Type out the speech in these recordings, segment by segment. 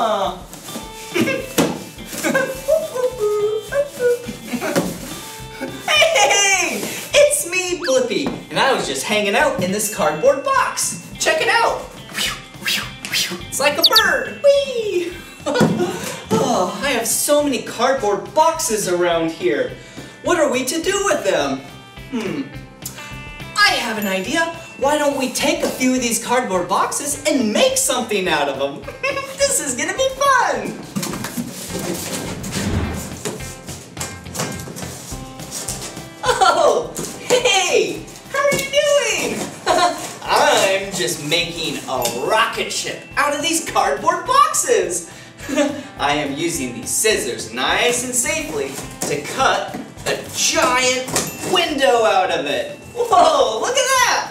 Ah. Hey, it's me, Blippi, and I was just hanging out in this cardboard box. Check it out. It's like a bird. Whee! Oh, I have so many cardboard boxes around here. What are we to do with them? I have an idea. Why don't we take a few of these cardboard boxes and make something out of them? This is gonna be fun! Oh, hey! How are you doing? I'm just making a rocket ship out of these cardboard boxes. I am using these scissors nice and safely to cut a giant window out of it. Whoa, look at that!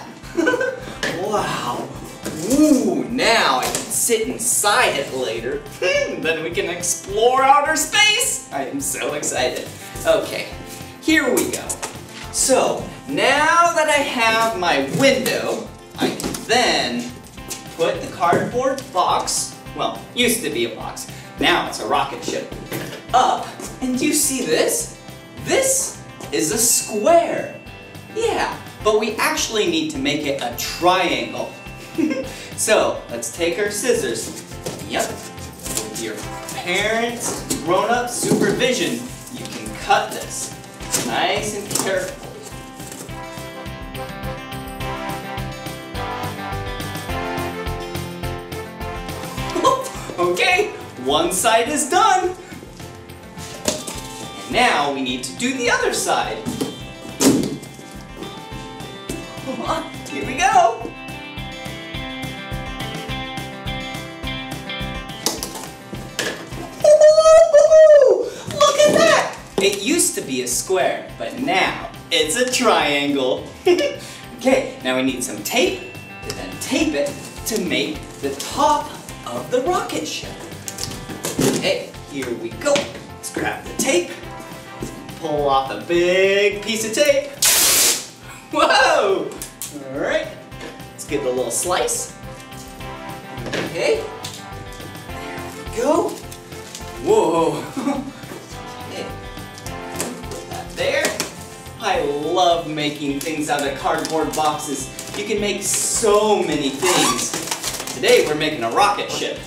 Wow. Ooh, now I can sit inside it later. Then we can explore outer space. I am so excited. Okay, here we go. So, now that I have my window, I can then put the cardboard box, well, used to be a box, now it's a rocket ship, up. And do you see this? This is a square. Yeah, but we actually need to make it a triangle. So, let's take our scissors. Yep, with your parents' grown-up supervision, you can cut this nice and carefully. Okay, one side is done. And now we need to do the other side. Come on, here we go. Look at that! It used to be a square, but now it's a triangle. Okay, now we need some tape to then tape it to make the top of the rocket ship. Okay, here we go. Let's grab the tape, pull off a big piece of tape. Whoa! Alright, let's give it a little slice. Okay, there we go. Whoa! Okay. Put that there. I love making things out of cardboard boxes. You can make so many things. Today we're making a rocket ship,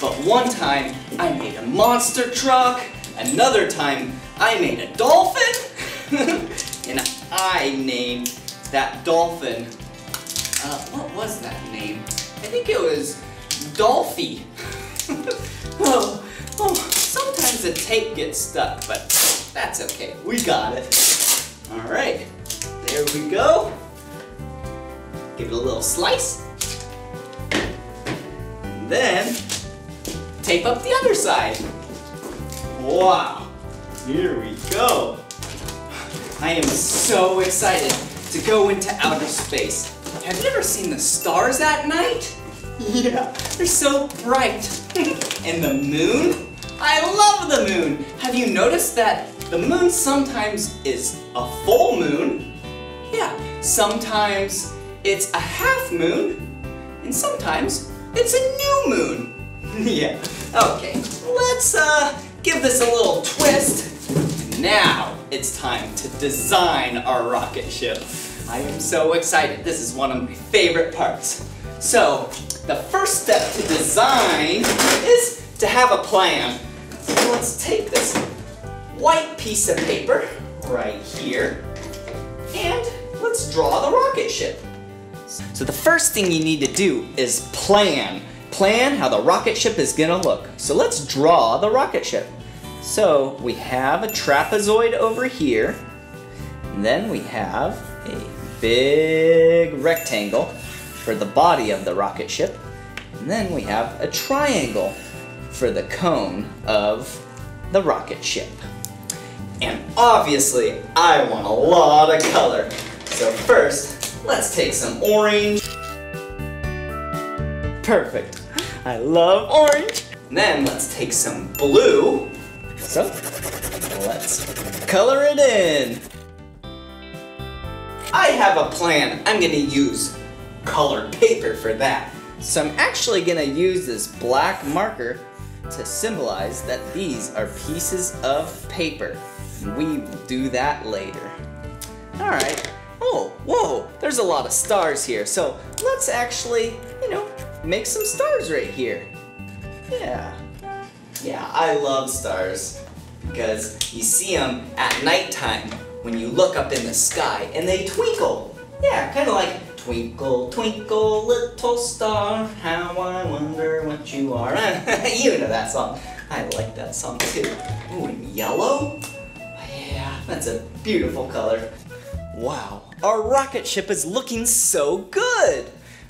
but one time I made a monster truck, another time I made a dolphin, and I named that dolphin, what was that name? I think it was Dolphy. Whoa, oh, sometimes the tape gets stuck, but that's okay. We got it. All right, there we go. Give it a little slice. And then tape up the other side. Wow, here we go. I am so excited to go into outer space. Have you ever seen the stars at night? Yeah, they're so bright. And the moon? I love the moon. Have you noticed that the moon sometimes is a full moon? Yeah, sometimes it's a half moon, and sometimes it's a new moon. Yeah, okay, let's give this a little twist. Now it's time to design our rocket ship. I am so excited. This is one of my favorite parts. So, the first step to design is to have a plan. So let's take this white piece of paper right here and let's draw the rocket ship. So the first thing you need to do is plan. Plan how the rocket ship is gonna look. So let's draw the rocket ship. So we have a trapezoid over here, and then we have a big rectangle for the body of the rocket ship, and then we have a triangle for the cone of the rocket ship. And obviously, I want a lot of color. So first, let's take some orange. Perfect. I love orange. And then let's take some blue. So, let's color it in. I have a plan. I'm gonna use colored paper for that. So I'm actually gonna use this black marker to symbolize that these are pieces of paper. We will do that later. All right. Oh, whoa, there's a lot of stars here. So let's actually, you know, make some stars right here. Yeah. Yeah, I love stars because you see them at nighttime when you look up in the sky and they twinkle. Yeah, kind of like twinkle, twinkle, little star, how I wonder what you are. You know that song. I like that song too. Ooh, and yellow? Yeah, that's a beautiful color. Wow, our rocket ship is looking so good.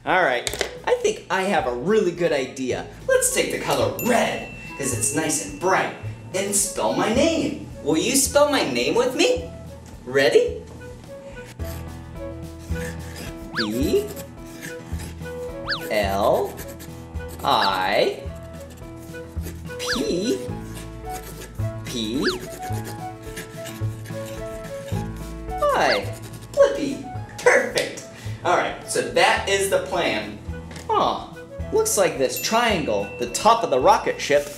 All right, I think I have a really good idea. Let's take the color red because it's nice and bright and spell my name. Will you spell my name with me? Ready? B-L-I-P-P-I. Blippi. Perfect. All right, so that is the plan. Huh, looks like this triangle, the top of the rocket ship.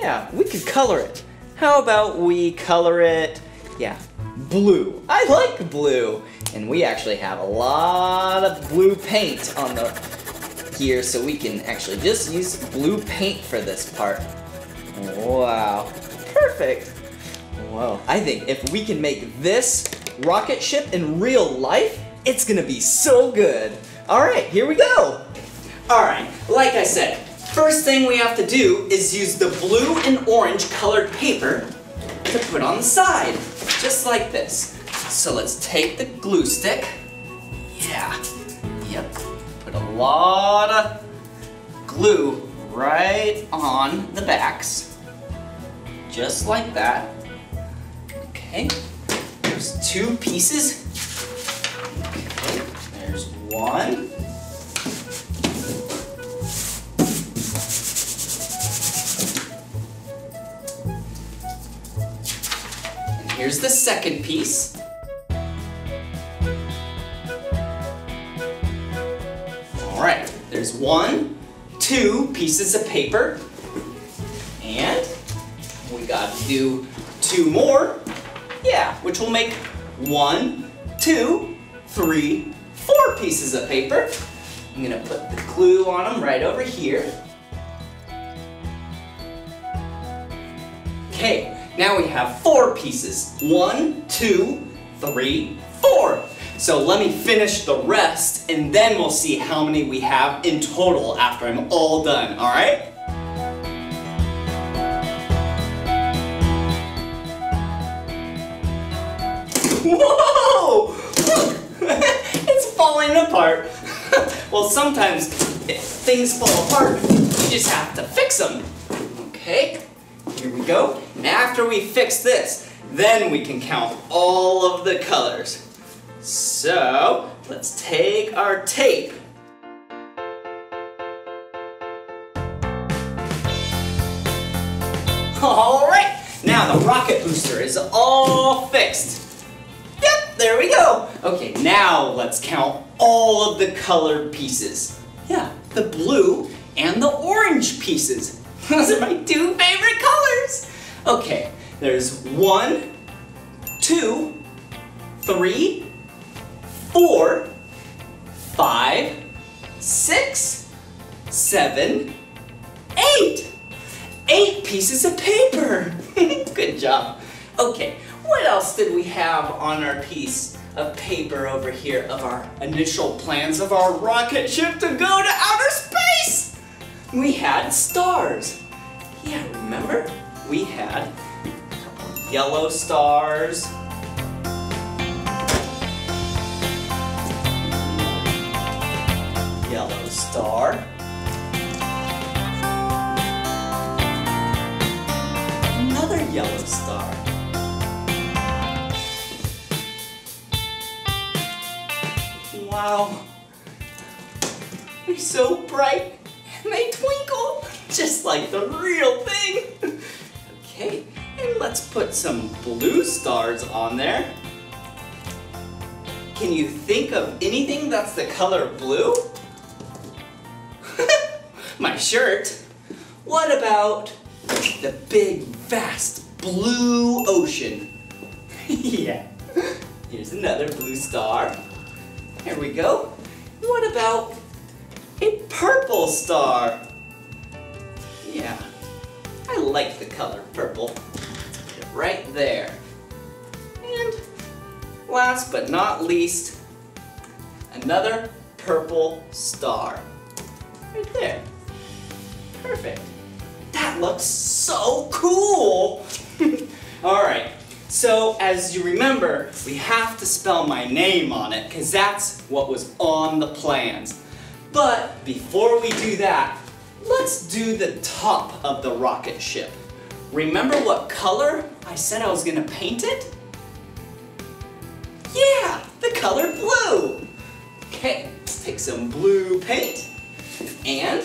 Yeah, we could color it. How about we color it, yeah, blue. I like blue. And we actually have a lot of blue paint on the here, so we can actually just use blue paint for this part. Wow, perfect. Whoa, I think if we can make this rocket ship in real life, it's gonna be so good. All right, here we go. All right, like I said, first thing we have to do is use the blue and orange colored paper to put on the side, just like this. So let's take the glue stick. Yeah, yep. Put a lot of glue right on the backs, just like that. Okay, there's two pieces. Okay, there's one. And here's the second piece. All right, there's one, two pieces of paper, and we got to do two more, yeah, which will make one, two, three, four pieces of paper. I'm gonna put the glue on them right over here. Okay, now we have four pieces, one, two, three, four. So let me finish the rest, and then we'll see how many we have in total after I'm all done, all right? Whoa! Look! It's falling apart. Well, sometimes if things fall apart, you just have to fix them. Okay, here we go. And after we fix this, then we can count all of the colors. So, let's take our tape. All right, now the rocket booster is all fixed. Yep, there we go. Okay, now let's count all of the colored pieces. Yeah, the blue and the orange pieces. Those are my two favorite colors. Okay, there's one, two, three, four, five, six, seven, eight. Eight pieces of paper. Good job. Okay, what else did we have on our piece of paper over here of our initial plans of our rocket ship to go to outer space? We had stars. Yeah, remember? We had a couple yellow stars. Yellow star, another yellow star, wow, they're so bright and they twinkle just like the real thing. Okay, and let's put some blue stars on there. Can you think of anything that's the color blue? My shirt. What about The big, vast, blue ocean. Yeah. Here's another blue star. There we go. What about a purple star? Yeah. I like the color purple. Put it right there. And last but not least, another purple star. Right there. Perfect. That looks so cool! Alright, so as you remember, we have to spell my name on it because that's what was on the plans. But before we do that, let's do the top of the rocket ship. Remember what color I said I was going to paint it? Yeah, the color blue! Okay, let's take some blue paint and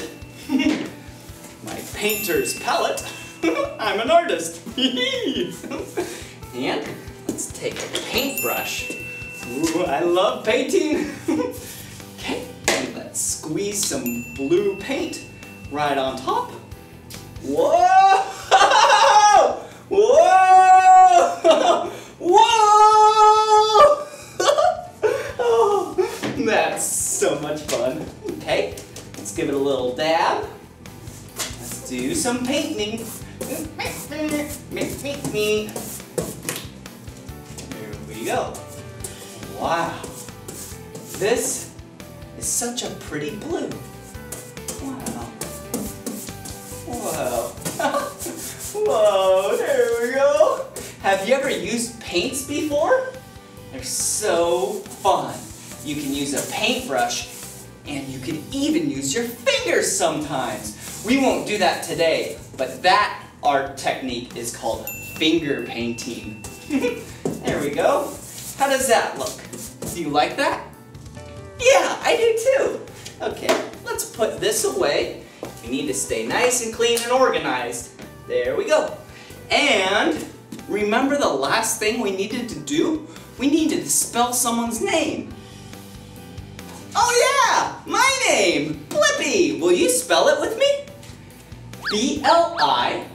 my painter's palette. I'm an artist! And let's take a paintbrush. Ooh, I love painting! Okay, and let's squeeze some blue paint right on top. Whoa! Whoa! Whoa! Oh, that's so much fun. Okay, let's give it a little dab. Let's do some painting. There we go. Wow. This is such a pretty blue. Wow. Whoa. Whoa, there we go. Have you ever used paints before? They're so fun. You can use a paintbrush and you can even use your fingers sometimes. We won't do that today, but that art technique is called finger painting. There we go. How does that look? Do you like that? Yeah, I do too. Okay, let's put this away. We need to stay nice and clean and organized. There we go. And remember the last thing we needed to do? We needed to spell someone's name. Oh yeah, my name, Blippi. Will you spell it with me? B-L-I.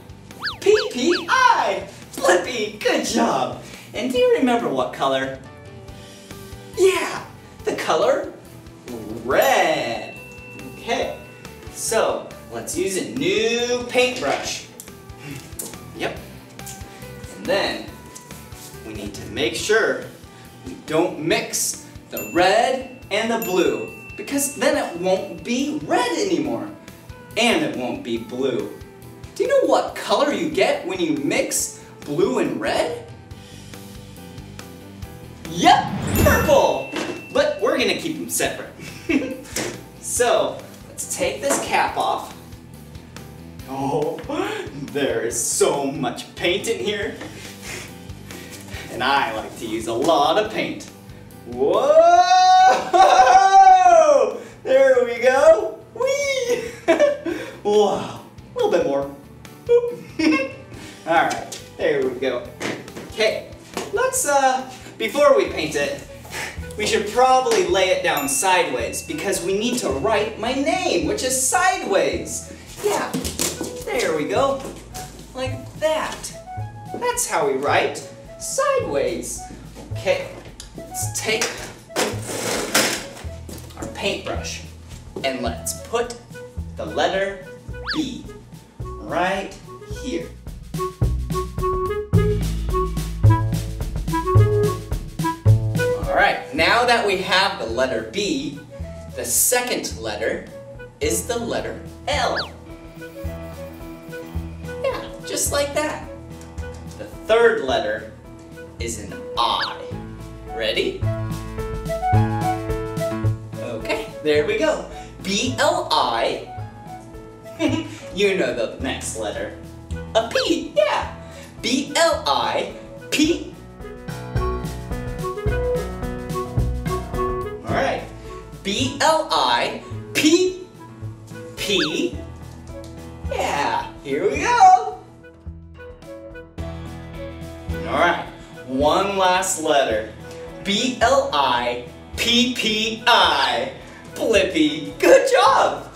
P-P-I! Blippi, good job! And do you remember what color? Yeah, the color red. Okay, so let's use a new paintbrush. Yep. And then we need to make sure we don't mix the red and the blue because then it won't be red anymore and it won't be blue. Do you know what color you get when you mix blue and red? Yep, purple! But we're gonna keep them separate. So, let's take this cap off. Oh, there is so much paint in here. And I like to use a lot of paint. Whoa! There we go! Whee! Wow, a little bit more. Alright, there we go. Okay, let's, before we paint it, we should probably lay it down sideways because we need to write my name, which is sideways. Yeah, there we go. Like that. That's how we write, sideways. Okay, let's take our paintbrush and let's put the letter B right here. Alright, now that we have the letter B, the second letter is the letter L. Yeah, just like that. The third letter is an I. Ready? Okay, there we go. B-L-I. You know the next letter. A P, yeah. B-L-I-P. Alright. B-L-I-P-P. Yeah, here we go. Alright, one last letter. B-L-I-P-P-I. Blippi, good job.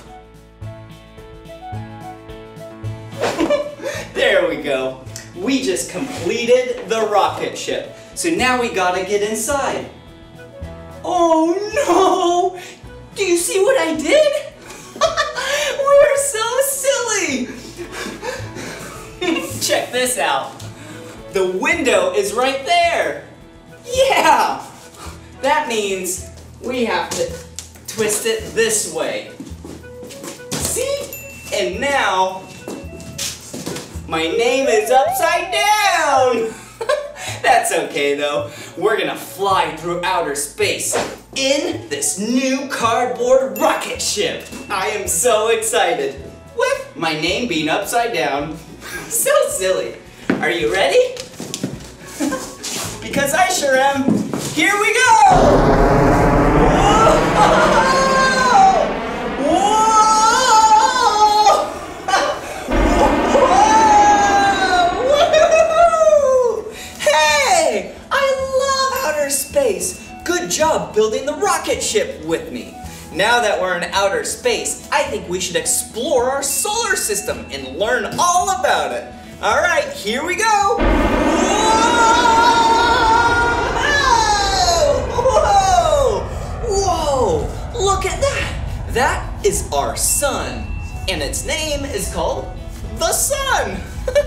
we go. We just completed the rocket ship. So now we gotta get inside. Oh no! Do you see what I did? We're so silly! Check this out. The window is right there. Yeah! That means we have to twist it this way. See? And now, my name is upside down! That's okay though. We're gonna fly through outer space in this new cardboard rocket ship. I am so excited. With my name being upside down. So silly. Are you ready? Because I sure am. Here we go! Whoa! Space. Good job building the rocket ship with me. Now that we're in outer space, I think we should explore our solar system and learn all about it. All right, here we go. Whoa! Whoa! Whoa! Look at that. That is our sun, and its name is called the sun.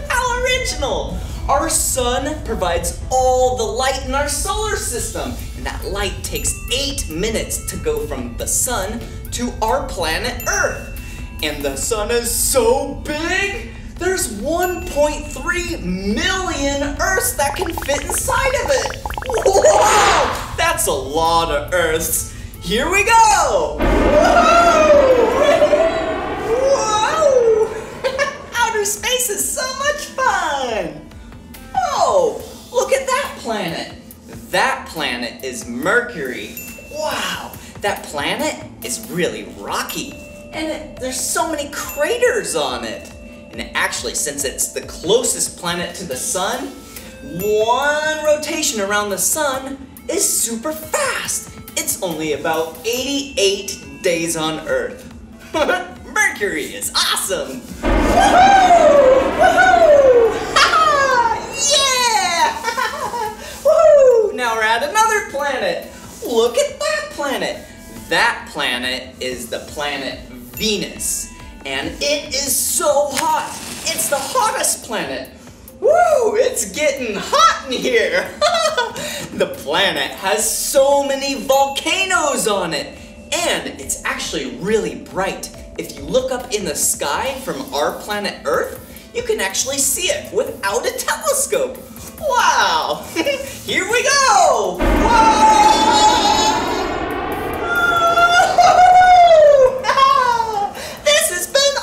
How original. Our sun provides all the light in our solar system, and that light takes 8 minutes to go from the sun to our planet Earth. And the sun is so big, there's 1.3 million Earths that can fit inside of it. Wow, that's a lot of Earths. Here we go. Whoa! Whoa! Outer space is so much fun. Oh, look at that planet. That planet is Mercury. Wow, that planet is really rocky. And there's so many craters on it. And actually, since it's the closest planet to the sun, one rotation around the sun is super fast. It's only about 88 days on Earth. Mercury is awesome. Woohoo! Woohoo! Now we're at another planet. Look at that planet. That planet is the planet Venus. And it is so hot. It's the hottest planet. Woo, it's getting hot in here. The planet has so many volcanoes on it. And it's actually really bright. If you look up in the sky from our planet Earth, you can actually see it without a telescope. Wow! Here we go! Whoa! This has been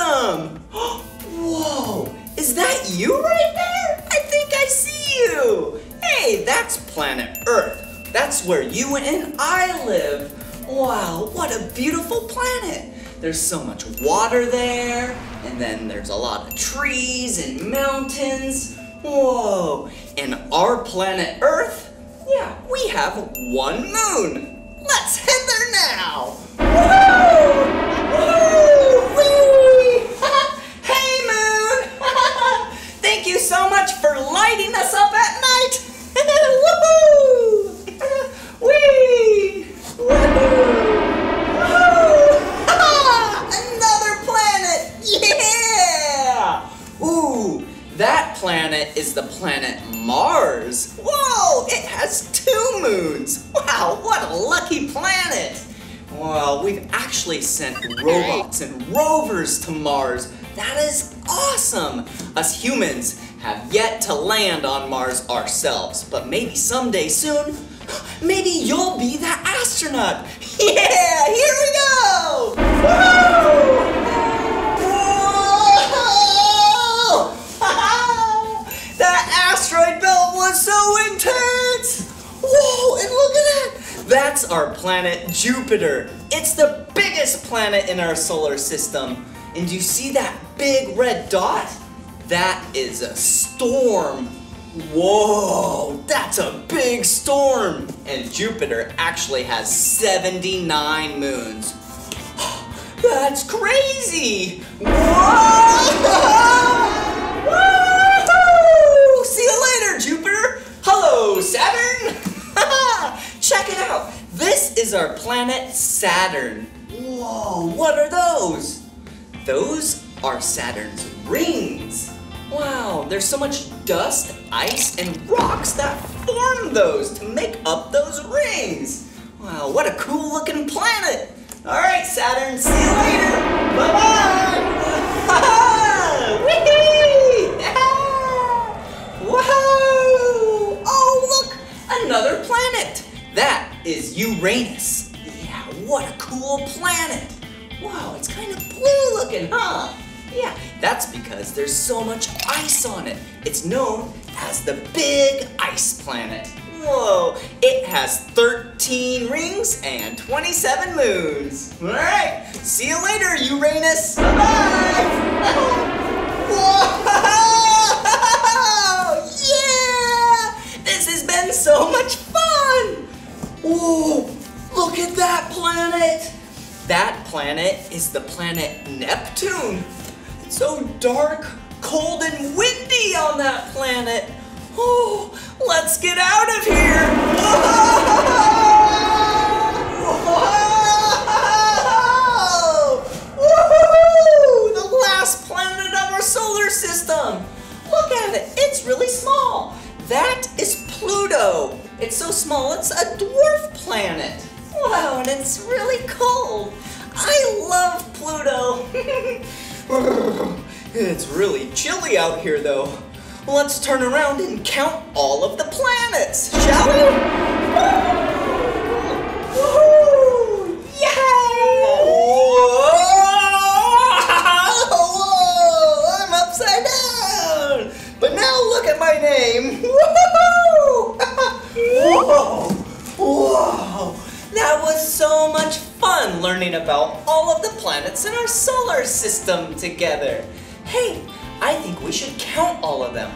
awesome! Whoa! Is that you right there? I think I see you! Hey, that's planet Earth. That's where you and I live. Wow, what a beautiful planet! There's so much water there, and then there's a lot of trees and mountains. Whoa, and our planet Earth, yeah, we have one moon. Let's head there now. Woohoo! Woo-wee! Hey, moon! Thank you so much for lighting us up at night. Woohoo! Wee! Woohoo! Another planet! Yeah! Ooh! That planet is the planet Mars. Whoa, it has 2 moons. Wow, what a lucky planet. Well, we've actually sent robots and rovers to Mars. That is awesome. Us humans have yet to land on Mars ourselves, but maybe someday soon, maybe you'll be that astronaut. Yeah, here we go. Whoa! That asteroid belt was so intense! Whoa, and look at that! That's our planet Jupiter. It's the biggest planet in our solar system. And you see that big red dot? That is a storm. Whoa, that's a big storm. And Jupiter actually has 79 moons. That's crazy! Whoa! Whoa! Saturn. Whoa, what are those? Those are Saturn's rings. Wow, there's so much dust, ice, and rocks that form those to make up those rings. Wow, what a cool looking planet. All right, Saturn, see you later. Bye-bye. Wee-hee! Yeah! Whoa! Oh, look, another planet. That is Uranus. Yeah, what a cool planet. Wow, it's kind of blue looking, huh? Yeah, that's because there's so much ice on it. It's known as the Big Ice Planet. Whoa, it has 13 rings and 27 moons. All right, see you later, Uranus. Bye-bye. Whoa, yeah, this has been so much fun. Whoa, look at that planet. That planet is the planet Neptune. It's so dark, cold, and windy on that planet. Oh, let's get out of here. Whoa! Whoa! Woohoo! The last planet of our solar system. Look at it, it's really small. That is Pluto. It's so small, it's a dwarf planet. Wow, and it's really cold. I love Pluto. It's really chilly out here, though. Let's turn around and count all of the planets, shall we? Woohoo! Yay! Whoa! I'm upside down! But now look at my name! Woohoo! Whoa! Whoa! That was so much fun learning about all of the planets in our solar system together. Hey, I think we should count all of them.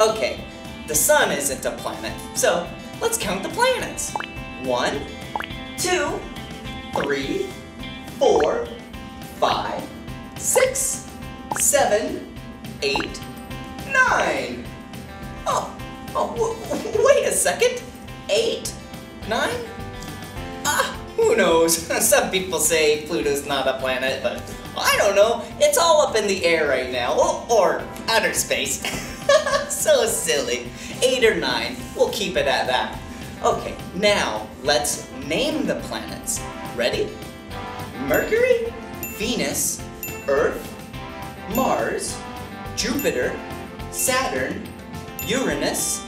Okay, the sun isn't a planet, so let's count the planets. 1, 2, 3, 4, 5, 6, 7, 8, 9. Wait a second. 8, 9? Who knows? Some people say Pluto's not a planet, but I don't know. It's all up in the air right now, or outer space. So silly. 8 or 9. We'll keep it at that. Okay, now let's name the planets. Ready? Mercury, Venus, Earth, Mars, Jupiter, Saturn, Uranus,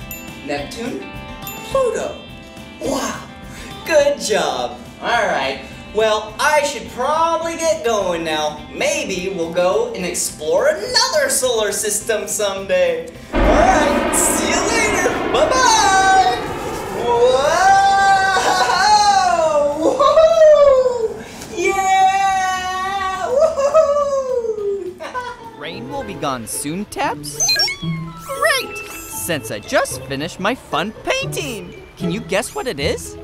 Neptune, Pluto. Wow, good job. All right. Well, I should probably get going now. Maybe we'll go and explore another solar system someday. All right, see you later. Bye-bye. Whoa! Woo-hoo! Yeah! Woo-hoo! Rain will be gone soon, Taps. Great! Since I just finished my fun painting. Can you guess what it is?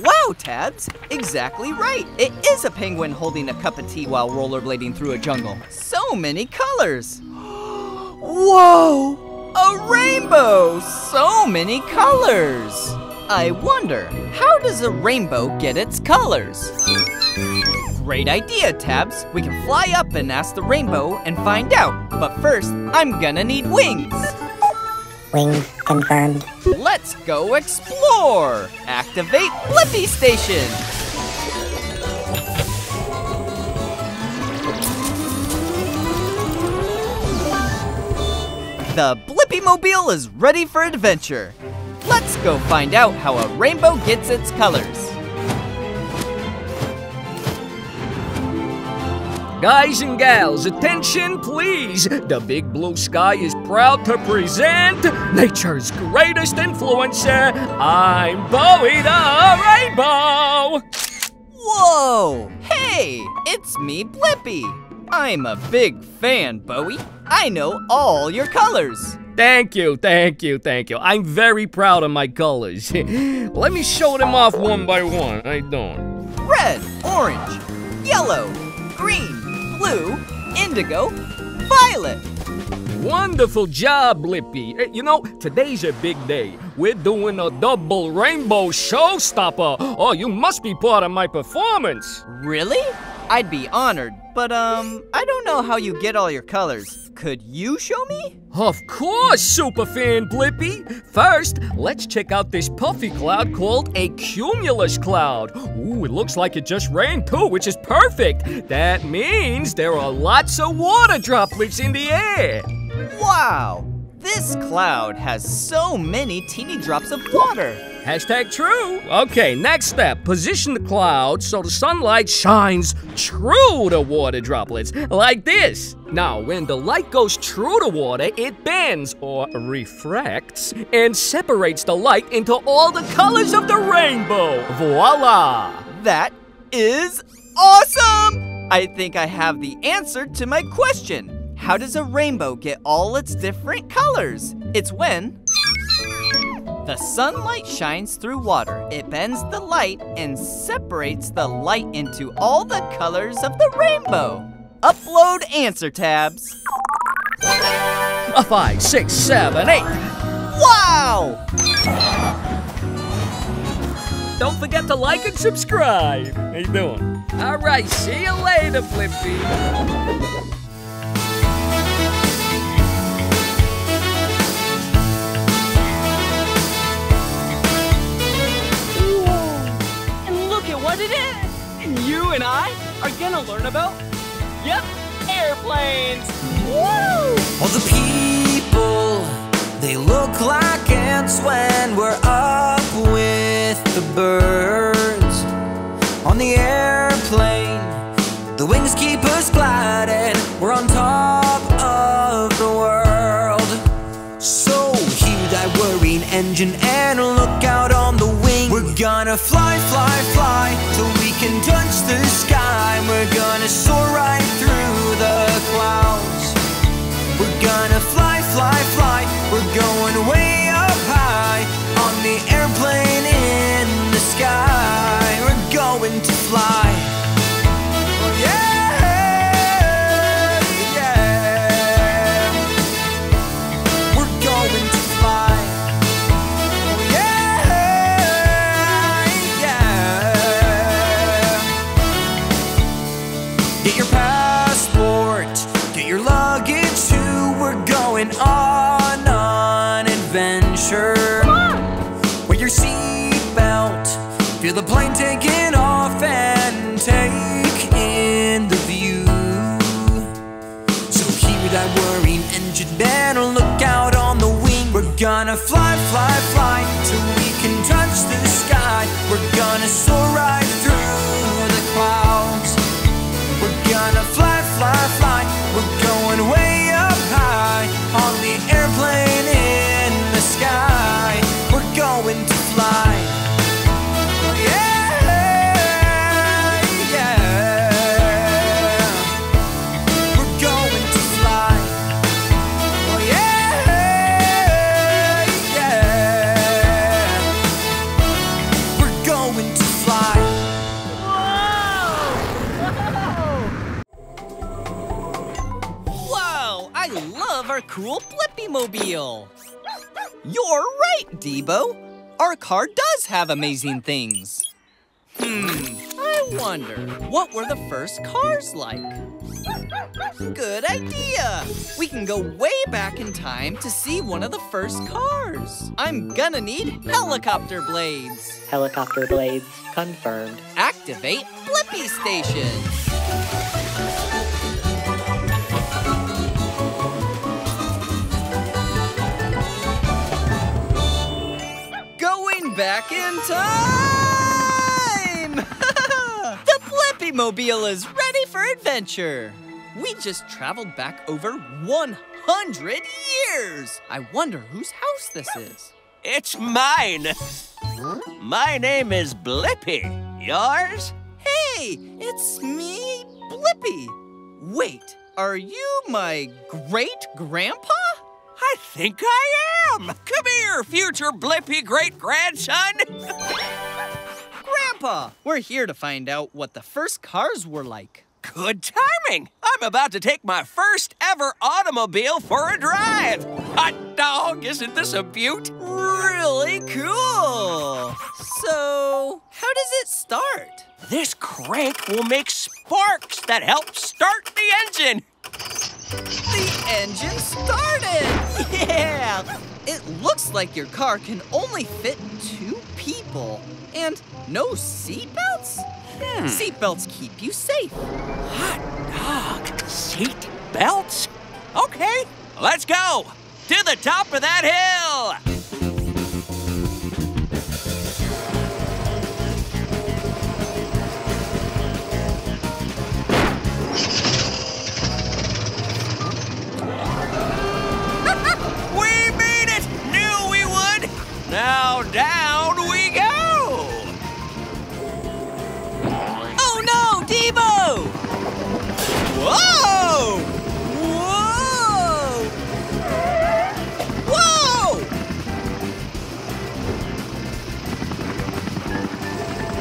Wow, Tabs, exactly right. It is a penguin holding a cup of tea while rollerblading through a jungle. So many colors. Whoa, a rainbow, so many colors. I wonder, how does a rainbow get its colors? Great idea, Tabs. We can fly up and ask the rainbow and find out. But first, I'm gonna need wings. Wing confirmed. Let's go explore! Activate Blippi Station! The Blippi-mobile is ready for adventure. Let's go find out how a rainbow gets its colors. Guys and gals, attention please! The Big Blue Sky is proud to present nature's greatest influencer. I'm Bowie the Rainbow! Whoa! Hey, it's me, Blippi. I'm a big fan, Bowie. I know all your colors. Thank you, thank you, thank you. I'm very proud of my colors. Let me show them off one by one. I don't. Red, orange, yellow, green, blue, indigo, violet. Wonderful job, Blippi. You know, today's a big day. We're doing a double rainbow showstopper. Oh, you must be part of my performance. Really? I'd be honored, but I don't know how you get all your colors. Could you show me? Of course, Superfan Blippi. First, let's check out this puffy cloud called a cumulus cloud. Ooh, it looks like it just rained too, which is perfect. That means there are lots of water droplets in the air. Wow, this cloud has so many teeny drops of water. Hashtag true. Okay, next step, position the cloud so the sunlight shines true to water droplets, like this. Now, when the light goes true to water, it bends, or refracts, and separates the light into all the colors of the rainbow. Voila! That is awesome! I think I have the answer to my question. How does a rainbow get all its different colors? It's when the sunlight shines through water. It bends the light and separates the light into all the colors of the rainbow. Upload answer tabs. 5, 6, 7, 8. Wow! Don't forget to like and subscribe. How you doing? All right, see you later, Blippi. What it is! And you and I are gonna learn about, yep, airplanes! Woo! All the people, they look like ants when we're up with the birds. On the airplane, the wings keep us gliding. We're on top of the world. So hear that whirring engine and look out on the wing. We're gonna fly, fly, fly till we can touch the sky. We're gonna soar right through the clouds. We're gonna fly, fly, fly. We're going way up high on the airplane in the sky. We're going to fly. Oh yeah, yeah. We're going to fly. Feel the plane taking off and take in the view. So hear that whirring engine and look out on the wing. We're gonna fly, fly, fly till we can touch the sky. We're gonna soar right through the clouds. We're gonna fly, fly, fly. We're going way up high on the airplane in the sky. We're going to fly. Cool Blippi-mobile. You're right, Debo. Our car does have amazing things. I wonder, what were the first cars like? Good idea. We can go way back in time to see one of the first cars. I'm gonna need helicopter blades. Helicopter blades confirmed. Activate Blippi Station. Back in time! The Blippi-mobile is ready for adventure. We just traveled back over 100 years. I wonder whose house this is. It's mine. My name is Blippi. Yours? Hey, it's me, Blippi. Wait, are you my great-grandpa? I think I am! Come here, future Blippi great-grandson! Grandpa, we're here to find out what the first cars were like. Good timing! I'm about to take my first ever automobile for a drive! Hot dog, isn't this a beaut? Really cool! So, how does it start? This crank will make sparks that help start the engine! The engine started! Yeah! It looks like your car can only fit 2 people. And no seatbelts? Seatbelts keep you safe. Hot dog, seatbelts? Okay, let's go! To the top of that hill! Now down we go! Oh no, Deebo! Whoa! Whoa! Whoa!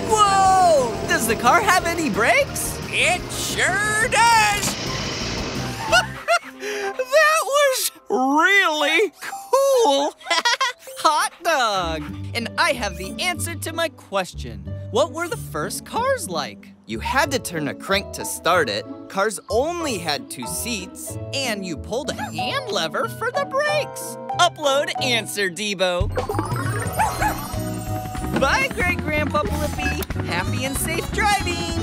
Whoa! Does the car have any brakes? It sure does! That was really cool! Hot dog! And I have the answer to my question. What were the first cars like? You had to turn a crank to start it. Cars only had 2 seats. And you pulled a hand lever for the brakes. Upload answer, Deebo. Bye, Great-Grandpa Blippi. Happy and safe driving.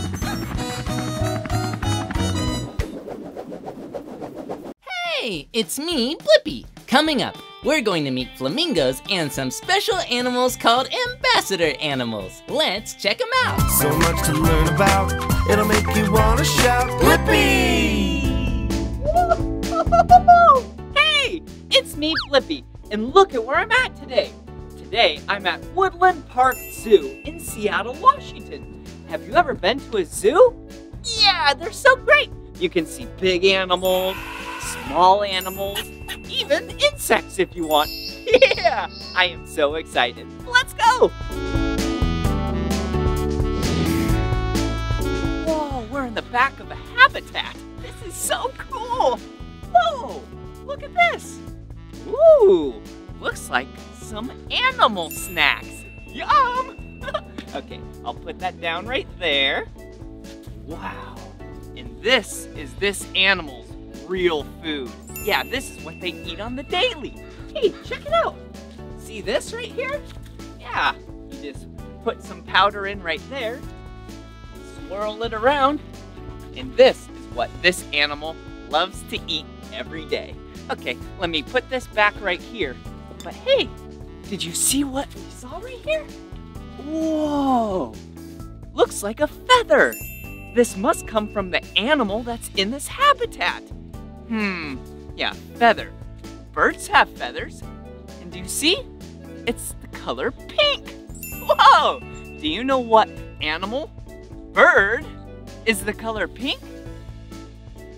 Hey, it's me, Blippi. Coming up, we're going to meet flamingos and some special animals called ambassador animals. Let's check them out. So much to learn about, it'll make you want to shout, Blippi! Hey, it's me, Blippi, and look at where I'm at today. Today, I'm at Woodland Park Zoo in Seattle, Washington. Have you ever been to a zoo? Yeah, they're so great. You can see big animals, small animals, even insects if you want. Yeah, I am so excited. Let's go. Whoa, we're in the back of a habitat. This is so cool. Whoa, look at this. Ooh, looks like some animal snacks. Yum. Okay, I'll put that down right there. Wow, and this is this animal's real food. Yeah, this is what they eat on the daily. Hey, check it out. See this right here? Yeah, you just put some powder in right there, swirl it around, and this is what this animal loves to eat every day. Okay, let me put this back right here. But hey, did you see what we saw right here? Whoa, looks like a feather. This must come from the animal that's in this habitat. Yeah, feather. Birds have feathers. And do you see? It's the color pink. Whoa! Do you know what animal, bird, is the color pink?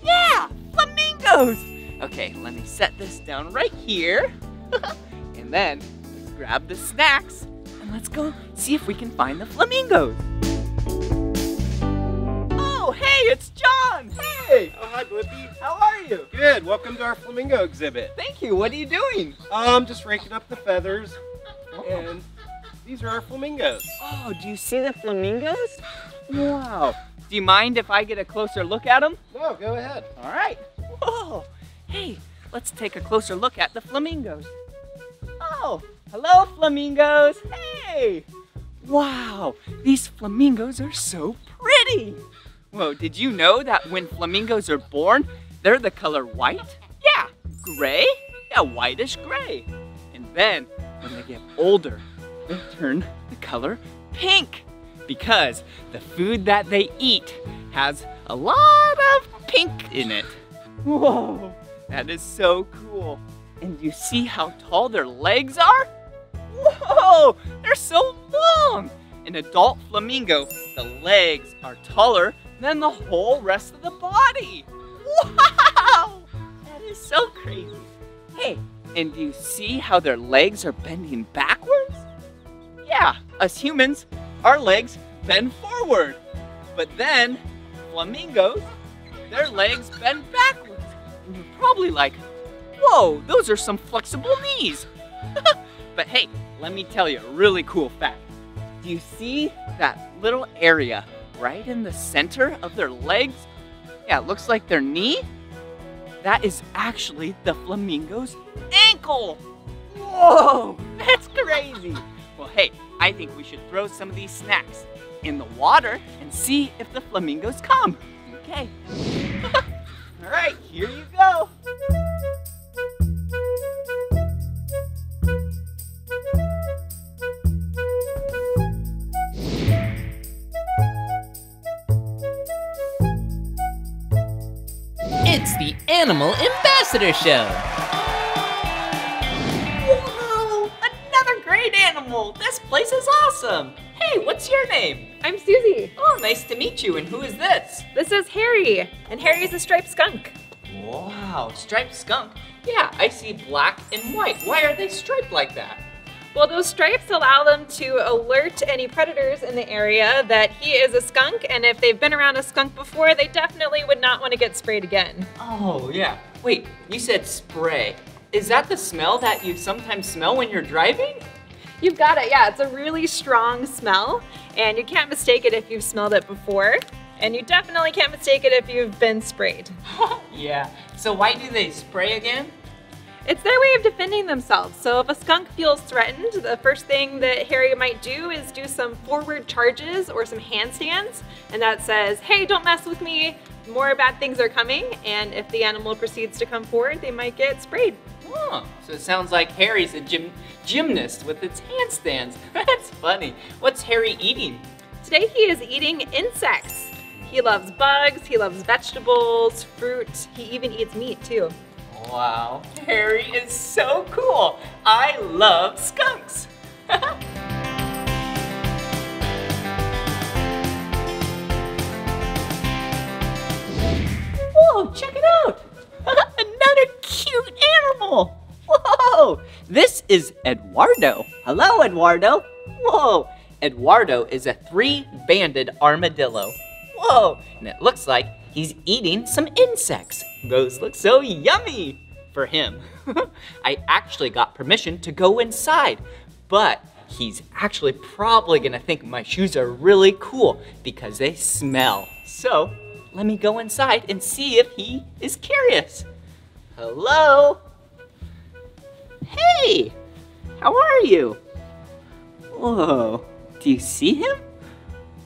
Yeah, flamingos. Okay, let me set this down right here. And then let's grab the snacks and let's go see if we can find the flamingos. Oh, hey, it's John! Hey! Oh, hi, Blippi. How are you? Good. Welcome to our flamingo exhibit. Thank you. What are you doing? Just raking up the feathers. Oh. And these are our flamingos. Oh, do you see the flamingos? Wow. Do you mind if I get a closer look at them? No, go ahead. All right. Whoa. Hey, let's take a closer look at the flamingos. Oh, hello, flamingos. Hey! Wow, these flamingos are so pretty. Whoa, did you know that when flamingos are born, they're the color white? Yeah, gray? Yeah, whitish gray. And then, when they get older, they turn the color pink because the food that they eat has a lot of pink in it. Whoa, that is so cool. And you see how tall their legs are? Whoa, they're so long. An adult flamingo, the legs are taller than the whole rest of the body. Wow! That is so crazy. Hey, and do you see how their legs are bending backwards? Yeah, us humans, our legs bend forward. But then, flamingos, their legs bend backwards. And you're probably like, whoa, those are some flexible knees. But hey, let me tell you a really cool fact. Do you see that little area right in the center of their legs? Yeah, it looks like their knee. That is actually the flamingo's ankle. Whoa, that's crazy. Well, hey, I think we should throw some of these snacks in the water and see if the flamingos come. Okay. All right, here you go. It's the Animal Ambassador Show. Whoa, another great animal. This place is awesome. Hey, what's your name? I'm Susie. Oh, nice to meet you. And who is this? This is Harry. And Harry is a striped skunk. Wow, striped skunk? Yeah, I see black and white. Why are they striped like that? Well, those stripes allow them to alert any predators in the area that he is a skunk, and if they've been around a skunk before, they definitely would not want to get sprayed again. Oh, yeah. Wait, you said spray. Is that the smell that you sometimes smell when you're driving? You've got it, yeah. It's a really strong smell, and you can't mistake it if you've smelled it before, and you definitely can't mistake it if you've been sprayed. Yeah. So why do they spray again? It's their way of defending themselves. So if a skunk feels threatened, the first thing that Harry might do is do some forward charges or some handstands. And that says, hey, don't mess with me. More bad things are coming. And if the animal proceeds to come forward, they might get sprayed. Huh. So it sounds like Harry's a gymnast with its handstands. That's funny. What's Harry eating? Today he is eating insects. He loves bugs, he loves vegetables, fruit. He even eats meat too. Wow, Harry is so cool. I love skunks. Whoa, check it out. Another cute animal. Whoa, this is Eduardo. Hello, Eduardo. Whoa, Eduardo is a three-banded armadillo. Whoa, and it looks like he's eating some insects. Those look so yummy for him. I actually got permission to go inside, but he's actually probably gonna think my shoes are really cool because they smell. So let me go inside and see if he is curious. Hello? Hey, how are you? Whoa, do you see him?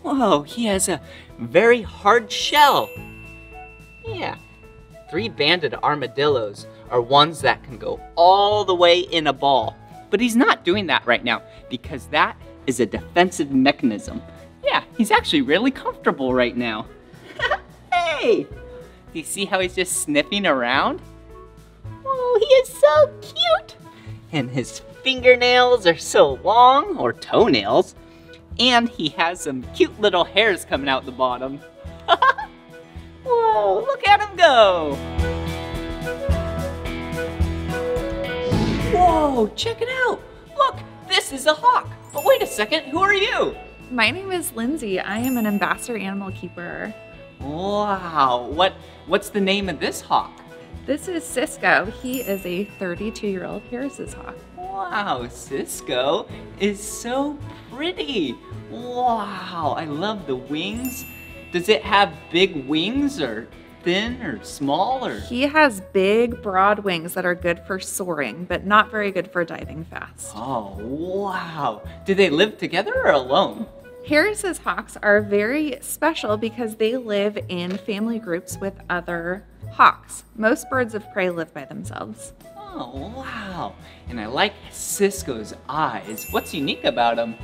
Whoa, he has a very hard shell. Yeah, three-banded armadillos are ones that can go all the way in a ball. But he's not doing that right now because that is a defensive mechanism. Yeah, he's actually really comfortable right now. Hey! Do you see how he's just sniffing around? Oh, he is so cute! And his fingernails are so long, or toenails, and he has some cute little hairs coming out the bottom. Whoa, look at him go! Whoa, check it out! Look, this is a hawk. But wait a second, who are you? My name is Lindsay. I am an ambassador animal keeper. Wow, what's the name of this hawk? This is Cisco. He is a 32-year-old Harris's hawk. Wow, Cisco is so pretty. Wow, I love the wings. Does it have big wings or thin or small? Or? He has big, broad wings that are good for soaring, but not very good for diving fast. Oh, wow. Do they live together or alone? Harris's hawks are very special because they live in family groups with other hawks. Most birds of prey live by themselves. Oh, wow. And I like Cisco's eyes. What's unique about him?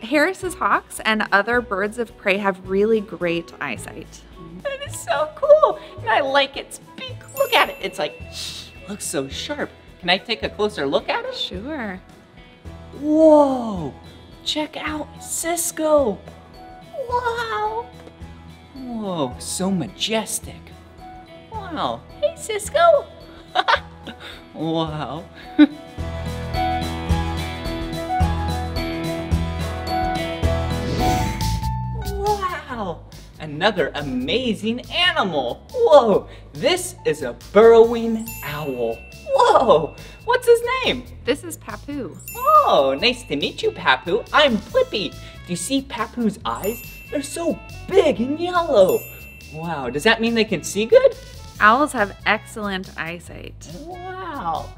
Harris's hawks and other birds of prey have really great eyesight. That is so cool. And I like its beak. Look at it. It's like, it looks so sharp. Can I take a closer look at it? Sure. Whoa. Check out Cisco. Wow. Whoa, so majestic. Wow. Hey, Cisco. Wow. Wow. another amazing animal. Whoa, this is a burrowing owl. Whoa, what's his name? This is Papu. Oh, nice to meet you, Papu. I'm Blippi. Do you see Papu's eyes? They're so big and yellow. Wow, does that mean they can see good? Owls have excellent eyesight. Wow,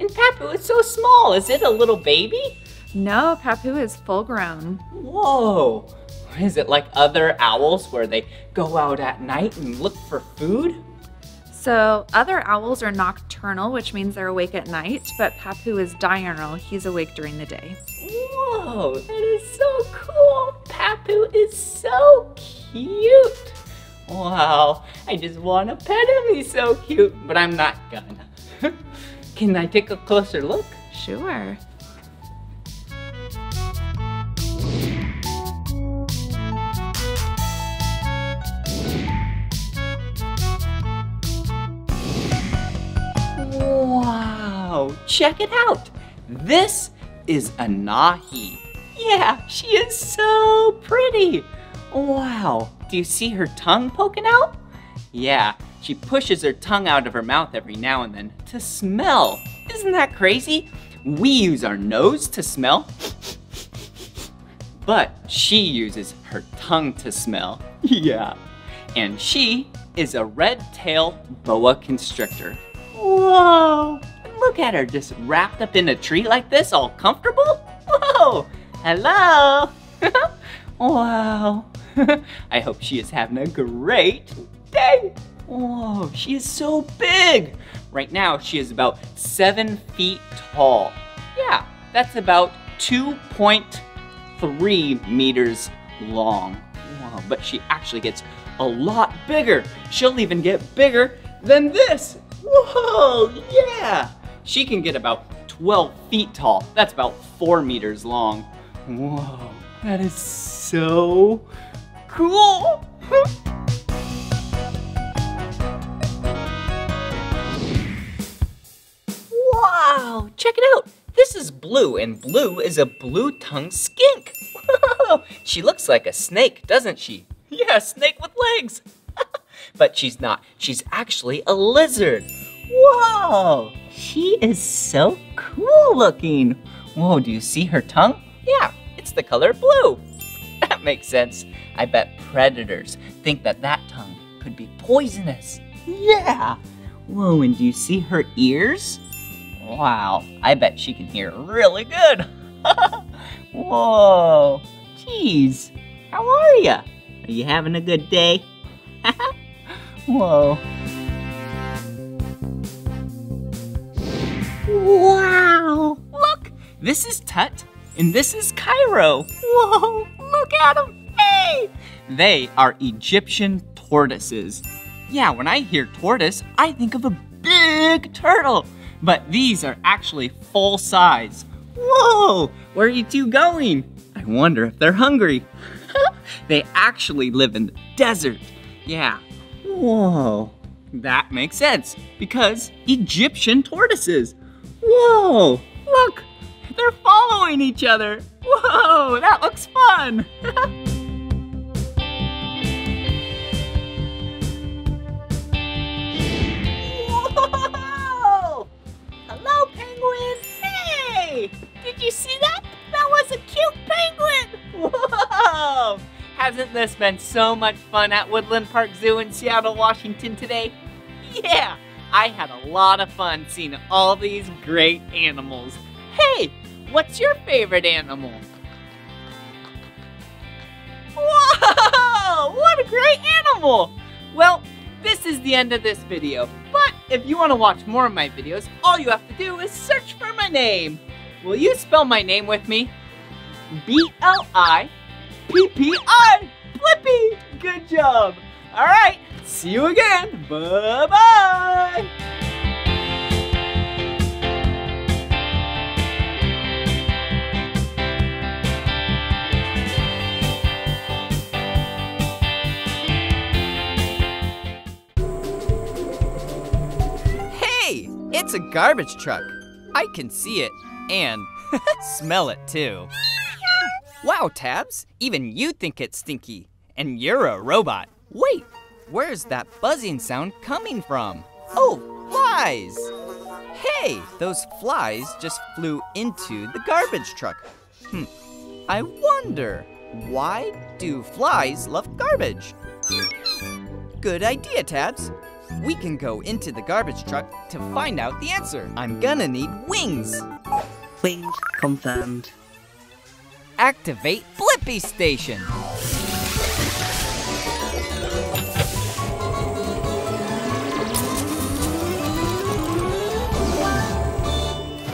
and Papu is so small. Is it a little baby? No, Papu is full grown. Whoa, is it like other owls where they go out at night and look for food? So other owls are nocturnal, which means they're awake at night, but Papu is diurnal. He's awake during the day. Whoa, that is so cool. Papu is so cute. Wow, I just want to pet him. He's so cute, but I'm not gonna. Can I take a closer look? Sure. Wow, check it out. This is Anahi. Yeah, she is so pretty. Wow, do you see her tongue poking out? Yeah, she pushes her tongue out of her mouth every now and then to smell. Isn't that crazy? We use our nose to smell, but she uses her tongue to smell. Yeah, and she is a red-tailed boa constrictor. Whoa, look at her just wrapped up in a tree like this, all comfortable. Whoa, hello. Wow, I hope she is having a great day. Whoa, she is so big. Right now, she is about 7 feet tall. Yeah, that's about 2.3 meters long. Wow, but she actually gets a lot bigger. She'll even get bigger than this. Whoa, yeah! She can get about 12 feet tall. That's about 4 meters long. Whoa, that is so cool! Wow, check it out. This is Blue, and Blue is a blue-tongued skink. Whoa, she looks like a snake, doesn't she? Yeah, a snake with legs. But she's not. She's actually a lizard. Whoa! She is so cool looking. Whoa, do you see her tongue? Yeah, it's the color blue. That makes sense. I bet predators think that that tongue could be poisonous. Yeah. Whoa, and do you see her ears? Wow, I bet she can hear really good. Whoa. Geez, how are you? Are you having a good day? Whoa. Wow, look, this is Tut and this is Cairo. Whoa, look at them, hey! They are Egyptian tortoises. Yeah, when I hear tortoise, I think of a big turtle, but these are actually full size. Whoa, where are you two going? I wonder if they're hungry. They actually live in the desert, yeah. Whoa, that makes sense because Egyptian tortoises. Whoa, look, they're following each other. Whoa, that looks fun. Whoa, hello penguin. Hey, did you see that? That was a cute penguin. Whoa. Hasn't this been so much fun at Woodland Park Zoo in Seattle, Washington today? Yeah, I had a lot of fun seeing all these great animals. Hey, what's your favorite animal? Whoa, what a great animal! Well, this is the end of this video, but if you want to watch more of my videos, all you have to do is search for my name. Will you spell my name with me? B-L-I-P-P-I, Blippi, good job. All right, see you again, bye-bye. Hey, it's a garbage truck. I can see it and smell it too. Wow, Tabs, even you think it's stinky. and you're a robot. Wait, where's that buzzing sound coming from? Oh, flies! Hey, those flies just flew into the garbage truck. I wonder, why do flies love garbage? Good idea, Tabs. We can go into the garbage truck to find out the answer. I'm gonna need wings. Wings confirmed. Activate Blippi Station.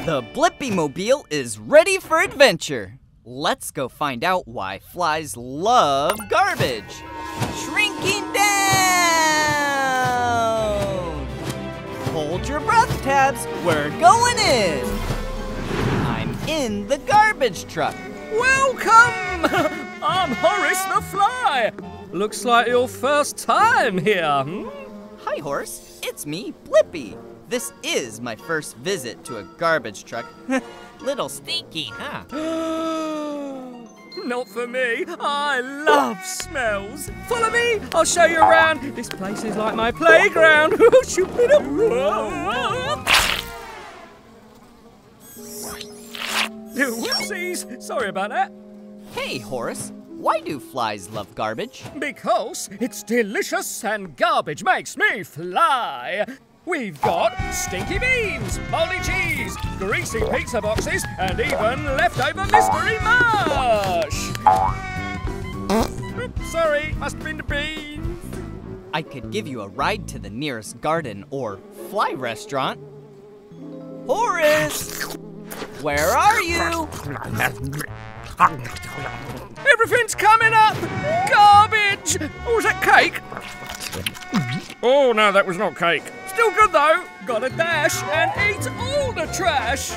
The Blippi-mobile is ready for adventure. Let's go find out why flies love garbage. Shrinking down! Hold your breath, Tabs. We're going in. I'm in the garbage truck. Welcome! I'm Horace the Fly. Looks like your first time here. Hi, Horace. It's me, Blippi. This is my first visit to a garbage truck. Little stinky, huh? Not for me. I love smells. Follow me. I'll show you around. This place is like my playground. Shoot me up. Whoopsies. Sorry about that. Hey, Horace. Why do flies love garbage? Because it's delicious and garbage makes me fly. We've got stinky beans, moldy cheese, greasy pizza boxes, and even leftover mystery mush! Oops, sorry, must have been the beans. I could give you a ride to the nearest garden or fly restaurant. Horace! Where are you? Everything's coming up! Garbage! Oh, was that cake? Oh, no, that was not cake. Still good though. Gotta dash and eat all the trash.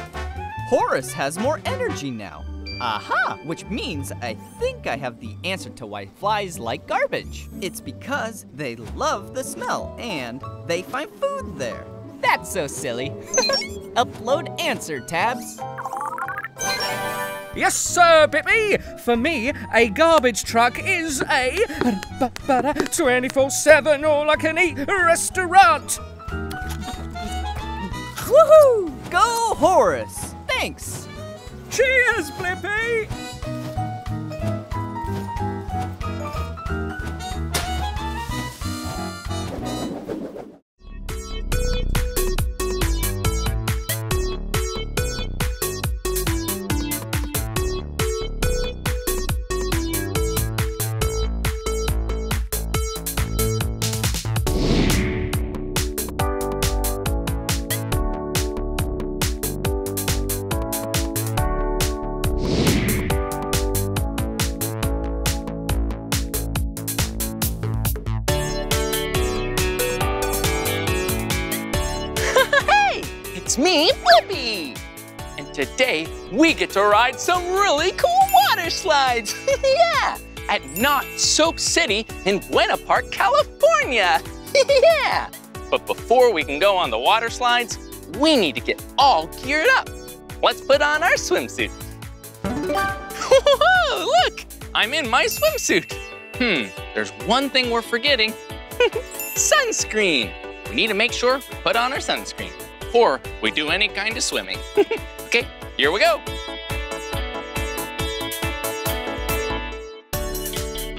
Horace has more energy now. Aha, which means I think I have the answer to why flies like garbage. It's because they love the smell and they find food there. That's so silly. Upload answer, Tabs. Yes, sir, Blippi. For me, a garbage truck is a 24/7 all-I-can-eat restaurant. Woohoo! Go, Horace! Thanks! Cheers, Blippi! Me, Blippi! And today, we get to ride some really cool water slides! Yeah! At Not Soap City in Buena Park, California! Yeah! But before we can go on the water slides, we need to get all geared up. Let's put on our swimsuits. Whoa, look! I'm in my swimsuit. There's one thing we're forgetting. Sunscreen! We need to make sure we put on our sunscreen before we do any kind of swimming. Okay, here we go.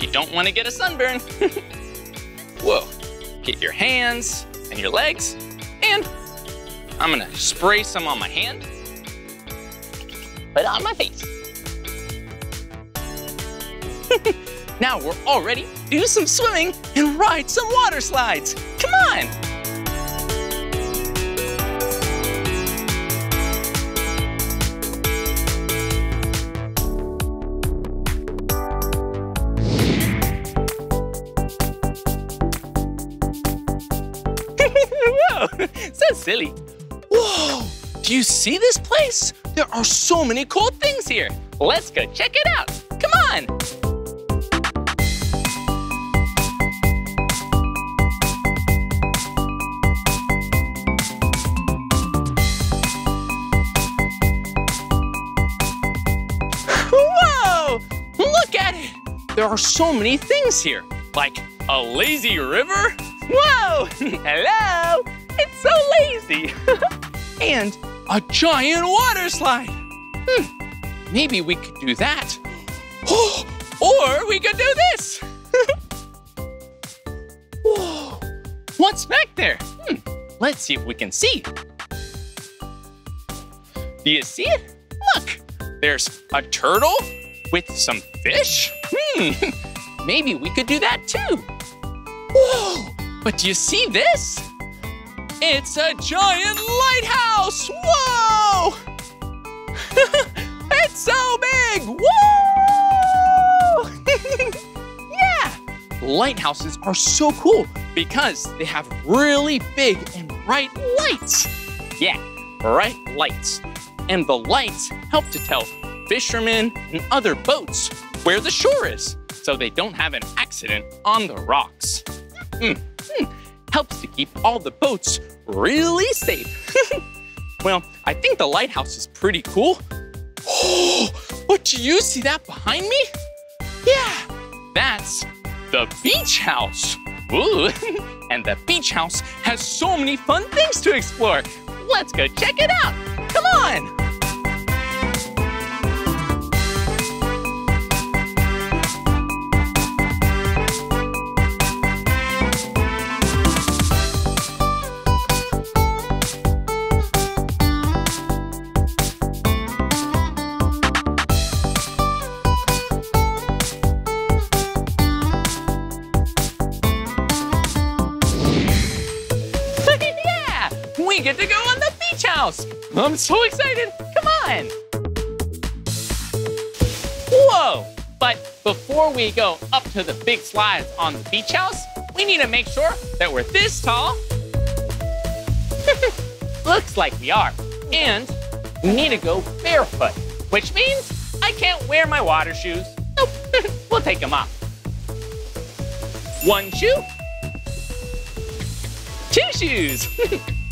You don't want to get a sunburn. Whoa, get your hands and your legs, and I'm gonna spray some on my hand, put it on my face. Now we're all ready to do some swimming and ride some water slides. Come on. Silly. Whoa, do you see this place? There are so many cool things here. Let's go check it out. Come on. Whoa, look at it. There are so many things here, like a lazy river. Whoa, hello, it's so lazy. And a giant water slide. Maybe we could do that. Or we could do this. Whoa, what's back there? Let's see if we can see. Do you see it? Look, there's a turtle with some fish. Maybe we could do that too. Whoa, but do you see this? It's a giant lighthouse, whoa! It's so big, whoa! Yeah, lighthouses are so cool because they have really big and bright lights. Yeah, bright lights. And the lights help to tell fishermen and other boats where the shore is so they don't have an accident on the rocks. Helps to keep all the boats really safe. Well, I think the lighthouse is pretty cool. Oh, but do you see that behind me? Yeah, that's the beach house. Ooh, and the beach house has so many fun things to explore. Let's go check it out. Come on. I'm so excited, come on! Whoa, but before we go up to the big slides on the beach house, we need to make sure that we're this tall. Looks like we are. And we need to go barefoot, which means I can't wear my water shoes. Nope, we'll take them off. One shoe, two shoes.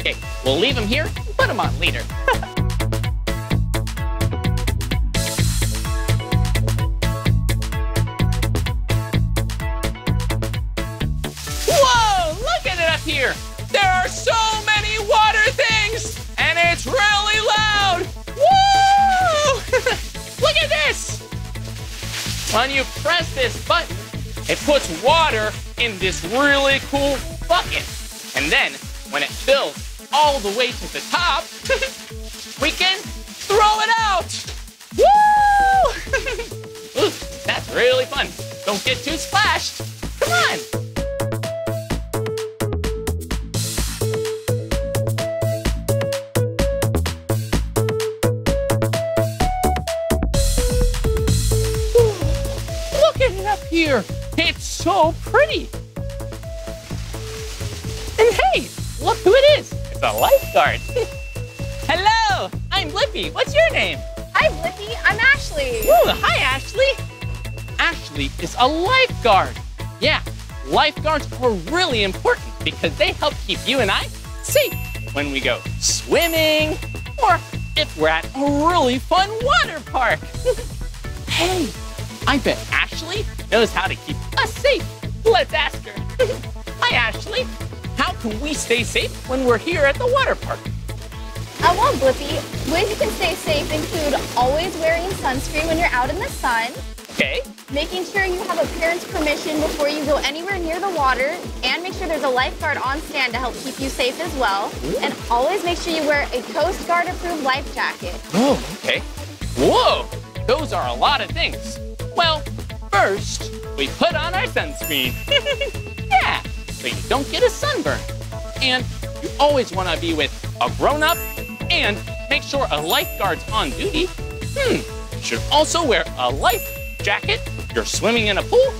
Okay, we'll leave them here. Put them on later. Whoa, look at it up here. There are so many water things and it's really loud. Woo! Look at this. When you press this button, it puts water in this really cool bucket. And then when it fills all the way to the top, we can throw it out. Woo! Ooh, that's really fun. Don't get too splashed. Come on. Ooh, look at it up here. It's so pretty. And hey, look who it is. A lifeguard. Hello, I'm Blippi. What's your name? Hi, Blippi. I'm Ashley. Ooh, hi, Ashley. Ashley is a lifeguard. Yeah, lifeguards are really important because they help keep you and I safe when we go swimming or if we're at a really fun water park. Hey, I bet Ashley knows how to keep us safe. Let's ask her. Hi, Ashley. How can we stay safe when we're here at the water park? Well, Blippi, ways you can stay safe include always wearing sunscreen when you're out in the sun. Okay. Making sure you have a parent's permission before you go anywhere near the water, and make sure there's a lifeguard on stand to help keep you safe as well. Ooh. And always make sure you wear a Coast Guard approved life jacket. Oh, okay. Whoa, those are a lot of things. Well, first, we put on our sunscreen. Yeah. So you don't get a sunburn. And you always want to be with a grown-up and make sure a lifeguard's on duty. You should also wear a life jacket if you're swimming in a pool.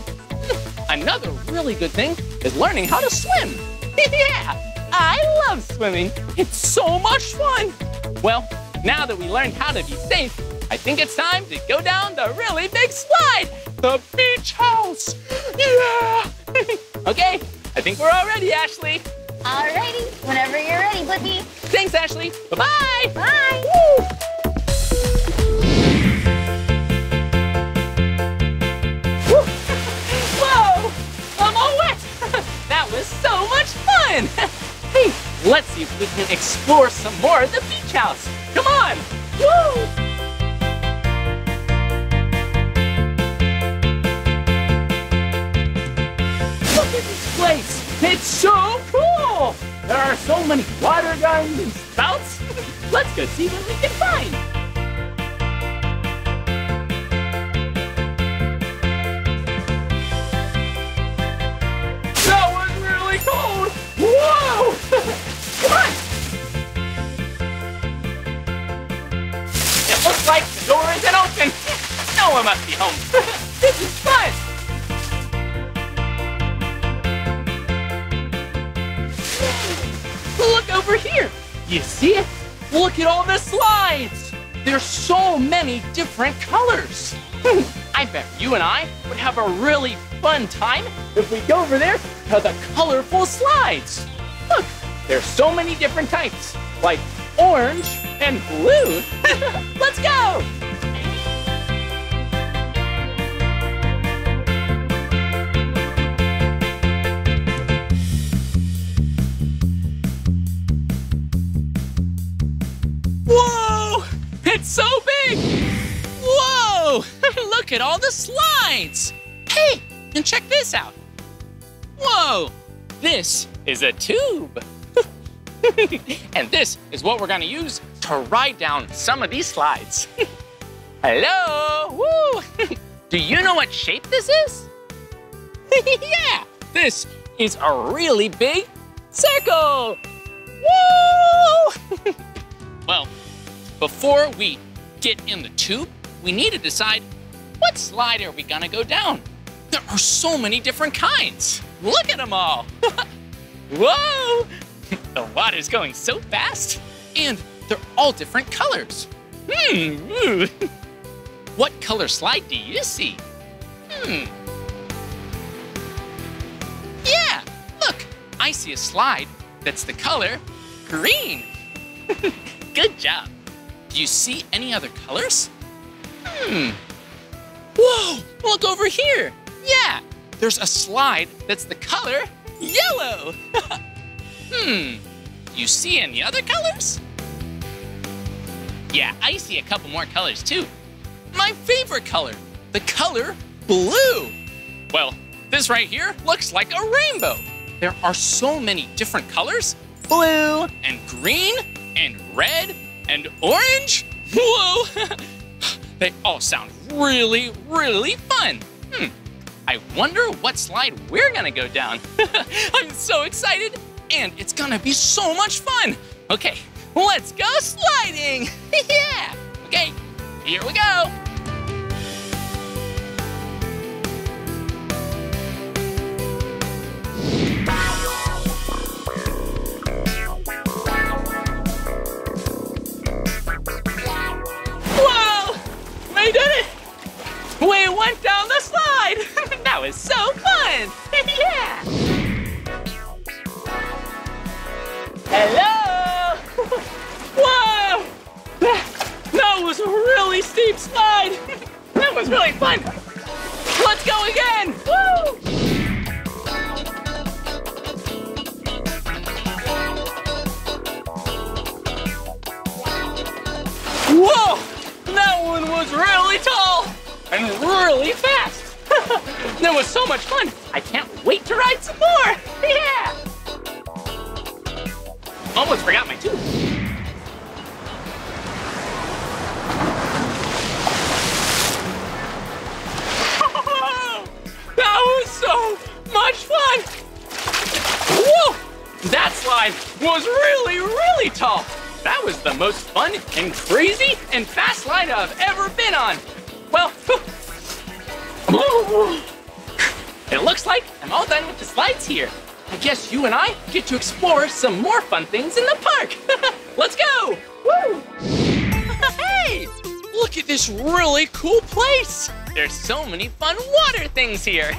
Another really good thing is learning how to swim. Yeah, I love swimming. It's so much fun. Well, now that we learned how to be safe, I think it's time to go down the really big slide, the beach house. Yeah. Okay. I think we're all ready, Ashley. All righty, whenever you're ready, Blippi. Thanks, Ashley. Bye-bye. Bye. Woo. Woo. fun! Hey, let's see if we can explore some more of the beach house. Come on! Woo! This place, it's so cool! There are so many water guns and spouts. Let's go see what we can find. That was really cold! Whoa! Come on! It looks like the door isn't open. No one must be home. This is fun! Look over here. You see it? Look at all the slides. There's so many different colors. I bet you and I would have a really fun time if we go over there to the colorful slides. Look, there's so many different types, like orange and blue. Let's go. It's so big! Whoa! Look at all the slides! Hey, and check this out! Whoa! This is a tube! And this is what we're gonna use to ride down some of these slides. Hello! Woo! Do you know what shape this is? Yeah! This is a really big circle! Woo! Well, before we get in the tube, we need to decide what slide are we gonna go down? There are so many different kinds. Look at them all. Whoa! The water's going so fast. And they're all different colors. What color slide do you see? Yeah, look, I see a slide that's the color green. Good job. Do you see any other colors? Whoa, look over here. Yeah, there's a slide that's the color yellow. You see any other colors? Yeah, I see a couple more colors too. My favorite color, the color blue. Well, this right here looks like a rainbow. There are so many different colors, blue and green and red and orange? Whoa! They all sound really, really fun. I wonder what slide we're gonna go down. I'm so excited, and it's gonna be so much fun. Okay, let's go sliding. Yeah! Okay, here we go. We did it! We went down the slide! That was so fun! Yeah! Hello! Whoa! That was a really steep slide! That was really fun! Let's go again! Woo! Whoa! That one was really tall and really fast. That was so much fun. I can't wait to ride some more. Yeah. Almost forgot my tube. That was so much fun. Whoa, that slide was really, really tall. That was the most fun and crazy and fast slide I've ever been on. Well, it looks like I'm all done with the slides here. I guess you and I get to explore some more fun things in the park. Let's go. Woo! Hey, look at this really cool place. There's so many fun water things here.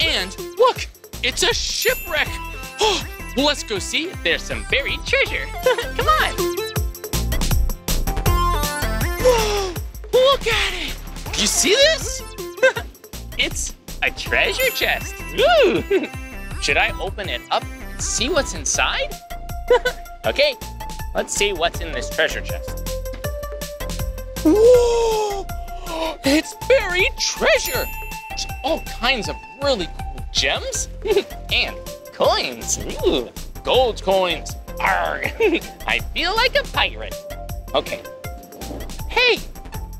And look, it's a shipwreck. Well, let's go see if there's some buried treasure. Come on. Whoa, look at it. You see this? It's a treasure chest. Ooh. Should I open it up and Let's see what's inside? Okay, let's see what's in this treasure chest. Whoa! It's buried treasure! There's all kinds of really cool gems and coins. Ooh, gold coins. Arr. I feel like a pirate. Okay. Hey,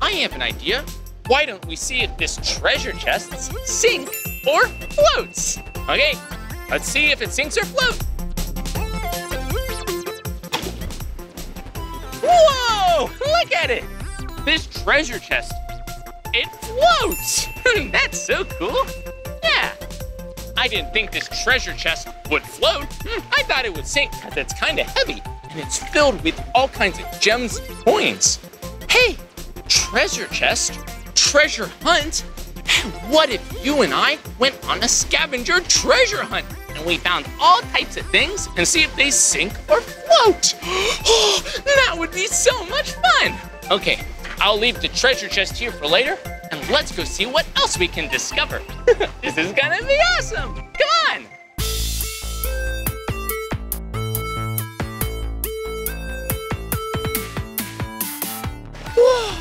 I have an idea. Why don't we see if this treasure chest sinks or floats? Okay, let's see if it sinks or floats. Whoa, look at it. This treasure chest, it floats. That's so cool. Yeah, I didn't think this treasure chest would float. I thought it would sink because it's kind of heavy and it's filled with all kinds of gems and coins. Hey, treasure chest, treasure hunt. What if you and I went on a scavenger treasure hunt and we found all types of things and see if they sink or float? Oh, that would be so much fun. Okay, I'll leave the treasure chest here for later and let's go see what else we can discover. This is gonna be awesome. Come on. Whoa.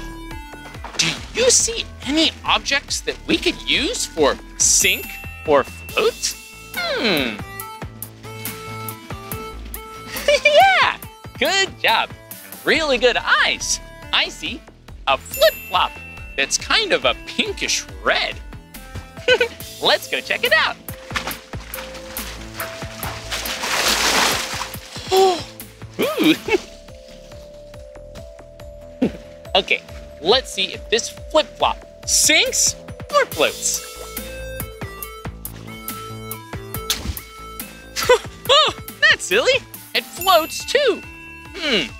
Do you see any objects that we could use for sink or float? Yeah, good job. Really good eyes. I see a flip-flop that's kind of a pinkish red. Let's go check it out. Oh. Ooh. Okay, let's see if this flip-flop sinks or floats. Oh, that's silly. It floats too. We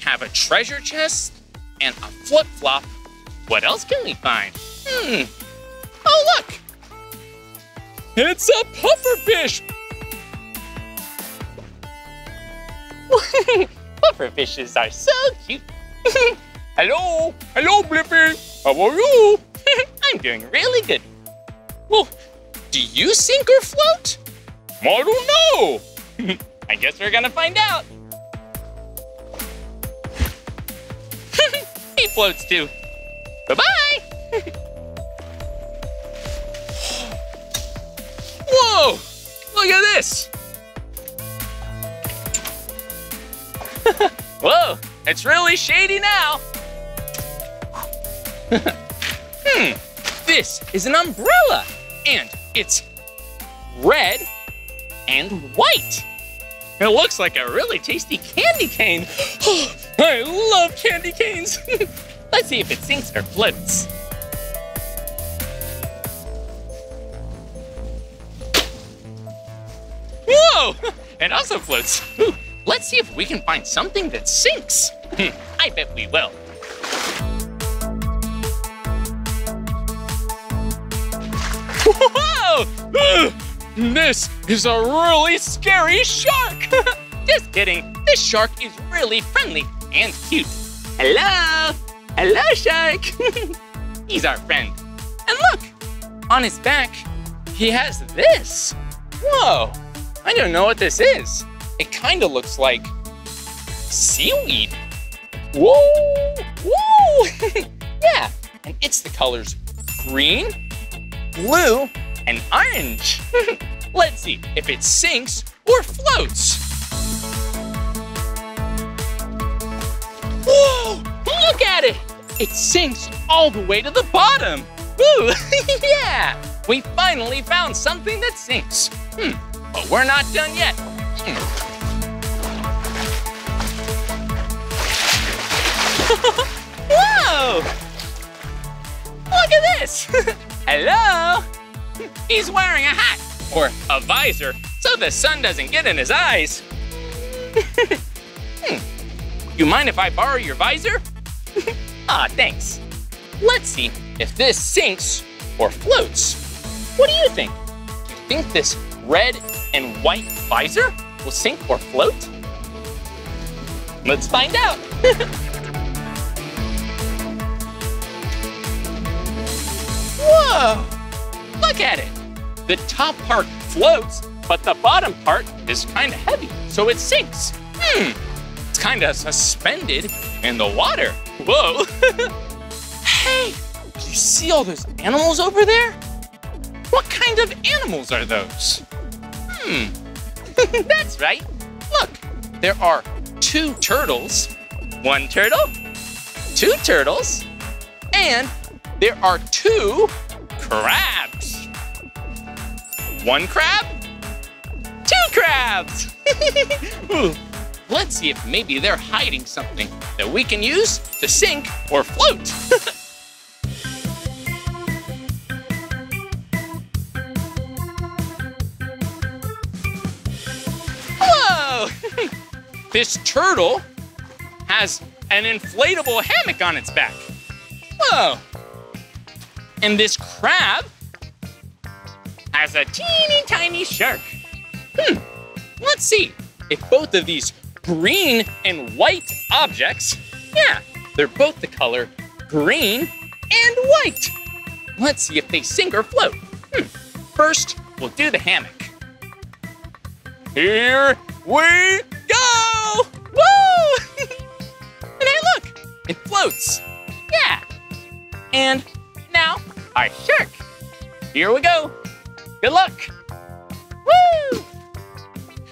have a treasure chest and a flip-flop. What else can we find? Oh, look. It's a pufferfish. Pufferfishes are so cute. Hello. Hello, Blippi. How are you? I'm doing really good. Well, do you sink or float? I don't know. I guess we're gonna find out. He floats too. Bye-bye. Whoa, look at this. Whoa, it's really shady now. This is an umbrella and it's red and white. It looks like a really tasty candy cane. I love candy canes. Let's see if it sinks or floats. Whoa, it also floats. Ooh, let's see if we can find something that sinks. I bet we will. Whoa! This is a really scary shark. Just kidding. This shark is really friendly and cute. Hello. Hello, shark. He's our friend. And look, on his back, he has this. Whoa, I don't know what this is. It kind of looks like seaweed. Whoa, whoa. Yeah, and it's the colors green, blue, and orange. Let's see if it sinks or floats. Whoa, look at it. It sinks all the way to the bottom. Ooh, yeah. We finally found something that sinks. But we're not done yet. Whoa! Look at this. Hello. He's wearing a hat or a visor so the sun doesn't get in his eyes. You mind if I borrow your visor? Ah, thanks. Let's see if this sinks or floats. What do you think? Do you think this red and white visor will sink or float? Let's find out. Whoa, look at it. The top part floats but the bottom part is kind of heavy, so it sinks. It's kind of suspended in the water. Whoa. Hey, do you see all those animals over there? What kind of animals are those? That's right. Look, there are two turtles. One turtle, two turtles, and there are two crabs. One crab, two crabs. Let's see if maybe they're hiding something that we can use to sink or float. Whoa! This turtle has an inflatable hammock on its back. Whoa! And this crab has a teeny tiny shark. Let's see if both of these green and white objects, yeah, they're both the color green and white. Let's see if they sink or float. First, we'll do the hammock. Here we go! Woo! And hey, look, it floats. Yeah. And now, our shark. Here we go. Good luck. Woo!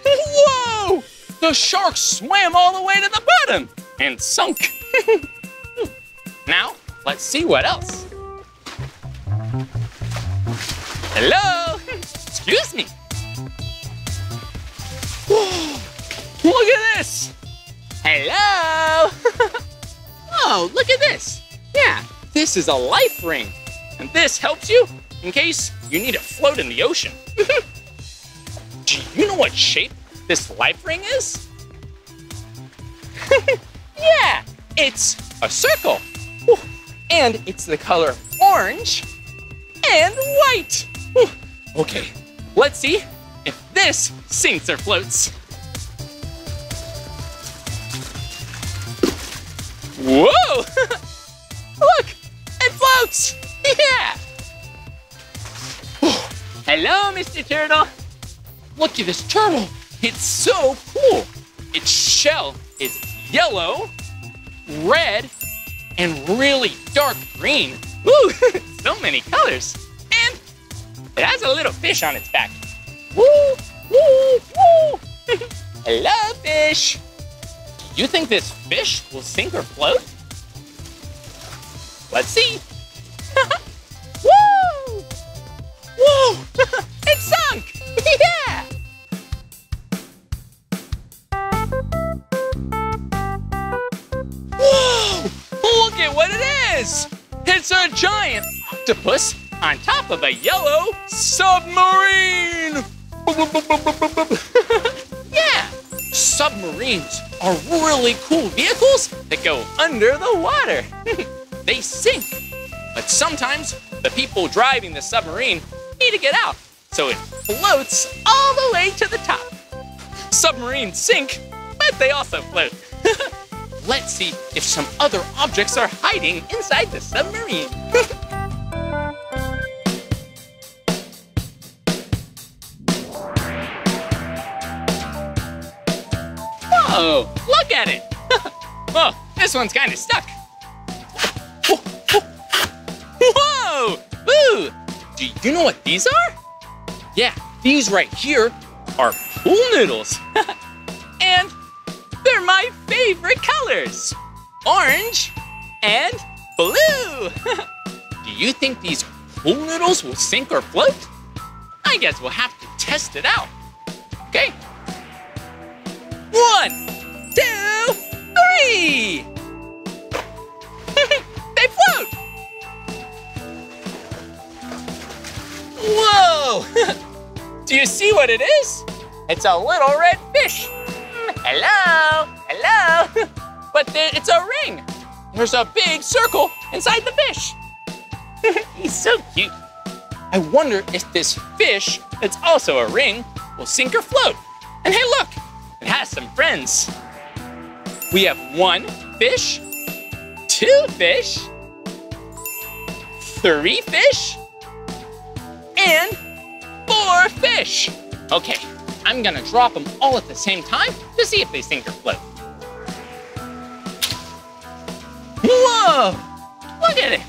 Whoa! The shark swam all the way to the bottom and sunk. Now, let's see what else. Hello? Excuse me. Whoa! Look at this. Hello. Oh, look at this. Yeah, this is a life ring. And this helps you in case you need to float in the ocean. Do you know what shape this life ring is? Yeah, it's a circle. Ooh, and it's the color orange and white. Ooh, okay, let's see if this sinks or floats. Whoa! Look, it floats. Yeah. Ooh, hello, Mr. Turtle. Look at this turtle. It's so cool. Its shell is yellow, red, and really dark green. Ooh, so many colors. And it has a little fish on its back. Woo, woo, woo. Hello, fish. Do you think this fish will sink or float? Let's see. Woo! Whoa! It sunk! Yeah! Whoa! Look at what it is! It's a giant octopus on top of a yellow submarine! Yeah! Submarines are really cool vehicles that go under the water. They sink, but sometimes the people driving the submarine need to get out, so it floats all the way to the top. Submarines sink, but they also float. Let's see if some other objects are hiding inside the submarine. Whoa, look at it. Oh, this one's kind of stuck. Whoa! Ooh! Do you know what these are? Yeah, these right here are pool noodles. And they're my favorite colors, orange and blue. Do you think these pool noodles will sink or float? I guess we'll have to test it out. Okay. 1, 2, 3. They float. Whoa! Do you see what it is? It's a little red fish. Hello, hello. But it's a ring. There's a big circle inside the fish. He's so cute. I wonder if this fish that's also a ring will sink or float. And hey, look, it has some friends. We have one fish, two fish, three fish, and four fish. Okay, I'm gonna drop them all at the same time to see if they sink or float. Whoa! Look at it!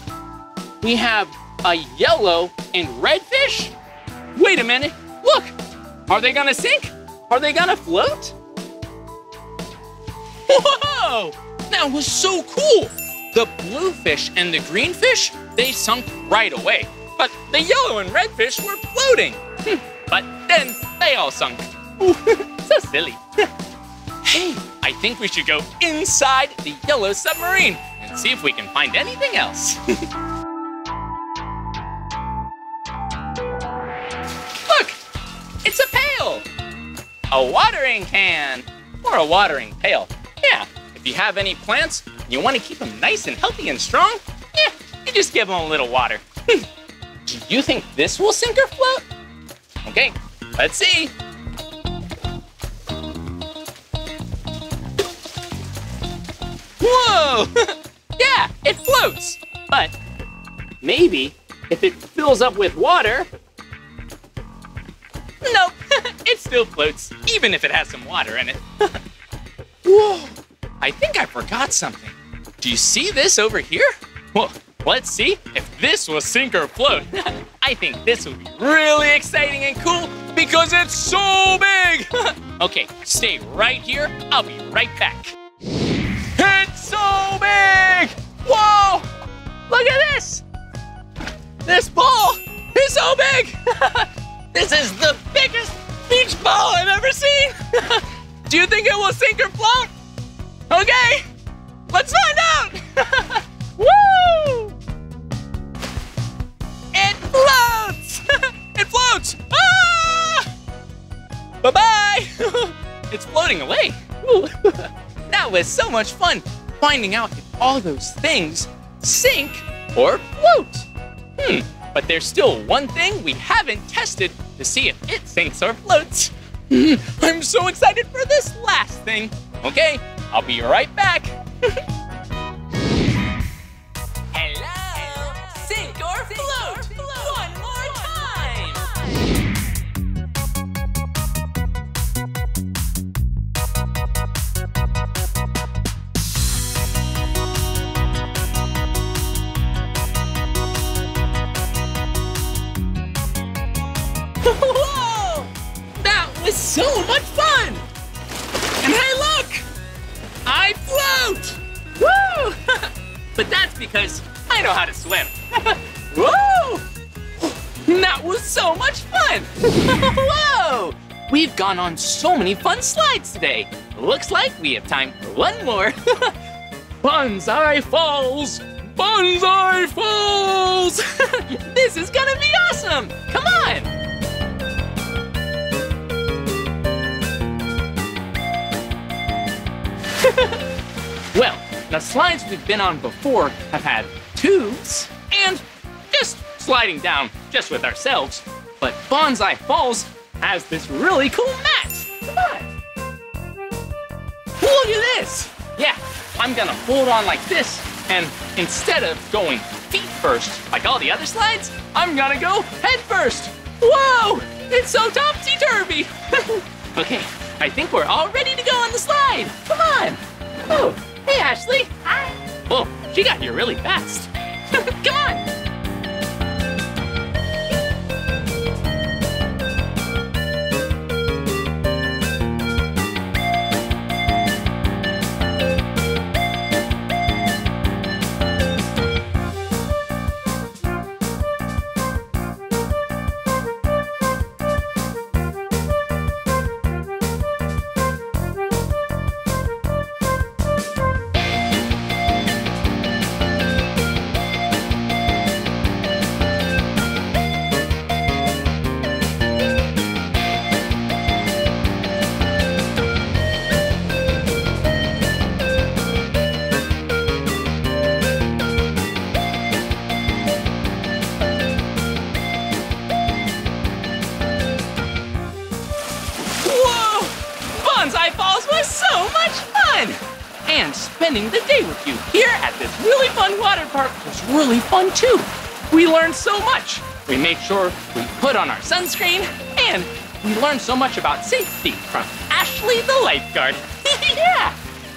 We have a yellow and red fish? Wait a minute, look! Are they gonna sink? Are they gonna float? Whoa! That was so cool! The blue fish and the green fish, they sunk right away. But the yellow and red fish were floating. But then they all sunk. So silly. Hey, I think we should go inside the yellow submarine and see if we can find anything else. Look, it's a pail. A watering can or a watering pail. Yeah, if you have any plants, you want to keep them nice and healthy and strong, yeah, you just give them a little water. Do you think this will sink or float? Okay, let's see. Whoa! Yeah, it floats. But maybe if it fills up with water, nope, it still floats, even if it has some water in it. Whoa, I think I forgot something. Do you see this over here? Whoa, let's see if this will sink or float. I think this will be really exciting and cool because it's so big. Okay, stay right here. I'll be right back. It's so big! Whoa! Look at this! This ball is so big! This is the biggest beach ball I've ever seen! Do you think it will sink or float? Okay, let's find out! Woo! It floats! It floats! Ah! Bye-bye! It's floating away. That was so much fun finding out if all those things sink or float. But there's still one thing we haven't tested to see if it sinks or floats. I'm so excited for this last thing. Okay, I'll be right back. Hello, sink or float. One more time. Whoa, that was so much fun. And hey, look, I float. Woo! But that's because I know how to swim. Whoa! That was so much fun! Whoa! We've gone on so many fun slides today. Looks like we have time for one more. Bonsai Falls! Bonsai Falls! This is gonna be awesome! Come on! Well, the slides we've been on before have had tubes and just sliding down just with ourselves. But Bonsai Falls has this really cool mat. Come on. Look at this. Yeah, I'm gonna hold on like this, and instead of going feet first like all the other slides, I'm gonna go head first. Whoa, it's so topsy-turvy. Okay, I think we're all ready to go on the slide. Come on. Oh, hey, Ashley. Hi. Whoa, she got here really fast. Come on. The day with you here at this really fun water park was really fun too. We learned so much. We made sure we put on our sunscreen and We learned so much about safety from Ashley the lifeguard. Yeah!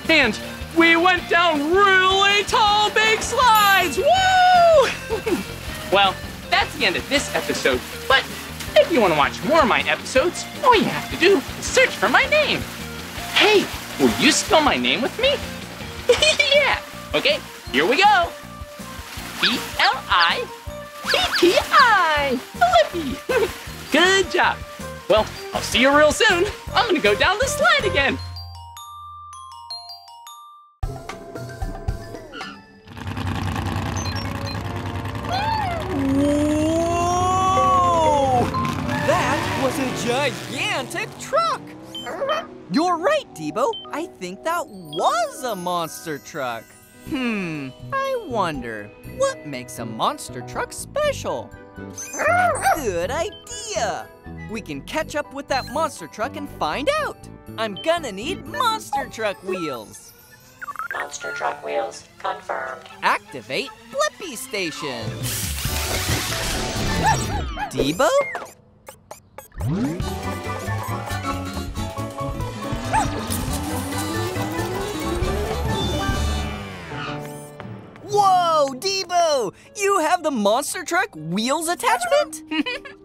And we went down really tall, big slides! Woo! Well, that's the end of this episode, but if you want to watch more of my episodes, all you have to do is search for my name. Hey, will you spell my name with me? Yeah! Okay, here we go. Blippi. Blippi. Good job. Well, I'll see you real soon. I'm gonna go down the slide again. Whoa! That was a gigantic truck. You're right, Debo. I think that was a monster truck. I wonder, what makes a monster truck special? Good idea! We can catch up with that monster truck and find out! I'm gonna need monster truck wheels! Monster truck wheels confirmed. Activate Blippi Station! Debo? Whoa, Debo! You have the monster truck wheels attachment?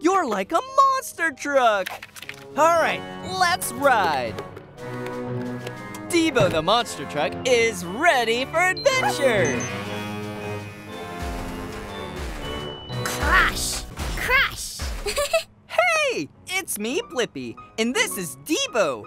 You're like a monster truck! All right, let's ride! Debo the monster truck is ready for adventure! Crash! Crash! Hey, it's me, Blippi, and this is Debo.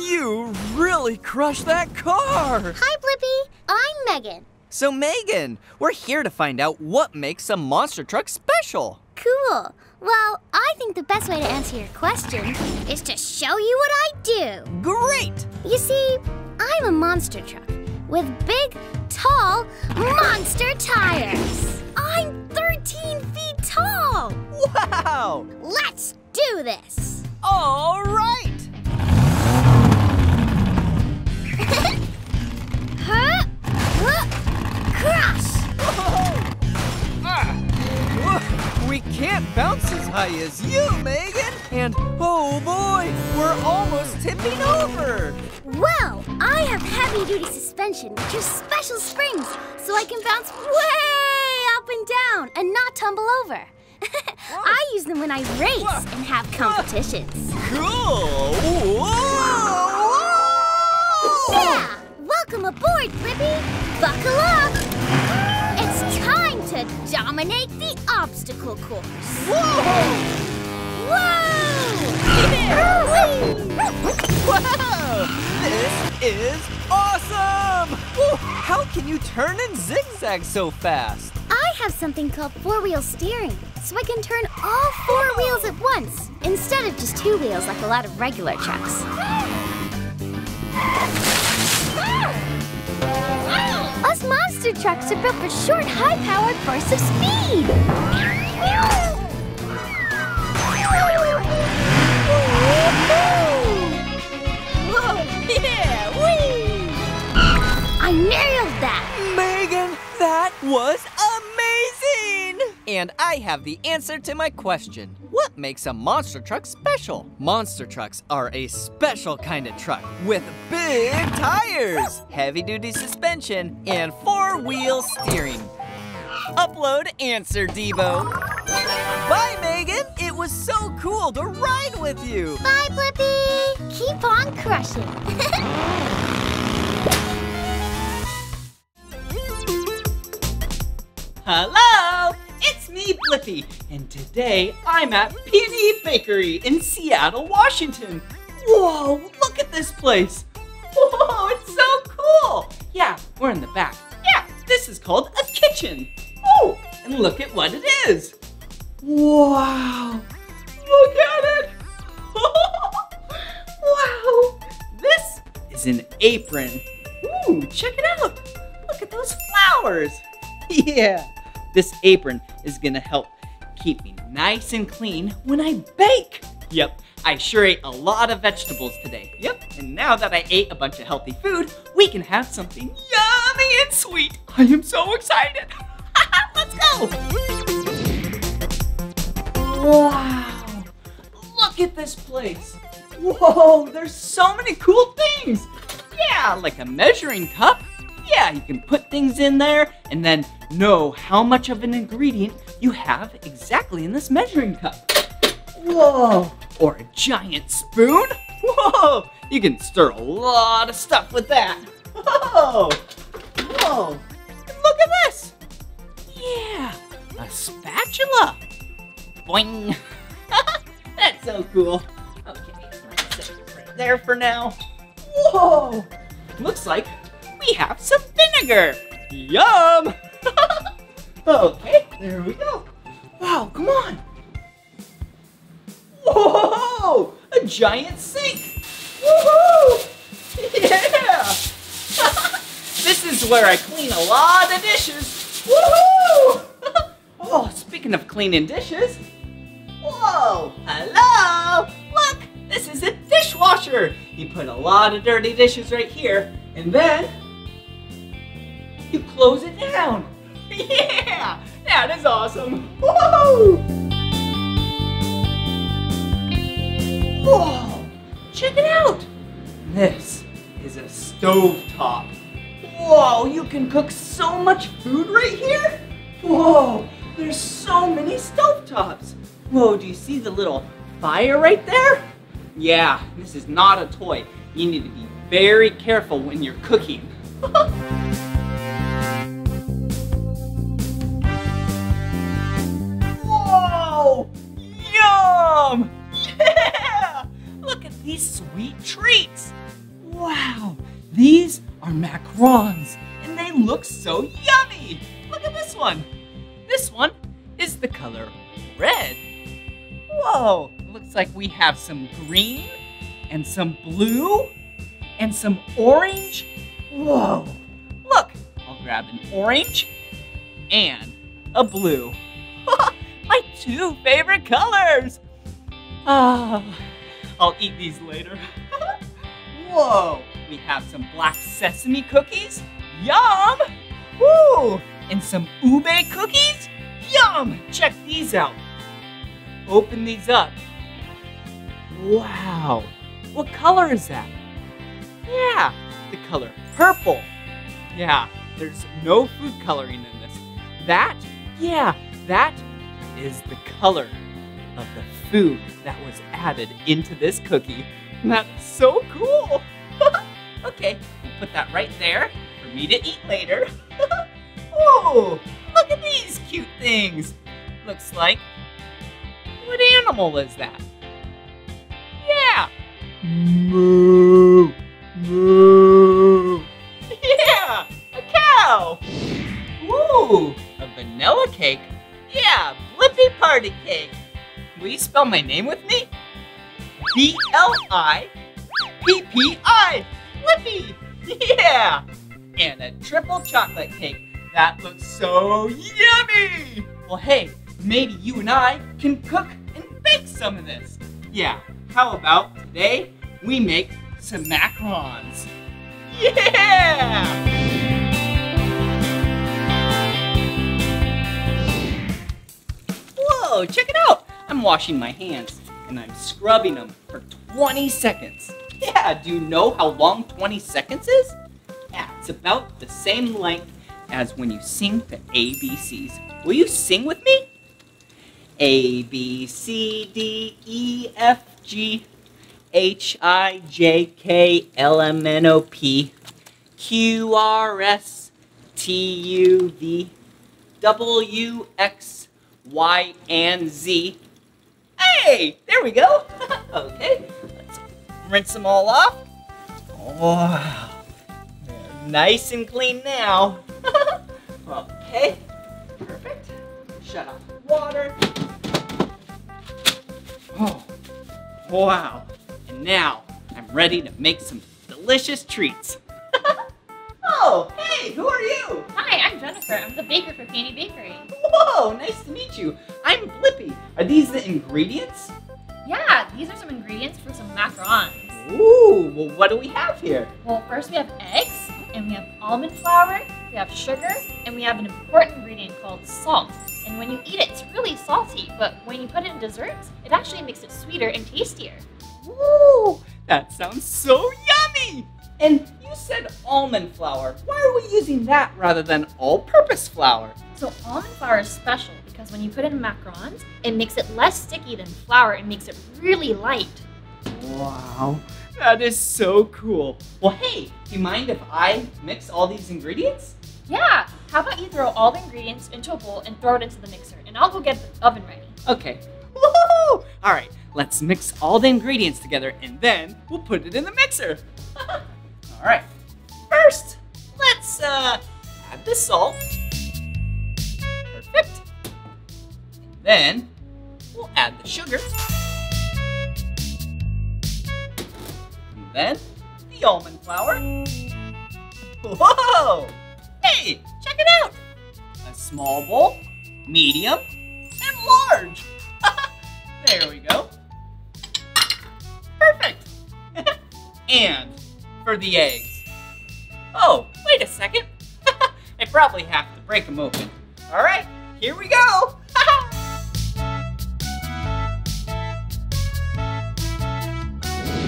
You really crushed that car! Hi, Blippi. I'm Megan. So Megan, we're here to find out what makes a monster truck special. Cool. Well, I think the best way to answer your question is to show you what I do. Great! You see, I'm a monster truck with big, tall, monster tires. I'm 13 feet tall. Wow! Let's do this. All right. We can't bounce as high as you, Megan! And, oh boy, we're almost tipping over! Well, I have heavy-duty suspension, which are special springs, so I can bounce way up and down and not tumble over. I use them when I race and have competitions. Cool! Whoa! Yeah! Welcome aboard, Blippi! Buckle up! Time to dominate the obstacle course. Whoa! Whoa! Wow! This is awesome! Whoa. How can you turn and zigzag so fast? I have something called four-wheel steering, so I can turn all four wheels at once instead of just two wheels like a lot of regular trucks. Us monster trucks are built for short, high-powered bursts of speed. Whoa, yeah, whee! I nailed that! Megan, that was amazing! And I have the answer to my question. What makes a monster truck special? Monster trucks are a special kind of truck with big tires, heavy-duty suspension, and four-wheel steering. Upload answer, Debo. Bye, Megan. It was so cool to ride with you. Bye, Blippi. Keep on crushing. Hello, it's me, Blippi, and today I'm at P.D. Bakery in Seattle, Washington. Whoa, look at this place. Whoa, it's so cool. Yeah, we're in the back. Yeah, this is called a kitchen. Oh, and look at what it is. Wow, look at it. Wow, this is an apron. Ooh, check it out. Look at those flowers. Yeah. This apron is gonna help keep me nice and clean when I bake. Yep, I sure ate a lot of vegetables today. Yep, and now that I ate a bunch of healthy food, we can have something yummy and sweet. I am so excited. Let's go. Wow, look Look at this place. Whoa, there's so many cool things. Yeah, like a measuring cup. Yeah, you can put things in there and then know how much of an ingredient you have exactly in this measuring cup. Whoa, or a giant spoon. Whoa, you can stir a lot of stuff with that. Whoa, whoa, and look at this. Yeah, a spatula. Boing. That's so cool. Okay, let's set it right there for now. Whoa, looks like we have some vinegar. Yum. Okay, there we go. Wow, come on. Whoa, a giant sink. Woohoo! Yeah. This is where I clean a lot of dishes. Woohoo! Oh, speaking of cleaning dishes. Whoa, hello! Look, this is a dishwasher. You put a lot of dirty dishes right here, and then you close it down. Yeah, that is awesome. Whoa! Whoa, check it out. This is a stovetop. Whoa, you can cook so much food right here. Whoa, there's so many stovetops. Whoa, do you see the little fire right there? Yeah, this is not a toy. You need to be very careful when you're cooking. Whoa! Yum! Yeah! Look at these sweet treats. Wow, these are macarons, and they look so yummy. Look at this one. This one is the color red. Whoa, looks like we have some green and some blue and some orange. Whoa, look, I'll grab an orange and a blue. My two favorite colors. Ah, I'll eat these later. Whoa, we have some black sesame cookies. Yum! Woo! And some ube cookies. Yum! Check these out. Open these up. Wow, what color is that? Yeah, the color purple. Yeah, there's no food coloring in this. That, yeah, that is the color of the food that was added into this cookie. That's so cool. Okay, we'll put that right there for me to eat later. Whoa, look at these cute things. Looks like, what animal is that? Yeah. Moo. Moo. Yeah, a cow. Ooh, a vanilla cake. Yeah, Blippi party cake. Will you spell my name with me? B-L-I-P-P-I. Blippi. Yeah. And a triple chocolate cake. That looks so yummy. Well, hey, maybe you and I can cook and bake some of this. Yeah, how about today we make some macarons? Yeah! Whoa, check it out. I'm washing my hands and I'm scrubbing them for 20 seconds. Yeah, do you know how long 20 seconds is? Yeah, it's about the same length as when you sing the ABCs. Will you sing with me? A, B, C, D, E, F, G, H, I, J, K, L, M, N, O, P, Q, R, S, T, U, V, W, X, Y, and Z. Hey, there we go. Okay, let's rinse them all off. Wow, they're nice and clean now. Okay, perfect. Shut off the water. Oh, wow. And now I'm ready to make some delicious treats. Oh, hey, who are you? Hi, I'm Jennifer. I'm the baker for Fanny Bakery. Whoa, nice to meet you. I'm Blippi. Are these the ingredients? Yeah, these are some ingredients for some macarons. Ooh, well, what do we have here? Well, first we have eggs and we have almond flour, we have sugar, and we have an important ingredient called salt. And when you eat it, it's really salty, but when you put it in desserts, it actually makes it sweeter and tastier. Woo! That sounds so yummy! And you said almond flour. Why are we using that rather than all-purpose flour? So almond flour is special because when you put it in macarons, it makes it less sticky than flour. It makes it really light. Wow, that is so cool. Well, hey, do you mind if I mix all these ingredients? Yeah, how about you throw all the ingredients into a bowl and throw it into the mixer, and I'll go get the oven ready. Okay. Woohoo! All right, let's mix all the ingredients together, and then we'll put it in the mixer. All right, first, let's add the salt. Perfect. And then we'll add the sugar. And then the almond flour. Whoa! Hey, check it out. A small bowl, medium, and large. There we go. Perfect. And for the eggs. Oh, wait a second. I probably have to break them open. All right, here we go.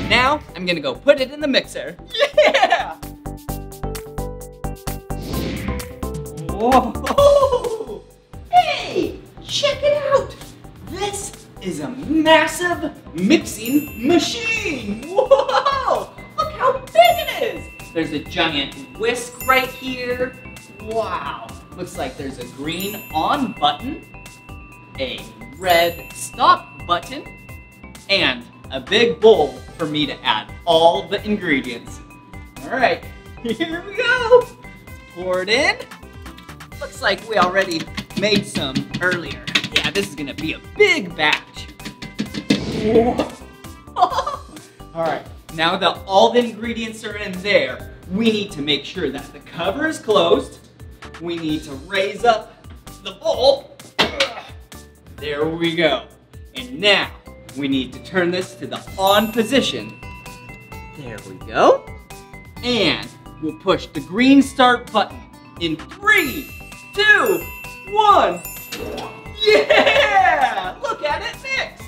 Now I'm gonna go put it in the mixer. Yeah! Whoa! Hey, check it out! This is a massive mixing machine! Whoa! Look how big it is! There's a giant whisk right here. Wow! Looks like there's a green on button, a red stop button, and a big bowl for me to add all the ingredients. All right, here we go! Pour it in. Looks like we already made some earlier. Yeah, this is gonna be a big batch. Alright, now that all the ingredients are in there, we need to make sure that the cover is closed. We need to raise up the bowl. There we go. And now we need to turn this to the on position. There we go. And we'll push the green start button in 3, 2, 1. Yeah! Look at it mix!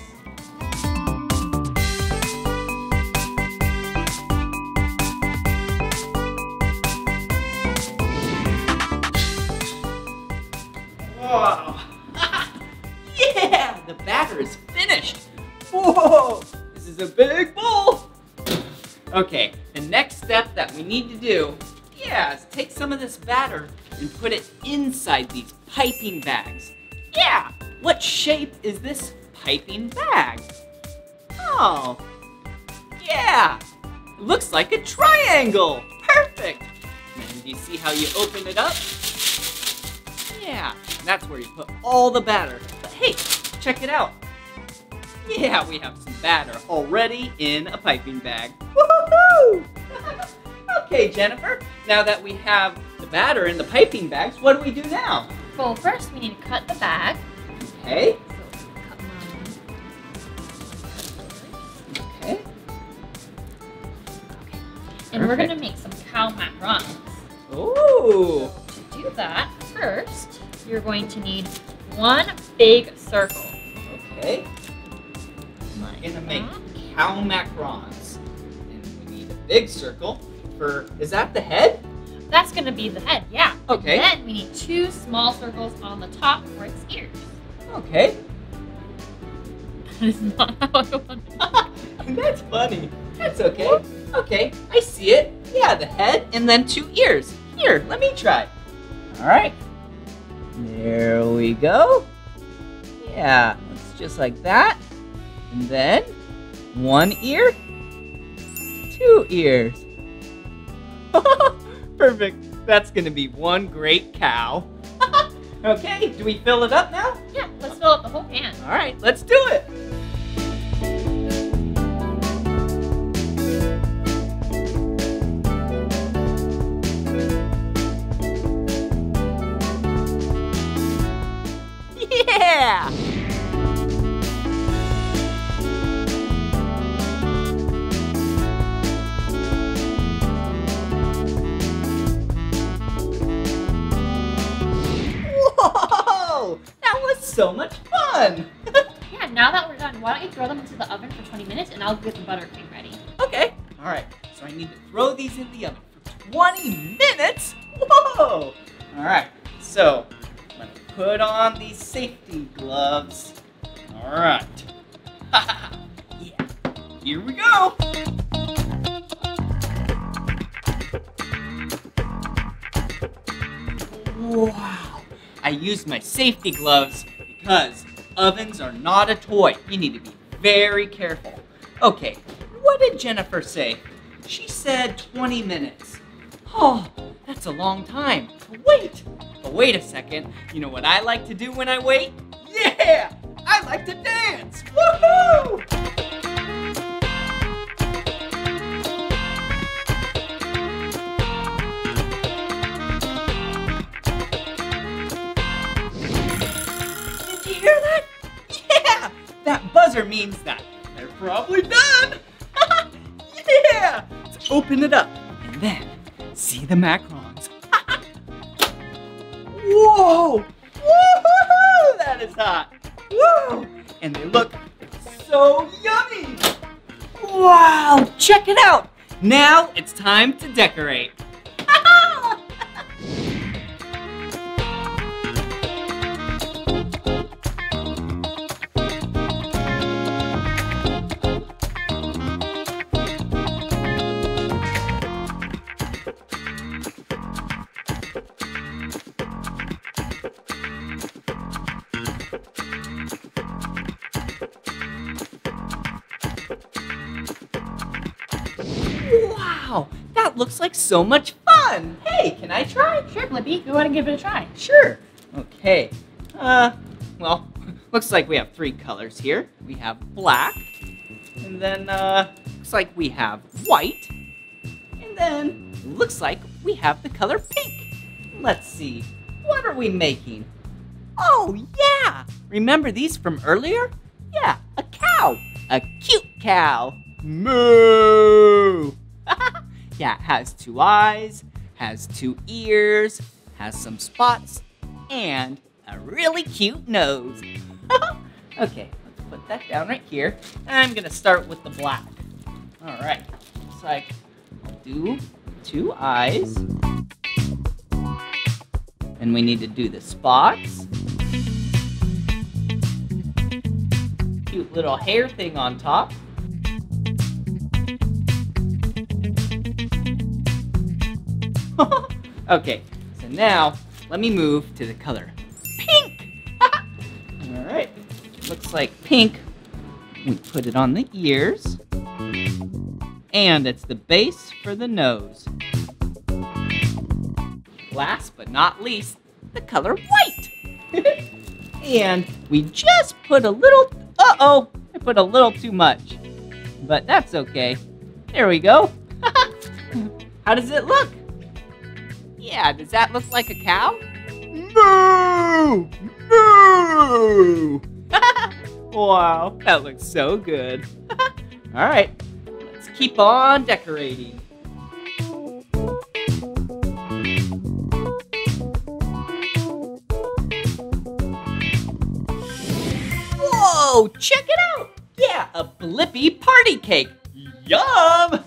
Whoa! Yeah! The batter is finished! Whoa! This is a big bowl! Okay, the next step that we need to do, is take some of this batter and put it inside these piping bags. Yeah! What shape is this piping bag? Oh, yeah! It looks like a triangle! Perfect! And you see how you open it up? Yeah, and that's where you put all the batter. But hey, check it out. Yeah, we have some batter already in a piping bag. Woohoo! Okay, Jennifer, now that we have the batter in the piping bags, what do we do now? Well, first we need to cut the bag. Okay. So cut mine. Okay. Okay. And we're gonna make some cow macarons. Ooh. So to do that, first you're going to need one big circle. Okay. Like we're gonna make cow macarons, and we need a big circle for. Is that the head? That's gonna be the head, yeah. Okay. And then we need two small circles on the top for its ears. Okay. That is not how I want it. That's funny. That's okay. Okay, I see it. Yeah, the head and then two ears. Here, let me try. All right. There we go. Yeah, it's just like that. And then one ear, two ears. Perfect. That's gonna be one great cow. Okay, do we fill it up now? Yeah, let's fill up the whole pan. All right, let's do it. Yeah! so much fun! Yeah, now that we're done, why don't you throw them into the oven for 20 minutes and I'll get the buttercream ready. Okay. Alright, so I need to throw these in the oven for 20 minutes? Whoa! Alright, so I'm going to put on these safety gloves. Alright. Yeah. Here we go! Wow! I used my safety gloves because ovens are not a toy. You need to be very careful. Okay, what did Jennifer say? She said 20 minutes. Oh, that's a long time to wait. But wait a second. You know what I like to do when I wait? Yeah! I like to dance! Woohoo! That buzzer means that they're probably done. Yeah! Let's open it up and then see the macarons. Whoa! Woo-hoo-hoo! That is hot. Whoa! And they look so yummy. Wow! Check it out. Now it's time to decorate. Looks like so much fun. Hey, can I try? Sure, Blippi. You want to give it a try? Sure. Okay. Well, looks like we have three colors here. We have black, and then looks like we have white, and then looks like we have the color pink. Let's see. What are we making? Oh, yeah. Remember these from earlier? Yeah, a cow. A cute cow. Moo. Yeah, it has two eyes, has two ears, has some spots, and a really cute nose. Okay, let's put that down right here. I'm gonna start with the black. All right, so I do two eyes. And we need to do the spots. Cute little hair thing on top. Okay, so now let me move to the color pink. All right, looks like pink. We put it on the ears. And it's the base for the nose. Last but not least, the color white. And we just put a little, uh-oh, I put a little too much. But that's okay. There we go. How does it look? Yeah, does that look like a cow? Moo! Moo! Wow, that looks so good. All right, let's keep on decorating. Whoa, check it out! Yeah, a Blippi party cake. Yum!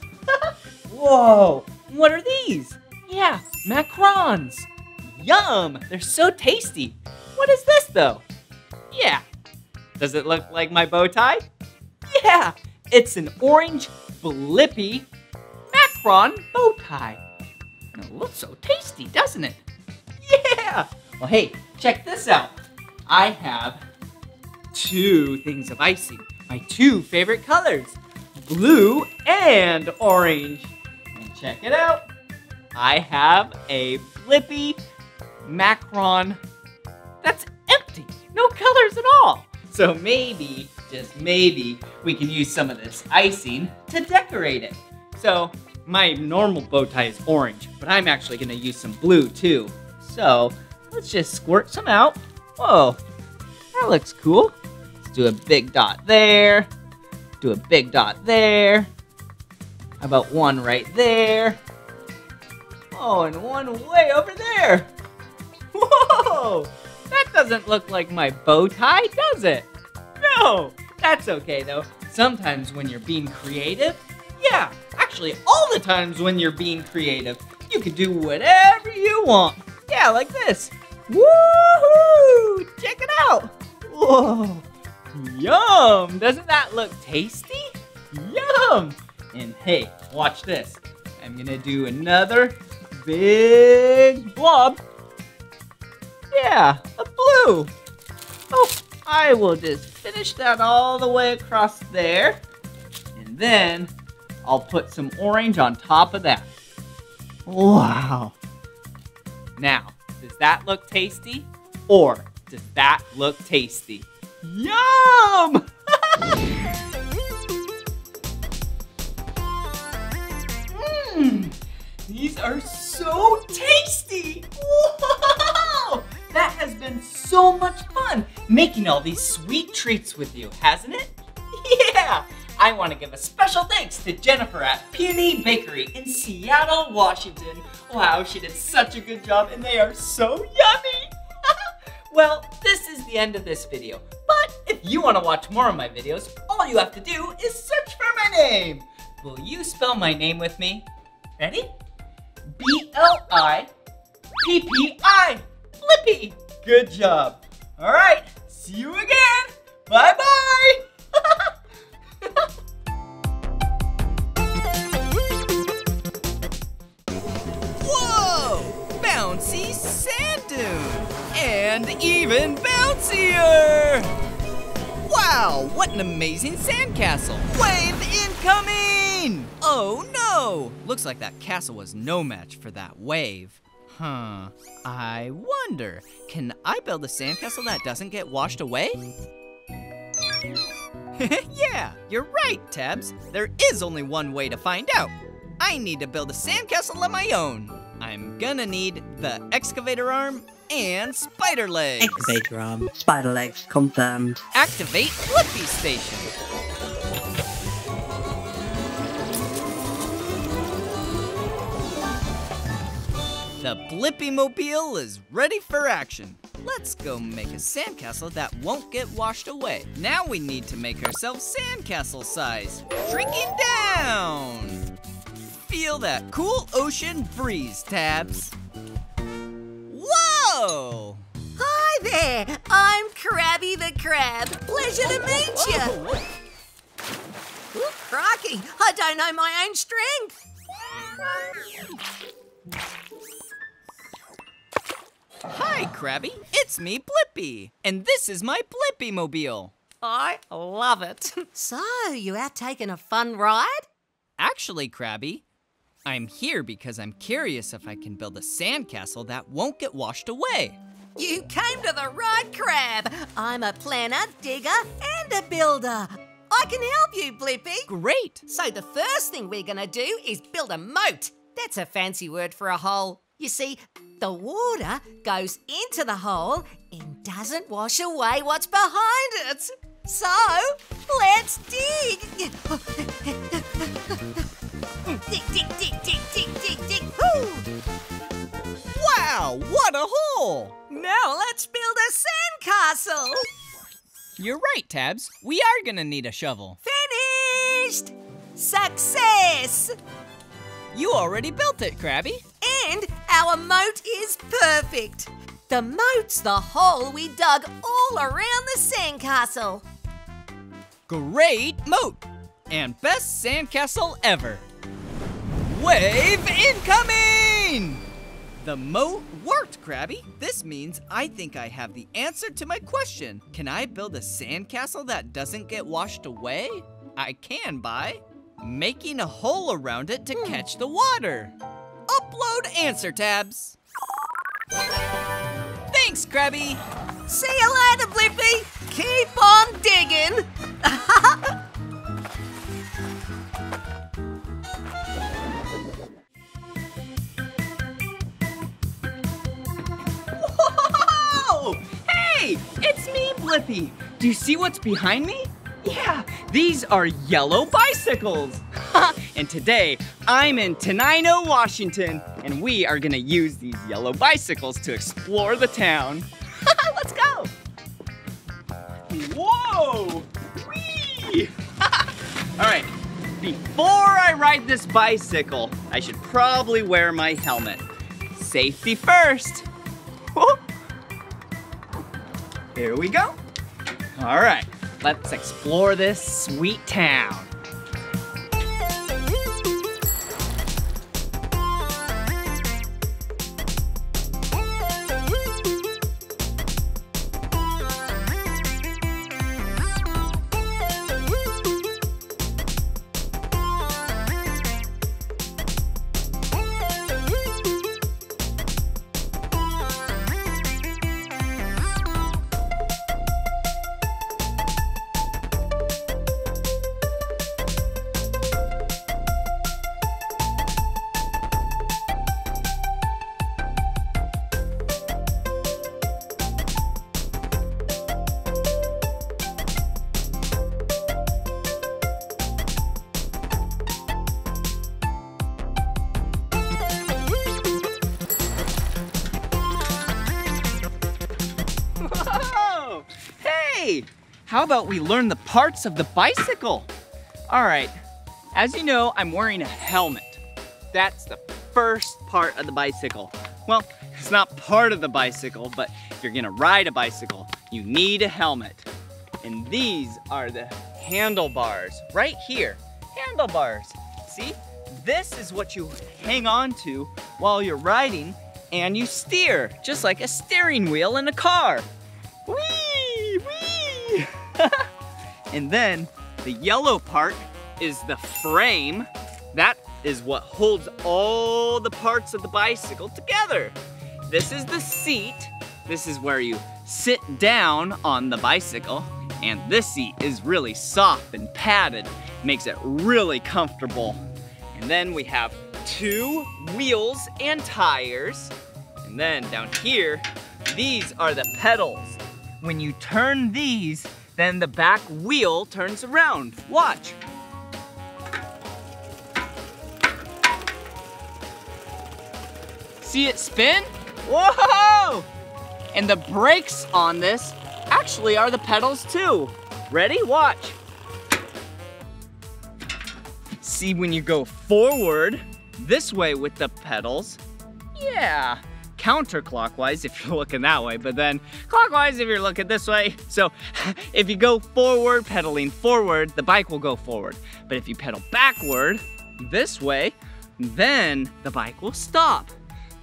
Whoa, what are these? Yeah, macarons. Yum, they're so tasty. What is this though? Yeah, does it look like my bow tie? Yeah, it's an orange Blippi macaron bow tie. And it looks so tasty, doesn't it? Yeah. Well, hey, check this out. I have two things of icing, my two favorite colors, blue and orange. And check it out. I have a Blippi macaron that's empty, no colors at all. So maybe, just maybe, we can use some of this icing to decorate it. So my normal bow tie is orange, but I'm actually gonna use some blue too. So let's just squirt some out. Whoa, that looks cool. Let's do a big dot there, do a big dot there. How about one right there? Oh, and one way over there. Whoa, that Doesn't look like my bow tie, does it? No, that's okay though. Sometimes when you're being creative, yeah, actually all the times when you're being creative, you can do whatever you want. Yeah, like this. Woohoo! Check it out. Whoa, yum! Doesn't that look tasty? Yum! And hey, watch this. I'm gonna do another big blob. Yeah, a blue. Oh, I will just finish that all the way across there. And then I'll put some orange on top of that. Wow. Now, does that look tasty? Or does that look tasty? Yum! These are so tasty! Whoa! That has been so much fun making all these sweet treats with you, hasn't it? Yeah! I want to give a special thanks to Jennifer at Peony Bakery in Seattle, Washington. Wow, she did such a good job and they are so yummy! Well, this is the end of this video, but if you want to watch more of my videos, all you have to do is search for my name. Will you spell my name with me? Ready? B-L-I-P-P-I. Blippi. Good job. All right. See you again. Bye-bye. Whoa! Bouncy sand dune. And even bouncier. Wow, what an amazing sandcastle. Wave incoming. Oh, no. Looks like that castle was no match for that wave. Huh. I wonder, can I build a sandcastle that doesn't get washed away? Yeah, you're right, Tabs. There is only one way to find out. I need to build a sandcastle of my own. I'm gonna need the excavator arm and spider legs. Excavator arm, spider legs, confirmed. Activate Blippi Station. The Blippi-mobile is ready for action. Let's go make a sandcastle that won't get washed away. Now we need to make ourselves sandcastle size. Shrinking down. Feel that cool ocean breeze, Tabs. Whoa! Hi there, I'm Krabby the Crab. Pleasure to meet you. Ooh, crikey, I don't know my own strength. Hi, Krabby. It's me, Blippi. And this is my Blippi-mobile. I love it. So, you out taking a fun ride? Actually, Krabby, I'm here because I'm curious if I can build a sandcastle that won't get washed away. You came to the right, Crab. I'm a planner, digger, and a builder. I can help you, Blippi. Great. So the first thing we're gonna do is build a moat. That's a fancy word for a hole. You see, the water goes into the hole and doesn't wash away what's behind it. So, let's dig. Dig, dig, dig, dig, dig, dig, dig. Wow, what a hole. Now let's build a sandcastle. You're right, Tabs. We are gonna need a shovel. Finished. Success. You already built it, Krabby. And our moat is perfect. The moat's the hole we dug all around the sandcastle. Great moat. And best sandcastle ever. Wave incoming! The moat worked, Krabby. This means I think I have the answer to my question. Can I build a sandcastle that doesn't get washed away? I can by making a hole around it to catch the water. Upload answer, Tabs. Thanks, Krabby. See you later, Blippi. Keep on digging. Whoa! Hey, it's me, Blippi. Do you see what's behind me? Yeah, these are yellow bicycles. And today, I'm in Tenino, Washington, and we are gonna use these yellow bicycles to explore the town. Let's go! Whoa! Whee! Alright, before I ride this bicycle, I should probably wear my helmet. Safety first! Whoop. There we go. Alright, let's explore this sweet town. How about we learn the parts of the bicycle? All right, as you know, I'm wearing a helmet. That's the first part of the bicycle. Well, it's not part of the bicycle, but if you're gonna ride a bicycle, you need a helmet. And these are the handlebars right here. Handlebars. See, this is what you hang on to while you're riding and you steer, just like a steering wheel in a car. Whee, whee! And then the yellow part is the frame. That is what holds all the parts of the bicycle together. This is the seat. This is where you sit down on the bicycle. And this seat is really soft and padded. Makes it really comfortable. And then we have two wheels and tires. And then down here, these are the pedals. When you turn these, then the back wheel turns around. Watch. See it spin? Whoa! And the brakes on this actually are the pedals too. Ready? Watch. See, when you go forward this way with the pedals, yeah. Counterclockwise if you're looking that way, but then clockwise if you're looking this way. So if you go forward, pedaling forward, the bike will go forward. But if you pedal backward this way, then the bike will stop.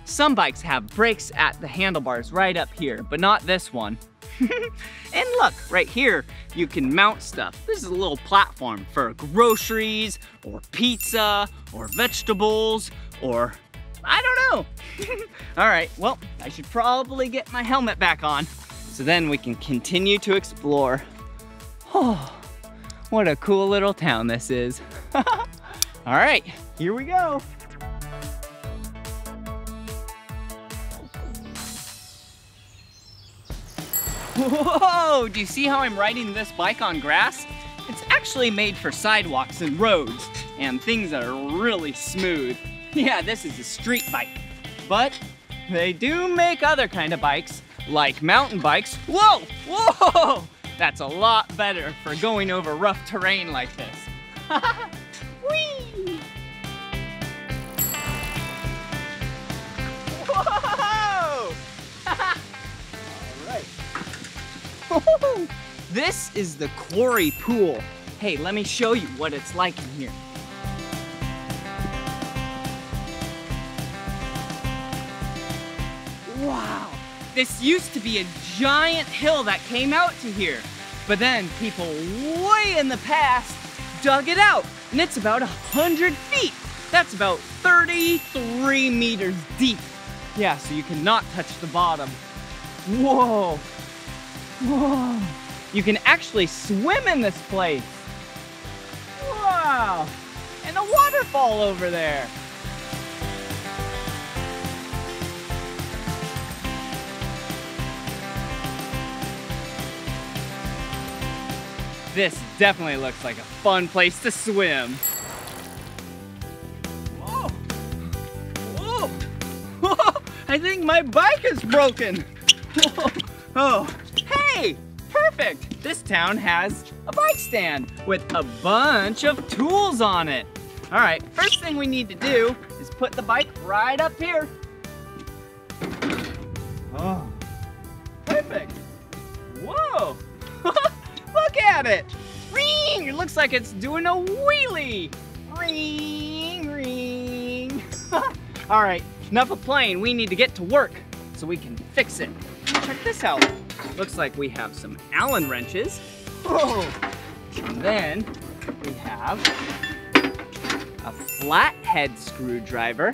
Some bikes have brakes at the handlebars right up here, but not this one. And look, right here, you can mount stuff. This is a little platform for groceries or pizza or vegetables or I don't know. All right, well, I should probably get my helmet back on so then we can continue to explore. Oh, what a cool little town this is. All right, here we go. Whoa, do you see how I'm riding this bike on grass? It's actually made for sidewalks and roads and things that are really smooth. Yeah, this is a street bike, but they do make other kind of bikes, like mountain bikes. Whoa, whoa, that's a lot better for going over rough terrain like this. Whee! Whoa! All right. This is the quarry pool. Hey, let me show you what it's like in here. Wow, this used to be a giant hill that came out to here, but then people way in the past dug it out, and it's about 100 feet. That's about 33 meters deep. Yeah, so you cannot touch the bottom. Whoa, whoa. You can actually swim in this place. Wow, and a waterfall over there. This definitely looks like a fun place to swim. Whoa! Whoa! Whoa! I think my bike is broken! Whoa! Oh, hey, perfect. This town has a bike stand with a bunch of tools on it. All right, first thing we need to do is put the bike right up here. Oh, perfect. Whoa, look at it. Ring, it looks like it's doing a wheelie. Ring, ring. All right, enough of playing. We need to get to work so we can fix it. Check this out. Looks like we have some Allen wrenches. Whoa. And then we have a flathead screwdriver.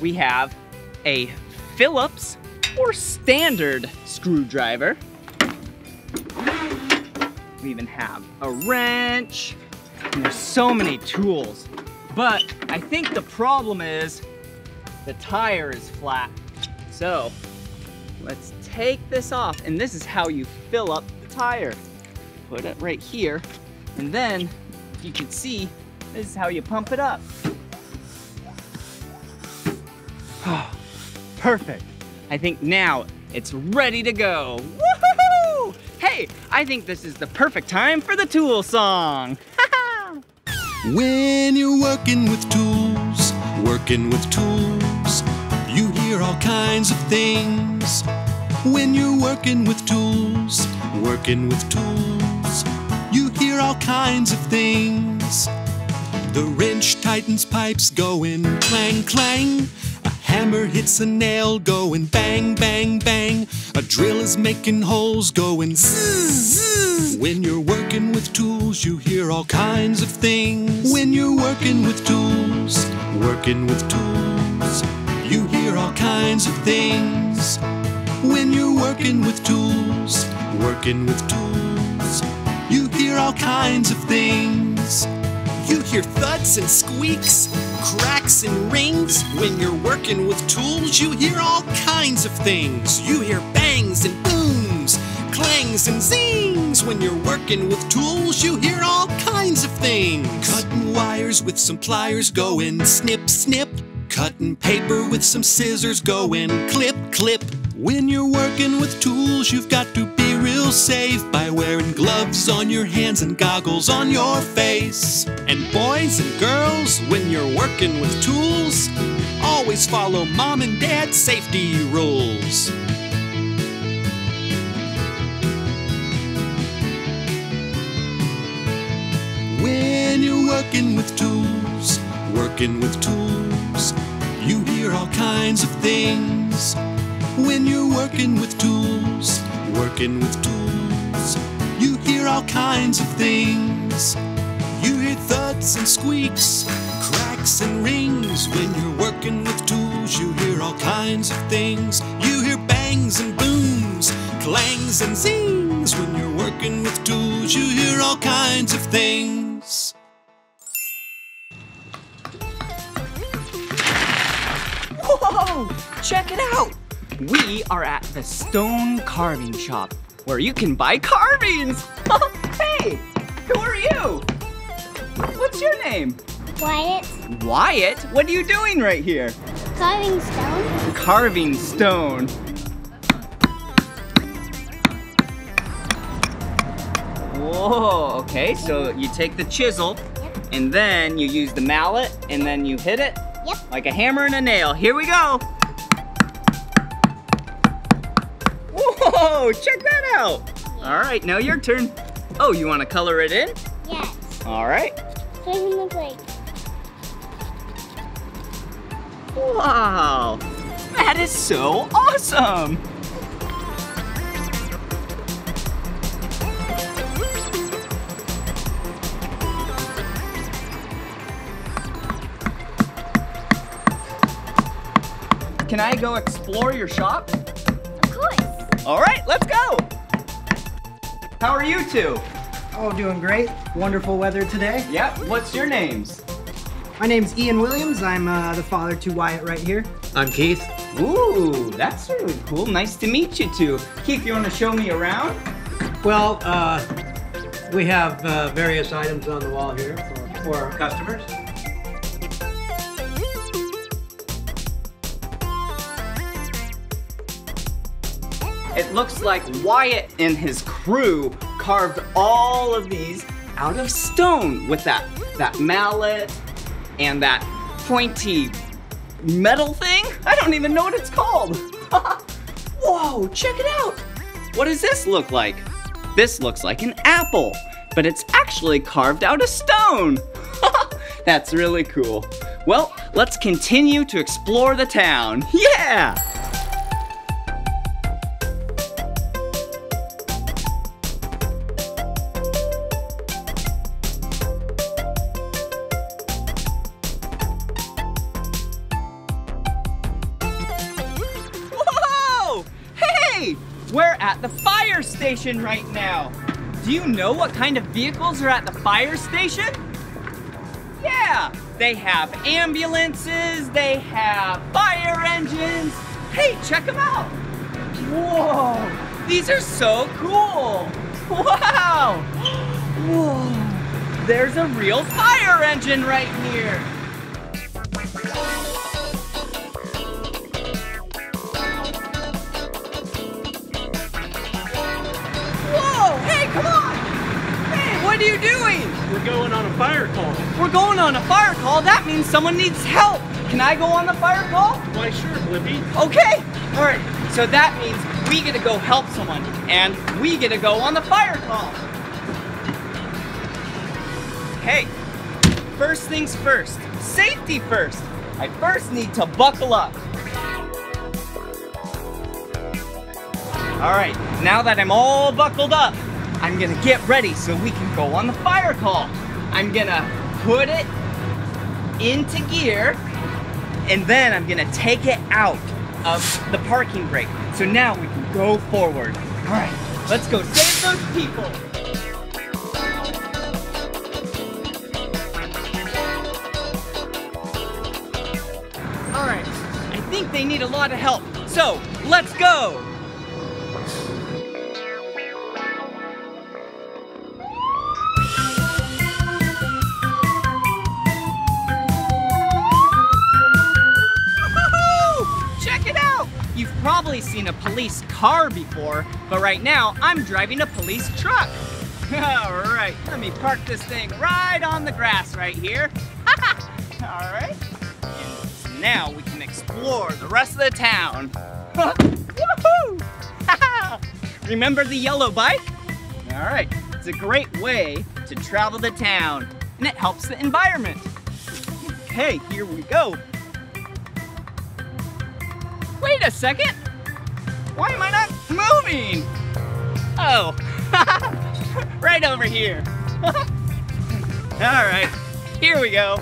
We have a Phillips or standard screwdriver. We even have a wrench. And there's so many tools. But I think the problem is the tire is flat. So let's take this off. And this is how you fill up the tire. Put it right here. And then you can see, this is how you pump it up. Oh, perfect. I think now it's ready to go. Woohoo! Hey, I think this is the perfect time for the tool song. When you're working with tools, you hear all kinds of things. When you're working with tools, you hear all kinds of things. The wrench tightens pipes going clang, clang. A hammer hits a nail going bang, bang, bang. A drill is making holes going zzz, zzz. When you're working with tools, you hear all kinds of things. When you're working with tools, you hear all kinds of things. When you're working with tools, you hear all kinds of things. You hear thuds and squeaks, cracks and rings. When you're working with tools, you hear all kinds of things. You hear bangs and booms, clangs and zings. When you're working with tools, you hear all kinds of things. Cutting wires with some pliers going snip, snip. Cutting paper with some scissors going clip, clip. When you're working with tools, you've got to be real safe by wearing gloves on your hands and goggles on your face. And boys and girls, when you're working with tools, always follow mom and dad's safety rules. When you're working with tools, you hear all kinds of things. When you're working with tools, you hear all kinds of things. You hear thuds and squeaks, cracks and rings. When you're working with tools, you hear all kinds of things. You hear bangs and booms, clangs and zings. When you're working with tools, you hear all kinds of things. Whoa! Check it out! We are at the stone carving shop where you can buy carvings. Hey, who are you? What's your name? Wyatt. Wyatt? What are you doing right here? Carving stone. Carving stone. Whoa, okay, so you take the chisel, yep, and then you use the mallet and then you hit it, yep, like a hammer and a nail. Here we go. Whoa, check that out. Yeah. All right, now your turn. Oh, you want to color it in? Yes. All right. What does it look like? Wow, that is so awesome. Can I go explore your shop? All right, let's go. How are you two? Oh, doing great. Wonderful weather today. Yep. What's your names? My name's Ian Williams. I'm the father to Wyatt right here. I'm Keith. Ooh, that's really cool. Nice to meet you two. Keith, you want to show me around? Well, we have various items on the wall here for our customers. It looks like Wyatt and his crew carved all of these out of stone with that mallet and that pointy metal thing. I don't even know what it's called. Whoa, check it out. What does this look like? This looks like an apple, but it's actually carved out of stone. That's really cool. Well, let's continue to explore the town. Yeah! Whoa! Hey! We're at the fire station right now. Do you know what kind of vehicles are at the fire station? Yeah, they have ambulances, they have fire engines. Hey, check them out. Whoa, these are so cool. Wow. Whoa, there's a real fire engine right here. Whoa, hey, come on. Hey, what are you doing? We're going on a fire call. We're going on a fire call? That means someone needs help. Can I go on the fire call? Why, sure, Blippi. Okay. All right. So that means we get to go help someone, and we get to go on the fire call. Hey, first things first. Safety first. I first need to buckle up. All right. Now that I'm all buckled up, I'm gonna get ready so we can go on the fire call. I'm gonna put it into gear and then I'm gonna take it out of the parking brake. So now we can go forward. All right, let's go save those people. All right, I think they need a lot of help. So let's go. Probably seen a police car before, but right now I'm driving a police truck. All right, let me park this thing right on the grass right here. All right, and now we can explore the rest of the town. Woohoo! Remember the yellow bike? All right, it's a great way to travel the town, and it helps the environment. Okay, here we go. Wait a second, why am I not moving? Oh, right over here. All right, here we go.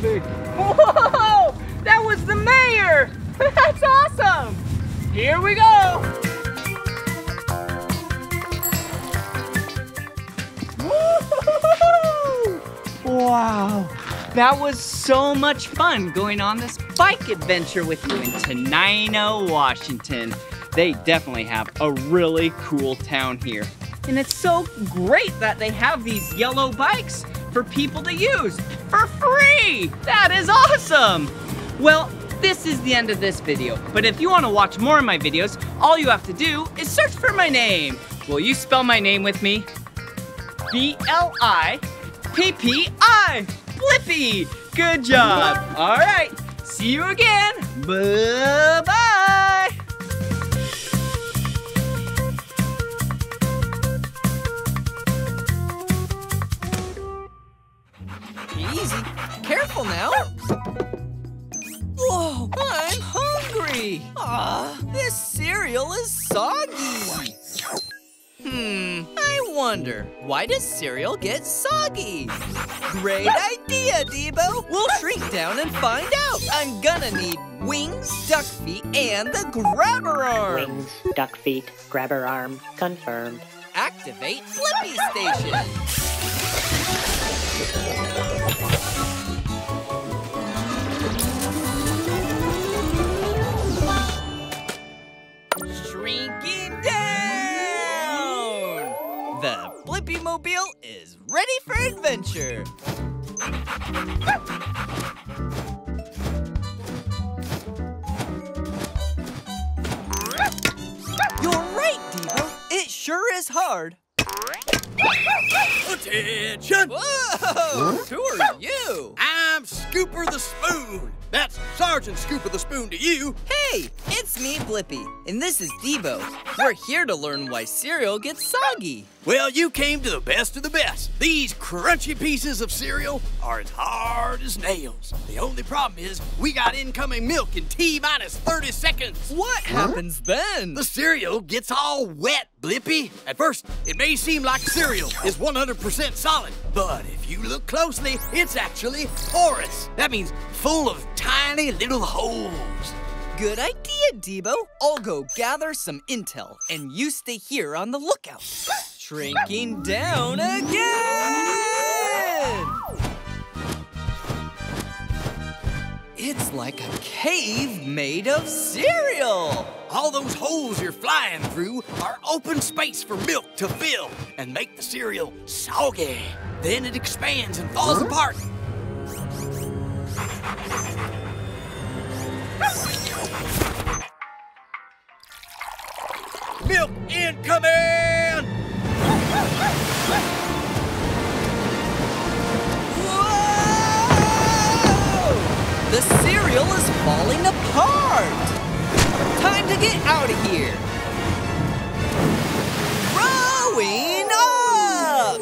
Whoa! That was the mayor! That's awesome! Here we go! Woo-hoo-hoo-hoo! Wow! That was so much fun going on this bike adventure with you in Tenino, Washington. They definitely have a really cool town here. And it's so great that they have these yellow bikes for people to use for free. That is awesome. Well, this is the end of this video, but if you want to watch more of my videos, all you have to do is search for my name. Will you spell my name with me? B-L-I-P-P-I, Blippi. Good job. All right, see you again. Bye-bye. Easy. Careful now. Whoa, I'm hungry. Aw, this cereal is soggy. I wonder, why does cereal get soggy? Great idea, Debo. We'll shrink down and find out. I'm gonna need Wings, duck feet, and the grabber arm. Wings, duck feet, grabber arm, confirmed. Activate Flippy Station. Shrinking down. The Flippy Mobile is ready for adventure. You're right, Diva. It sure is hard. Attention! Whoa! Huh? Who are you? I'm Scooper the Spoon. That's Sergeant Scooper the Spoon to you. Hey, it's me, Blippi, and this is Devo. We're here to learn why cereal gets soggy. Well, you came to the best of the best. These crunchy pieces of cereal are as hard as nails. The only problem is we got incoming milk in T-minus 30 seconds. What happens then? The cereal gets all wet, Blippi. At first, it may seem like cereal is 100% solid, but if you look closely, it's actually porous. That means full of tiny little holes. Good idea, Debo. I'll go gather some intel, and you stay here on the lookout. Shrinking down again! It's like a cave made of cereal. All those holes you're flying through are open space for milk to fill and make the cereal soggy. Then it expands and falls apart. Milk incoming! Whoa! The cereal is falling apart! Time to get out of here! Growing up!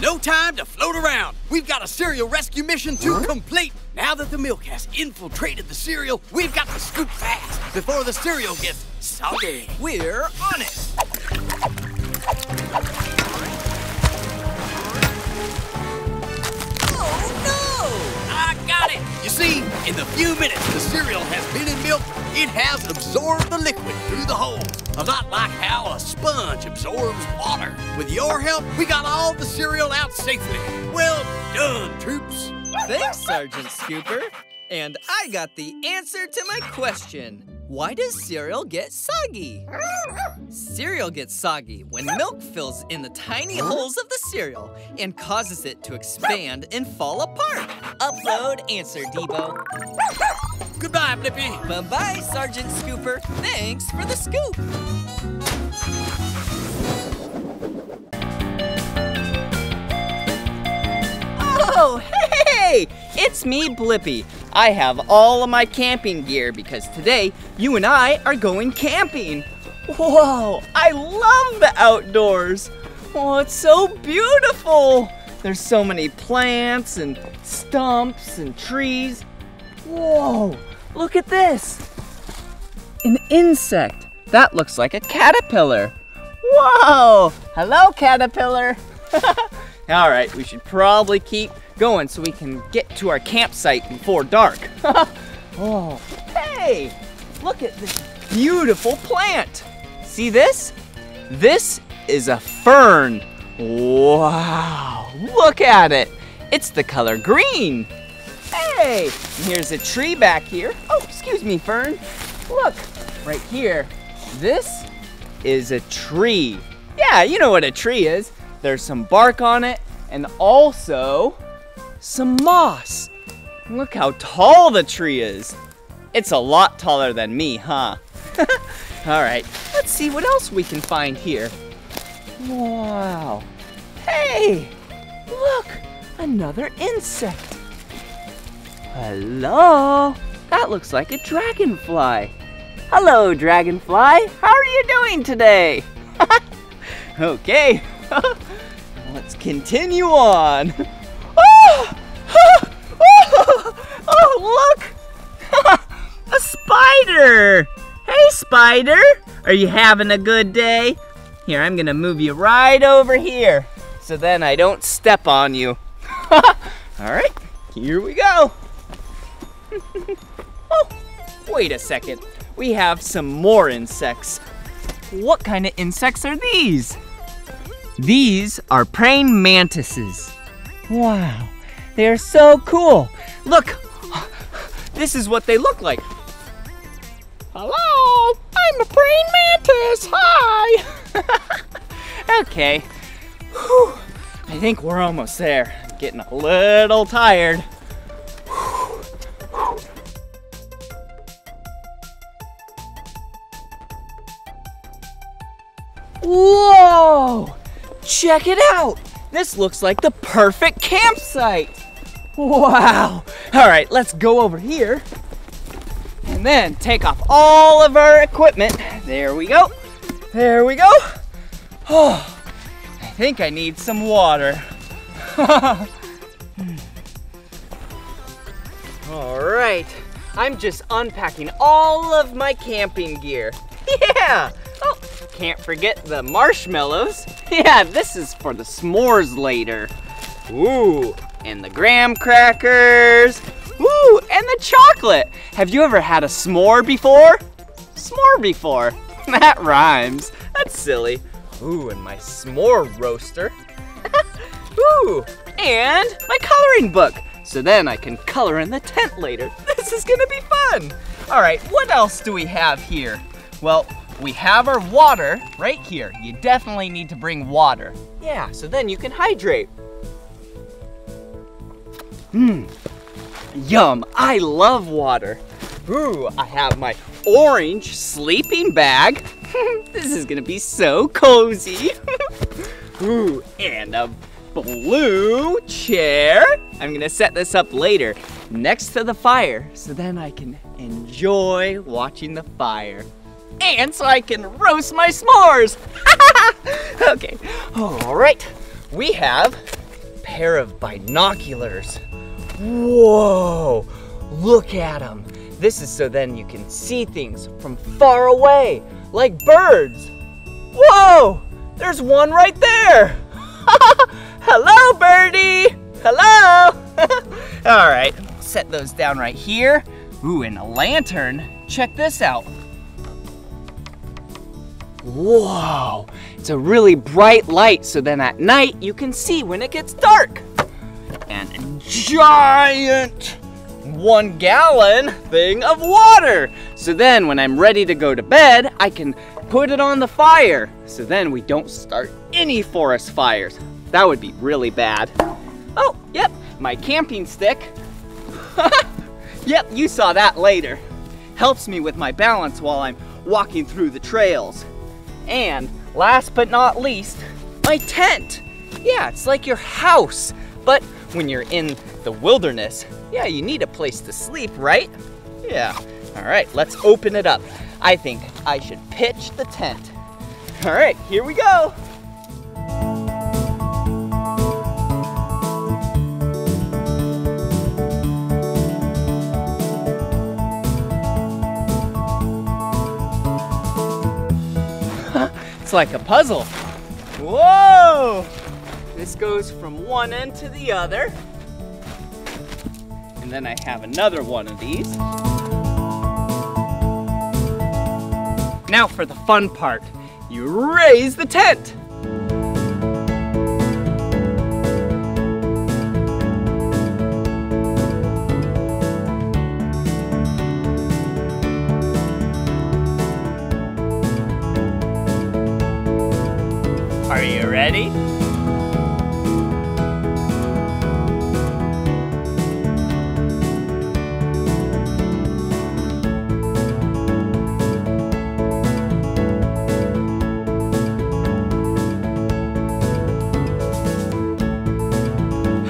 No time to float around! We've got a cereal rescue mission to complete! Now that the milk has infiltrated the cereal, we've got to scoop fast before the cereal gets soggy. We're on it. Oh, no! I got it. You see, in the few minutes the cereal has been in milk, it has absorbed the liquid through the holes. A lot like how a sponge absorbs water. With your help, we got all the cereal out safely. Well done, troops. Thanks, Sergeant Scooper. And I got the answer to my question. Why does cereal get soggy? Cereal gets soggy when milk fills in the tiny holes of the cereal and causes it to expand and fall apart. Upload answer, Debo. Goodbye, Blippi. Bye-bye, Sergeant Scooper. Thanks for the scoop. Oh, hey! It's me, Blippi. I have all of my camping gear because today you and I are going camping. Whoa, I love the outdoors. Oh, it's so beautiful. There's so many plants and stumps and trees. Whoa, look at this. An insect. That looks like a caterpillar. Whoa, hello, caterpillar. All right, we should probably keep going so we can get to our campsite before dark. Oh, hey, look at this beautiful plant. See this? This is a fern. Wow, look at it. It's the color green. Hey, here's a tree back here. Oh, excuse me, fern. Look, right here, this is a tree. Yeah, you know what a tree is. There's some bark on it and also some moss. Look how tall the tree is. It's a lot taller than me, huh? All right, let's see what else we can find here. Wow. Hey, look, another insect. Hello, that looks like a dragonfly. Hello, dragonfly, how are you doing today? Okay. Let's continue on. Oh, oh, oh, oh, look! A spider! Hey, spider! Are you having a good day? Here, I'm gonna move you right over here so then I don't step on you. All right, Here we go. Oh, wait a second. We have some more insects. What kind of insects are these? These are praying mantises. Wow, they are so cool. Look, this is what they look like. Hello, I'm a praying mantis, hi. Okay, whew. I think we're almost there. I'm getting a little tired. Whoa! Check it out! This looks like the perfect campsite! Wow! Alright, let's go over here and then take off all of our equipment. There we go! There we go! Oh, I think I need some water. Alright, I'm just unpacking all of my camping gear. Yeah! Oh, can't forget the marshmallows. Yeah, this is for the s'mores later. Ooh, and the graham crackers. Ooh, and the chocolate. Have you ever had a s'more before? S'more before. That rhymes. That's silly. Ooh, and my s'more roaster. Ooh, and my coloring book. So then I can color in the tent later. This is gonna be fun. All right, what else do we have here? Well, we have our water right here. You definitely need to bring water. Yeah, so then you can hydrate. Mmm, yum, I love water. Ooh, I have my orange sleeping bag. This is gonna be so cozy. Ooh, and a blue chair. I'm gonna set this up later next to the fire so then I can enjoy watching the fire. And so I can roast my s'mores. Okay, all right. We have a pair of binoculars. Whoa, look at them. This is so then you can see things from far away, like birds. Whoa, there's one right there. Hello, birdie. Hello. All right, set those down right here. Ooh, and a lantern. Check this out. Whoa, it's a really bright light, so then at night you can see when it gets dark. And a giant 1 gallon thing of water. So then when I'm ready to go to bed, I can put it on the fire. So then we don't start any forest fires. That would be really bad. Oh, yep, my camping stick. Yep, you saw that later. Helps me with my balance while I'm walking through the trails. And last but not least, my tent. Yeah, it's like your house, but when you're in the wilderness, yeah, you need a place to sleep, right? Yeah, all right, let's open it up. I think I should pitch the tent. All right, here we go. Like a puzzle. Whoa! This goes from one end to the other. And then I have another one of these. Now for the fun part. You raise the tent. Are you ready?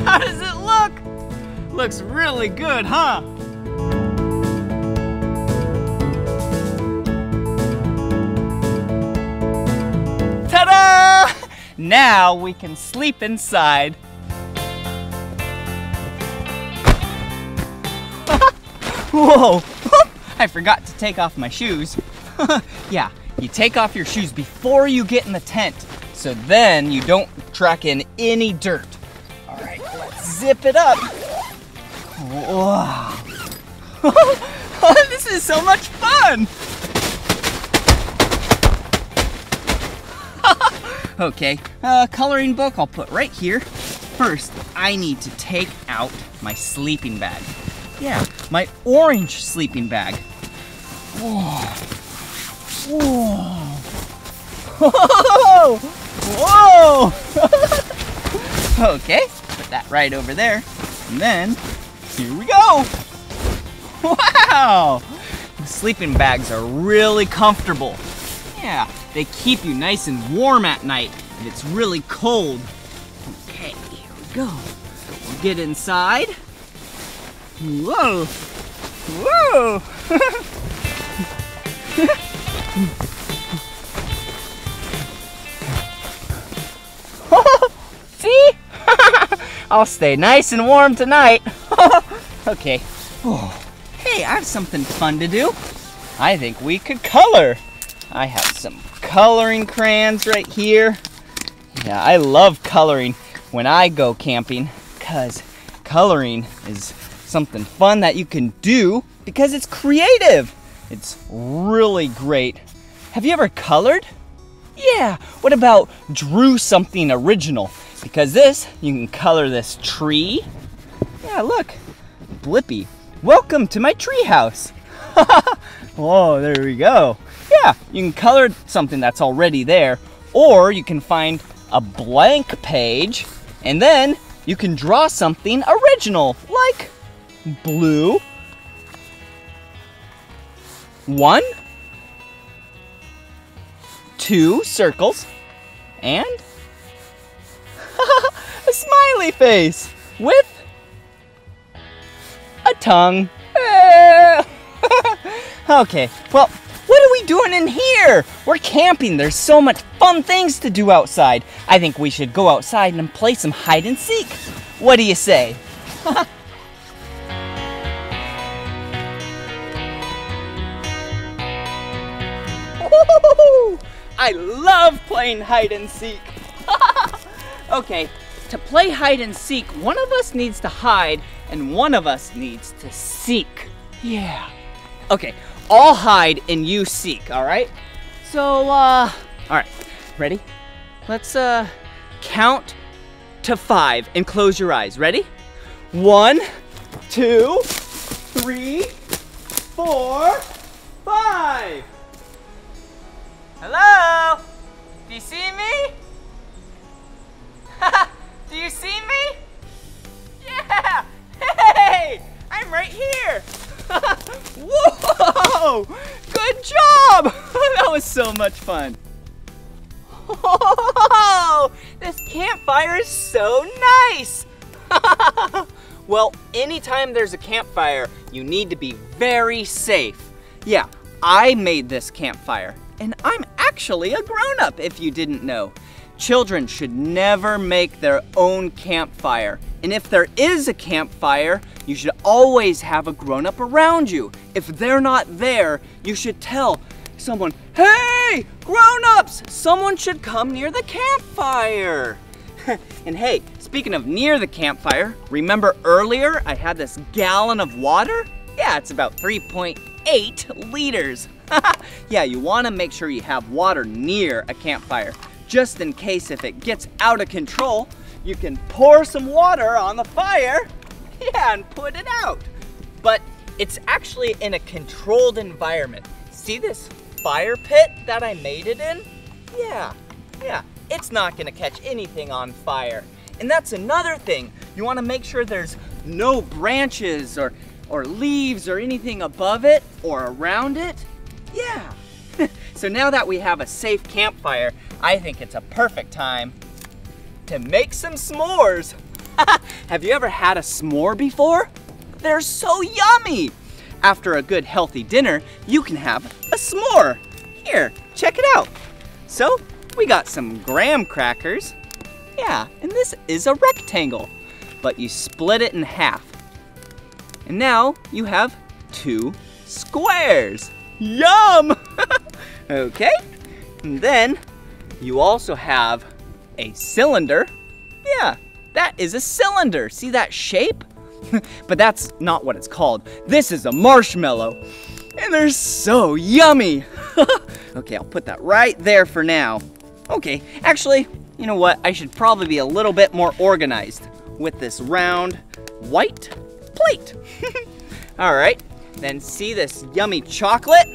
How does it look? Looks really good, huh? Ta-da! Now we can sleep inside. Whoa, I forgot to take off my shoes. Yeah, you take off your shoes before you get in the tent, so then you don't track in any dirt. All right, let's zip it up. Wow. This is so much fun! Okay, coloring book I'll put right here. First, I need to take out my sleeping bag. Yeah, my orange sleeping bag. Whoa. Whoa. Whoa. Whoa. Okay, put that right over there. And then, here we go. Wow. The sleeping bags are really comfortable. Yeah, they keep you nice and warm at night if it's really cold. Okay, here we go. We'll get inside. Whoa. Whoa. See? I'll stay nice and warm tonight. Okay. Oh. Hey, I have something fun to do. I think we could color. I have some coloring crayons right here. Yeah, I love coloring when I go camping because coloring is something fun that you can do because it's creative. It's really great. Have you ever colored? Yeah, what about drew something original? Because this, you can color this tree. Yeah, look, Blippi, welcome to my tree house. Whoa, there we go. Yeah, you can color something that's already there, or you can find a blank page and then you can draw something original, like blue. 1, 2 circles, and a smiley face with a tongue. Okay, well, what are we doing in here? We're camping. There's so much fun things to do outside. I think we should go outside and play some hide and seek. What do you say? I love playing hide and seek. Okay, to play hide and seek, one of us needs to hide and one of us needs to seek. Yeah. Okay, I'll hide and you seek, all right? So, all right, ready? Let's count to 5 and close your eyes. Ready? 1, 2, 3, 4, 5. Hello? Do you see me? Do you see me? Yeah! Hey! I'm right here! Whoa! Good job! That was so much fun. Oh, this campfire is so nice! Well, anytime there's a campfire, you need to be very safe. Yeah, I made this campfire. And I'm actually a grown-up, if you didn't know. Children should never make their own campfire. And if there is a campfire, you should always have a grown-up around you. If they're not there, you should tell someone, hey, grown-ups, someone should come near the campfire. And hey, speaking of near the campfire, remember earlier I had this gallon of water? Yeah, it's about 3.8 liters. Yeah, you want to make sure you have water near a campfire. Just in case if it gets out of control, you can pour some water on the fire, yeah, and put it out. But it's actually in a controlled environment. See this fire pit that I made it in? Yeah, it's not going to catch anything on fire. And that's another thing. You want to make sure there's no branches or leaves or anything above it or around it. Yeah. So now that we have a safe campfire, I think it's a perfect time to make some s'mores. Have you ever had a s'more before? They're so yummy. After a good healthy dinner, you can have a s'more. Here, check it out. So we got some graham crackers. Yeah, and this is a rectangle, but you split it in half. And now you have 2 squares. Yum! Okay, and then you also have a cylinder. Yeah, that is a cylinder. See that shape? But that's not what it's called. This is a marshmallow. And they're so yummy. Okay, I'll put that right there for now. Okay, actually, you know what? I should probably be a little bit more organized with this round white plate. All right, then see this yummy chocolate?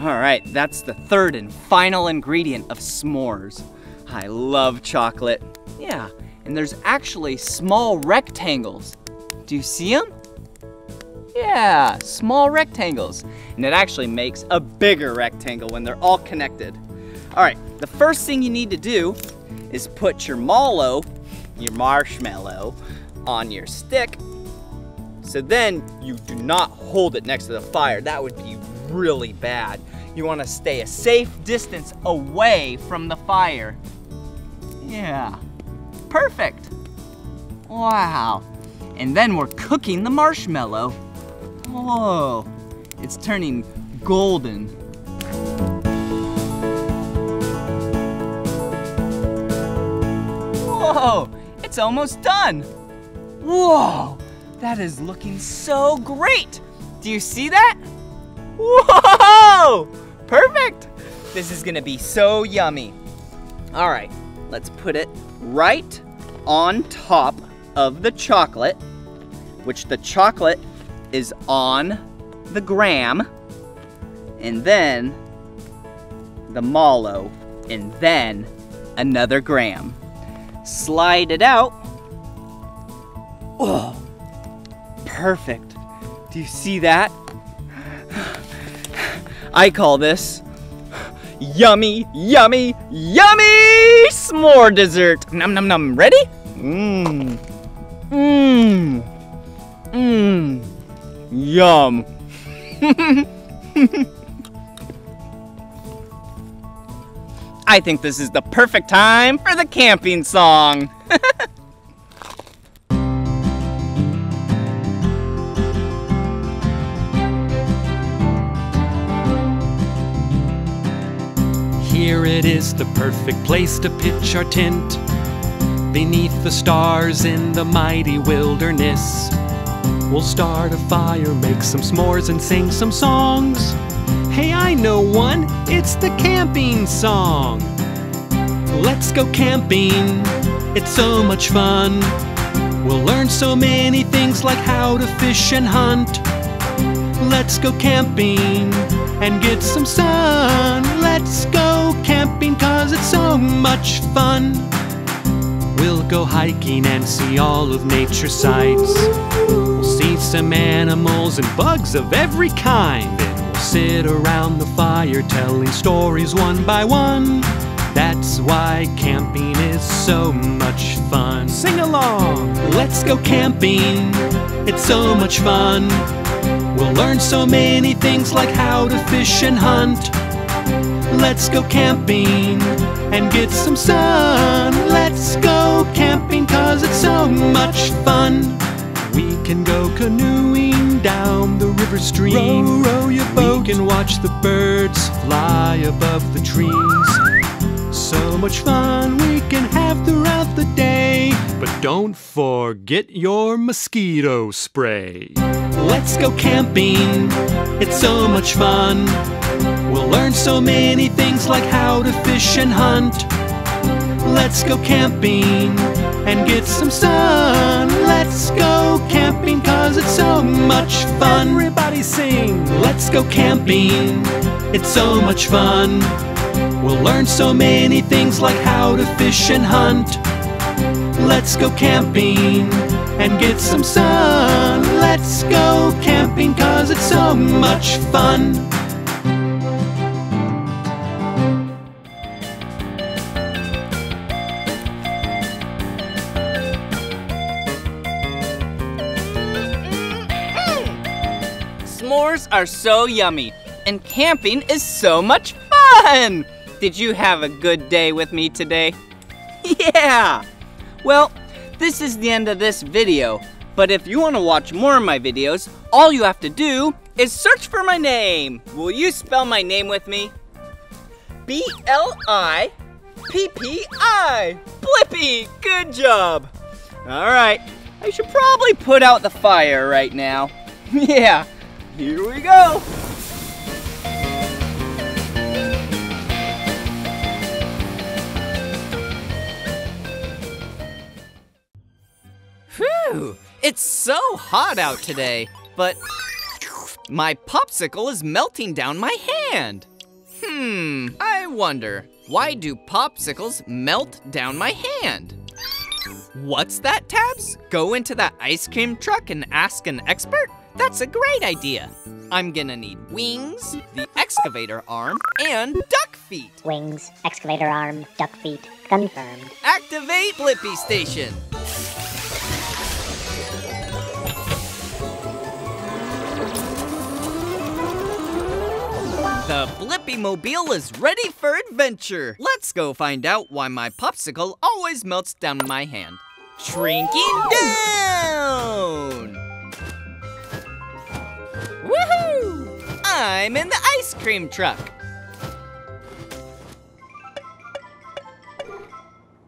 All right, that's the third and final ingredient of s'mores. I love chocolate. Yeah, and there's actually small rectangles. Do you see them? Yeah, small rectangles. And it actually makes a bigger rectangle when they're all connected. All right, the first thing you need to do is put your marshmallow, on your stick. So then you do not hold it next to the fire. That would be really bad. You want to stay a safe distance away from the fire. Yeah, perfect. Wow. And then we're cooking the marshmallow. Whoa, it's turning golden. Whoa, it's almost done. Whoa, that is looking so great. Do you see that? Whoa, perfect. This is gonna be so yummy. All right, let's put it right on top of the chocolate, which the chocolate is on the graham, and then the mallow, and then another graham. Slide it out. Oh, perfect. Do you see that? I call this yummy, yummy, yummy s'more dessert. Nom nom nom. Ready? Mmm. Mmm. Mmm. Yum. I think this is the perfect time for the camping song. Here it is, the perfect place to pitch our tent, beneath the stars in the mighty wilderness. We'll start a fire, make some s'mores, and sing some songs. Hey, I know one, it's the camping song. Let's go camping, it's so much fun. We'll learn so many things like how to fish and hunt. Let's go camping and get some sun. Let's go camping 'cause it's so much fun. We'll go hiking and see all of nature's sights. We'll see some animals and bugs of every kind. And we'll sit around the fire telling stories one by one. That's why camping is so much fun. Sing along! Let's go camping, it's so much fun. We'll learn so many things like how to fish and hunt. Let's go camping and get some sun. Let's go camping 'cause it's so much fun. We can go canoeing down the river stream. Row, row your boat. We can watch the birds fly above the trees. So much fun we can have throughout the day. But don't forget your mosquito spray. Let's go camping, it's so much fun. We'll learn so many things like how to fish and hunt. Let's go camping and get some sun. Let's go camping 'cause it's so much fun. Everybody sing! Let's go camping, it's so much fun. We'll learn so many things like how to fish and hunt. Let's go camping and get some sun. Let's go camping 'cause it's so much fun. S'mores are so yummy, and camping is so much fun! Did you have a good day with me today? Yeah! Well, this is the end of this video, but if you want to watch more of my videos, all you have to do is search for my name. Will you spell my name with me? B-L-I-P-P-I, Blippi, good job! All right, I should probably put out the fire right now. Yeah, here we go. Phew, it's so hot out today, but my popsicle is melting down my hand. I wonder, why do popsicles melt down my hand? What's that, Tabs? Go into that ice cream truck and ask an expert? That's a great idea. I'm gonna need wings, the excavator arm, and duck feet. Wings, excavator arm, duck feet, confirmed. Activate Blippi Station. The Blippi Mobile is ready for adventure. Let's go find out why my popsicle always melts down my hand. Shrinking down! Woohoo! I'm in the ice cream truck.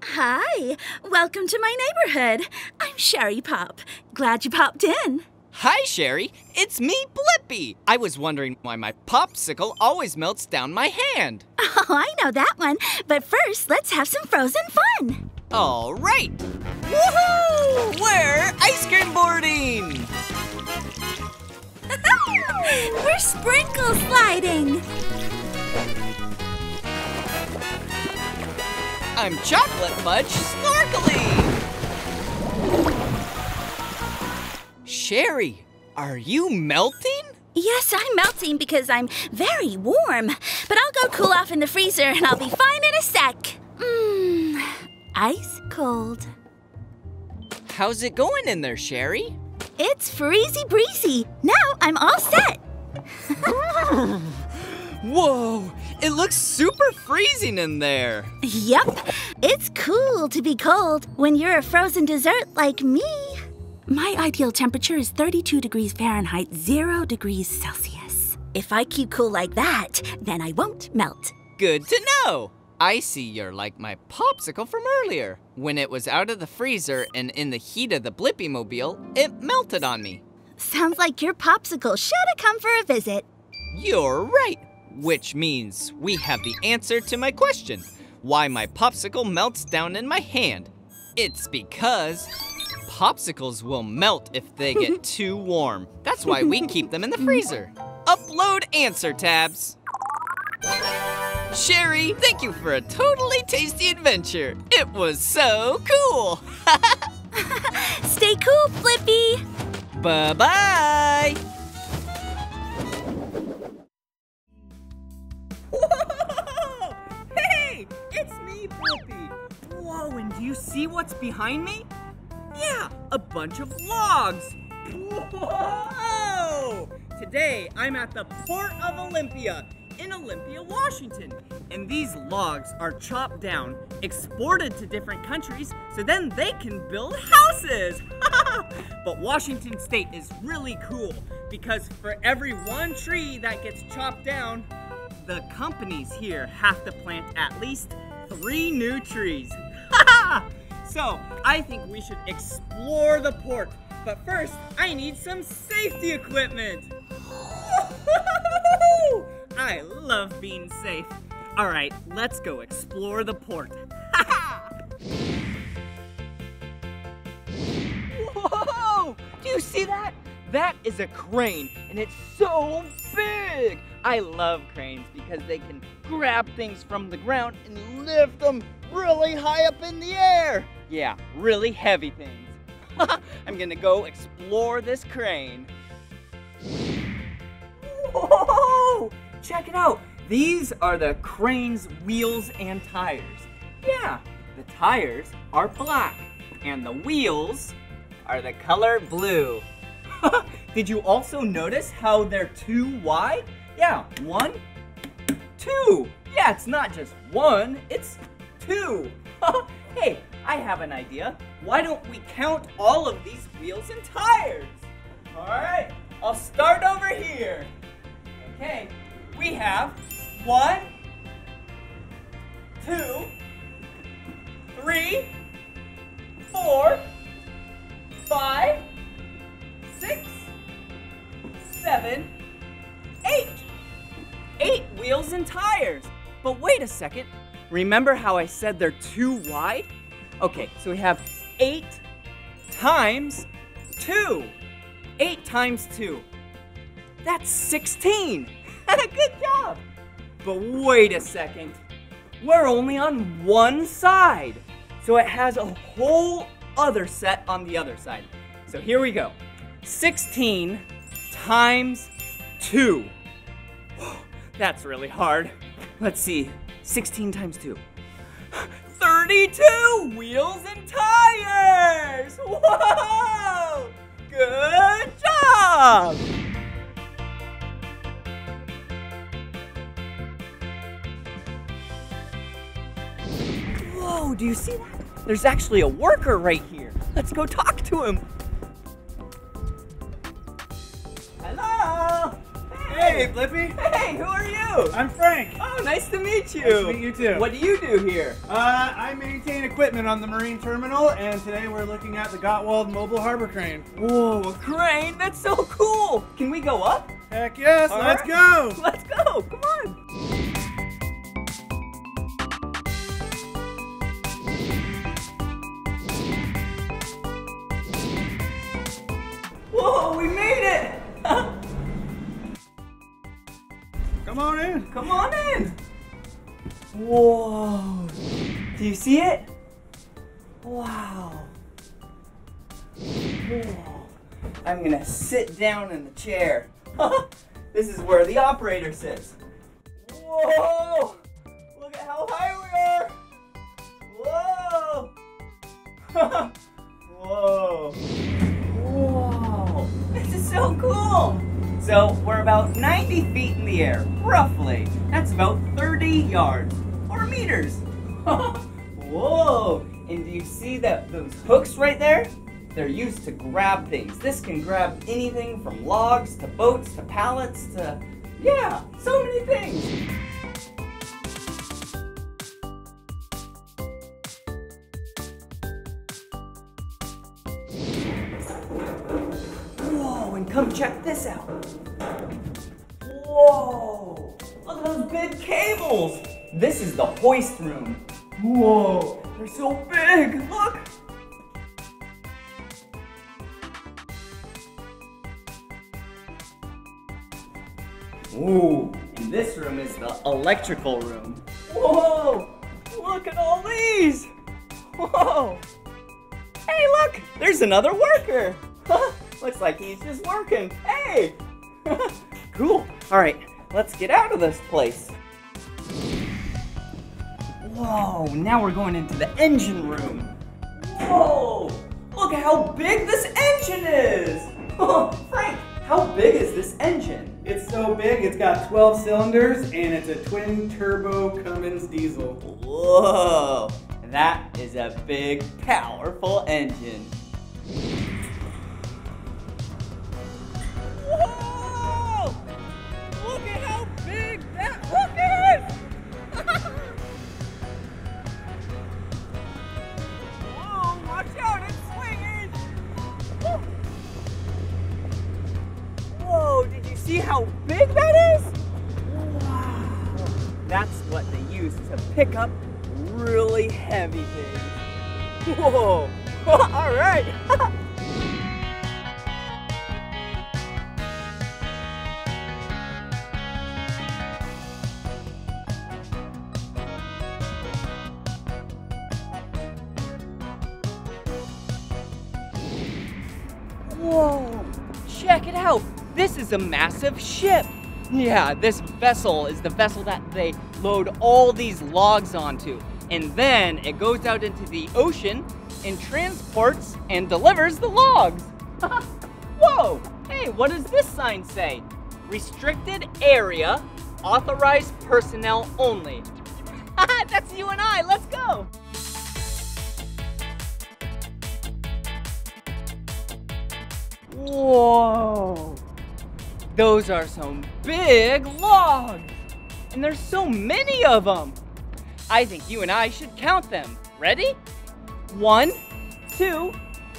Hi, welcome to my neighborhood. I'm Sherry Pop. Glad you popped in. Hi, Sherry. It's me, Blippi. I was wondering why my popsicle always melts down my hand. Oh, I know that one. But first, let's have some frozen fun. All right. Woohoo! We're ice cream boarding. We're sprinkle sliding. I'm chocolate fudge snorkeling. Sherry, are you melting? Yes, I'm melting because I'm very warm. But I'll go cool off in the freezer and I'll be fine in a sec. Ice cold. How's it going in there, Sherry? It's freezy breezy. Now I'm all set. Whoa, it looks super freezing in there. Yep, it's cool to be cold when you're a frozen dessert like me. My ideal temperature is 32 degrees Fahrenheit, 0 degrees Celsius. If I keep cool like that, then I won't melt. Good to know. I see you're like my popsicle from earlier. When it was out of the freezer and in the heat of the Blippi Mobile, it melted on me. Sounds like your popsicle should have come for a visit. You're right, which means we have the answer to my question, why my popsicle melts down in my hand. It's because popsicles will melt if they get too warm. That's why we keep them in the freezer. Upload answer, Tabs. Sherry, thank you for a totally tasty adventure. It was so cool. Stay cool, Blippi. Bye-bye. Whoa! Hey, it's me, Blippi. Whoa, and do you see what's behind me? Yeah, a bunch of logs. Whoa! Today, I'm at the Port of Olympia in Olympia, Washington. And these logs are chopped down, exported to different countries, so then they can build houses. But Washington State is really cool because for every one tree that gets chopped down, the companies here have to plant at least 3 new trees. So, I think we should explore the port. But first, I need some safety equipment. Woo-hoo-hoo-hoo-hoo! I love being safe. All right, let's go explore the port. Whoa! Do you see that? That is a crane, and it's so big. I love cranes because they can grab things from the ground and lift them really high up in the air. Yeah, really heavy things. I'm gonna go explore this crane. Whoa! Check it out. These are the crane's wheels and tires. Yeah, the tires are black and the wheels are the color blue. Did you also notice how they're 2 wide? Yeah, 1, 2. Yeah, it's not just 1, it's 2. Hey, I have an idea. Why don't we count all of these wheels and tires? All right, I'll start over here. Okay, we have 1, 2, 3, 4, 5, 6, 7, 8. 8 wheels and tires. But wait a second. Remember how I said they're too wide? Okay, so we have 8 times 2. 8 times 2. That's 16. Good job. But wait a second. We're only on one side. So it has a whole other set on the other side. So here we go. 16 times 2. That's really hard. Let's see. 16 times 2. 32 wheels and tires! Whoa! Good job! Whoa, do you see that? There's actually a worker right here. Let's go talk to him. Hello! Hey, Blippi. Hey, who are you? I'm Frank. Oh, nice to meet you. Nice to meet you too. What do you do here? I maintain equipment on the marine terminal, and today we're looking at the Gottwald Mobile Harbor Crane. Whoa, a crane? That's so cool. Can we go up? Heck yes, let's go. Let's go, come on. Whoa, we made it! Come on in! Come on in! Whoa! Do you see it? Wow! Whoa. I'm gonna sit down in the chair. This is where the operator sits. Whoa! Look at how high we are! Whoa! Whoa! Whoa! This is so cool! So we're about 90 feet in the air, roughly. That's about 30 yards, or meters. Whoa, and do you see that those hooks right there? They're used to grab things. This can grab anything from logs to boats to pallets to, yeah, so many things. Come check this out. Whoa! Look at those big cables! This is the hoist room. Whoa! They're so big! Look! Ooh! And this room is the electrical room. Whoa! Look at all these! Whoa! Hey, look! There's another worker! Looks like he's just working. Hey! Cool. All right, let's get out of this place. Whoa, now we're going into the engine room. Whoa! Look at how big this engine is! Frank, how big is this engine? It's so big, it's got 12 cylinders, and it's a twin-turbo Cummins diesel. Whoa! That is a big, powerful engine. Whoa! Look at how big that hook is! Whoa, watch out, it's swinging! Whoa, did you see how big that is? Wow! That's what they use to pick up really heavy things. Whoa! All right! Whoa, check it out. This is a massive ship. Yeah, this vessel is the vessel that they load all these logs onto. And then it goes out into the ocean and transports and delivers the logs. Whoa, hey, what does this sign say? Restricted area, authorized personnel only. That's you and I, let's go. Whoa, those are some big logs, and there's so many of them. I think you and I should count them. Ready? 1, 2,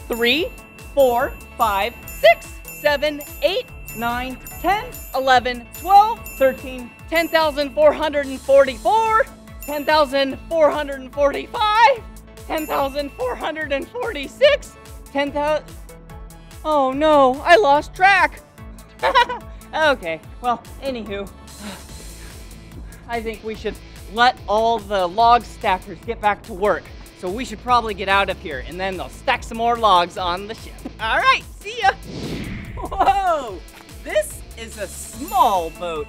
3, 4, 5, 6, 7, 8, 9, 10, 11, 12, 13, 10,444, 10,445, 10,446, 10,000. Oh no, I lost track. Okay, well, anywho, I think we should let all the log stackers get back to work. So we should probably get out of here, and then they'll stack some more logs on the ship. All right, see ya. Whoa, this is a small boat.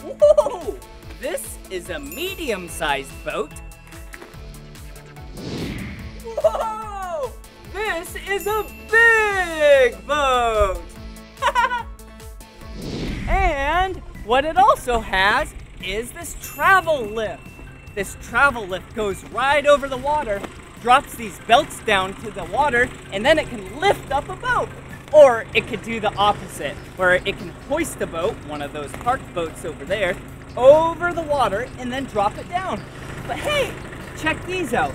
Whoa, this is a medium-sized boat. Whoa, this is a big boat. And what it also has is this travel lift. This travel lift goes right over the water, drops these belts down to the water, and then it can lift up a boat. Or it could do the opposite, where it can hoist a boat, one of those parked boats over there, over the water and then drop it down. But hey, check these out.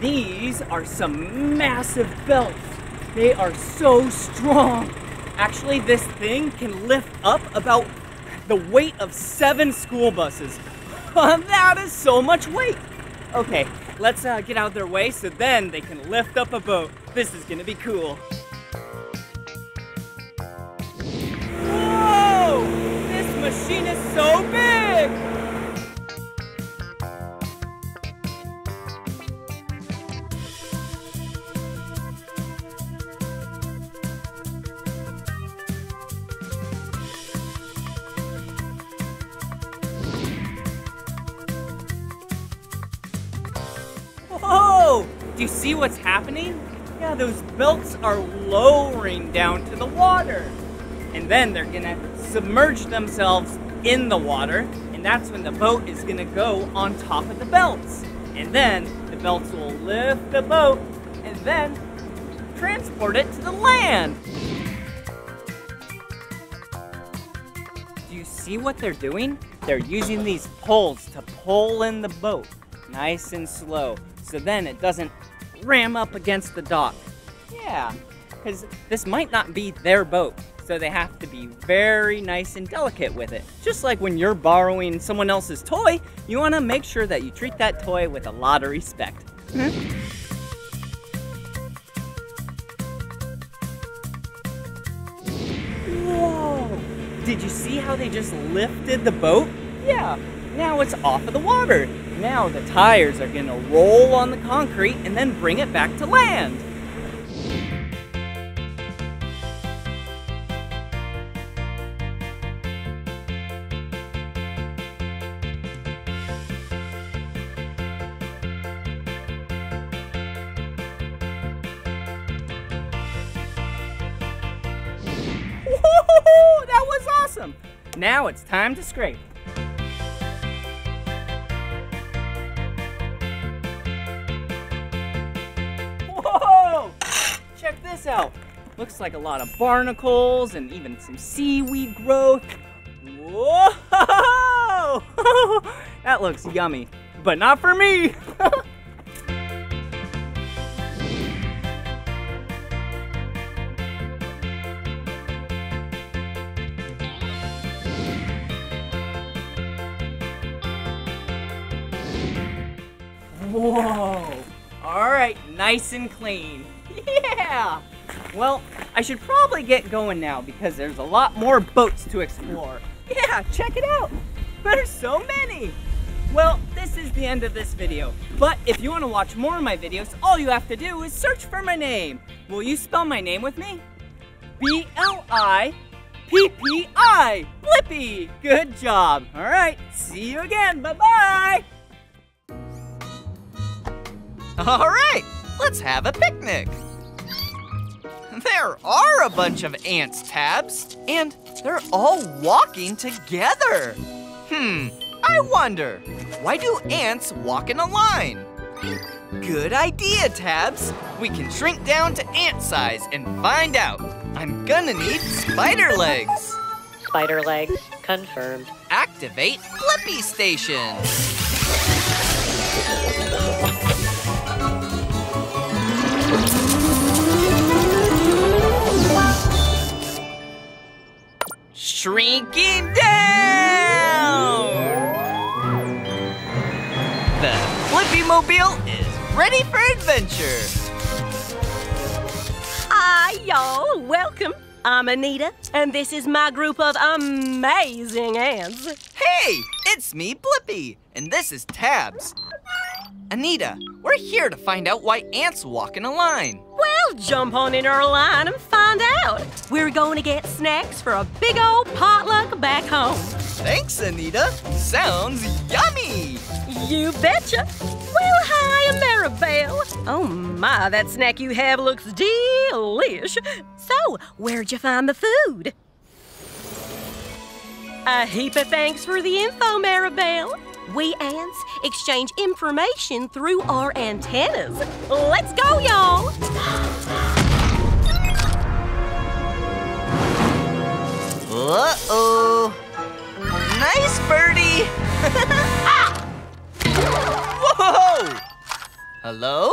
These are some massive belts. They are so strong. Actually, this thing can lift up about the weight of 7 school buses. That is so much weight. Okay, let's get out of their way so then they can lift up a boat. This is gonna be cool. Whoa! This machine is so big! Do you see what's happening? Yeah, those belts are lowering down to the water. And then they're gonna submerge themselves in the water, and that's when the boat is gonna go on top of the belts. And then the belts will lift the boat and then transport it to the land. Do you see what they're doing? They're using these poles to pull in the boat, nice and slow. So then it doesn't ram up against the dock. Yeah, because this might not be their boat, so they have to be very nice and delicate with it. Just like when you're borrowing someone else's toy, you want to make sure that you treat that toy with a lot of respect. Whoa! Did you see how they just lifted the boat? Yeah, now it's off of the water. Now the tires are gonna roll on the concrete and then bring it back to land. Whoa, that was awesome. Now it's time to scrape. Check this out. Looks like a lot of barnacles and even some seaweed growth. Whoa! That looks yummy, but not for me. Whoa! All right, nice and clean. Yeah! Well, I should probably get going now because there's a lot more boats to explore. Yeah, check it out! There's so many! Well, this is the end of this video, but if you want to watch more of my videos, all you have to do is search for my name. Will you spell my name with me? B-L-I-P-P-I! Blippi! Good job! Alright, see you again! Bye-bye! Alright, let's have a picnic! There are a bunch of ants, Tabs, and they're all walking together. I wonder, why do ants walk in a line? Good idea, Tabs. We can shrink down to ant size and find out. I'm gonna need spider legs. Spider legs confirmed. Activate Blippi Station. Shrinking down! The Flippy Mobile is ready for adventure. Hi, y'all. Welcome. I'm Anita, and this is my group of amazing ants. Hey, it's me, Blippi, and this is Tabs. Anita, we're here to find out why ants walk in a line. Well, jump on in our line and find out. We're going to get snacks for a big old potluck back home. Thanks, Anita. Sounds yummy. You betcha. Well, hi, Maribel. Oh, my, that snack you have looks delish. So, where'd you find the food? A heap of thanks for the info, Maribel. We ants exchange information through our antennas. Let's go, y'all! Uh-oh! Nice birdie! Whoa! Hello?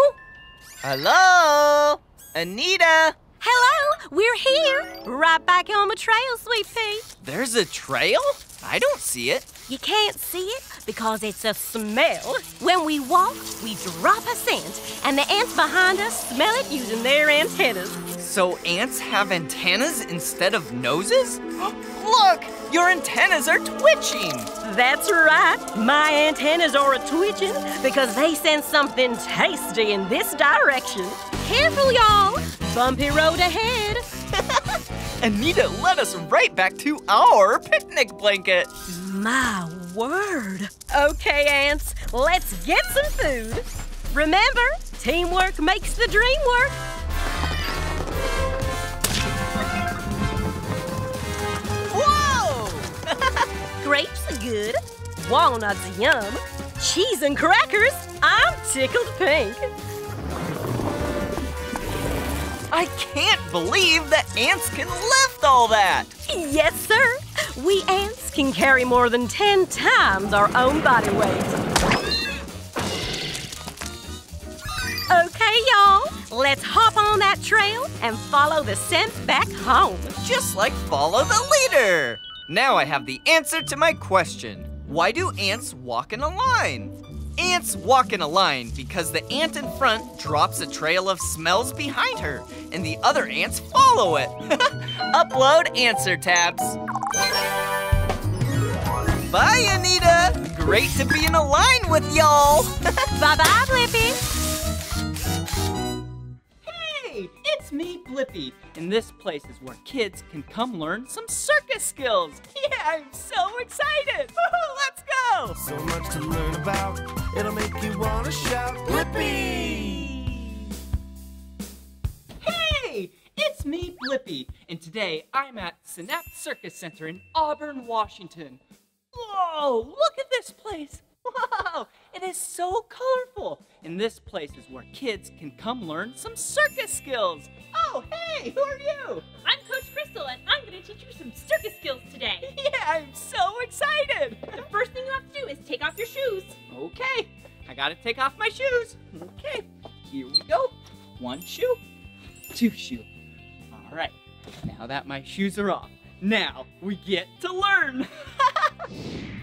Hello? Anita? Hello, we're here. Right back on the trail, Sweet Pea. There's a trail? I don't see it. You can't see it because it's a smell. When we walk, we drop a scent, and the ants behind us smell it using their antennas. So ants have antennas instead of noses? Look, your antennas are twitching. That's right. My antennas are twitching because they sense something tasty in this direction. Careful, y'all. Bumpy road ahead. Anita led us right back to our picnic blanket. My word. Okay, ants, let's get some food. Remember, teamwork makes the dream work. Whoa! Grapes are good. Walnuts are yum. Cheese and crackers, I'm tickled pink. I can't believe that ants can lift all that! Yes, sir. We ants can carry more than 10 times our own body weight. Okay, y'all. Let's hop on that trail and follow the scent back home. Just like follow the leader. Now I have the answer to my question. Why do ants walk in a line? Ants walk in a line because the ant in front drops a trail of smells behind her, and the other ants follow it. Upload answer, Tabs. Bye, Anita. Great to be in a line with y'all. Bye-bye, Blippi. Hey, it's me, Blippi. And this place is where kids can come learn some circus skills. Yeah, I'm so excited. Let's go. So much to learn about. It'll make you want to shout, Blippi! Hey, it's me, Blippi, and today I'm at Synapse Circus Center in Auburn, Washington. Whoa, look at this place. Wow, it is so colorful. And this place is where kids can come learn some circus skills. Oh, hey, who are you? I'm Coach Crystal, and I'm going to teach you some circus skills today. Yeah, I'm so excited. The first thing you have to do is take off your shoes. Okay, I got to take off my shoes. Okay, here we go. One shoe, two shoe. All right, now that my shoes are off, now we get to learn.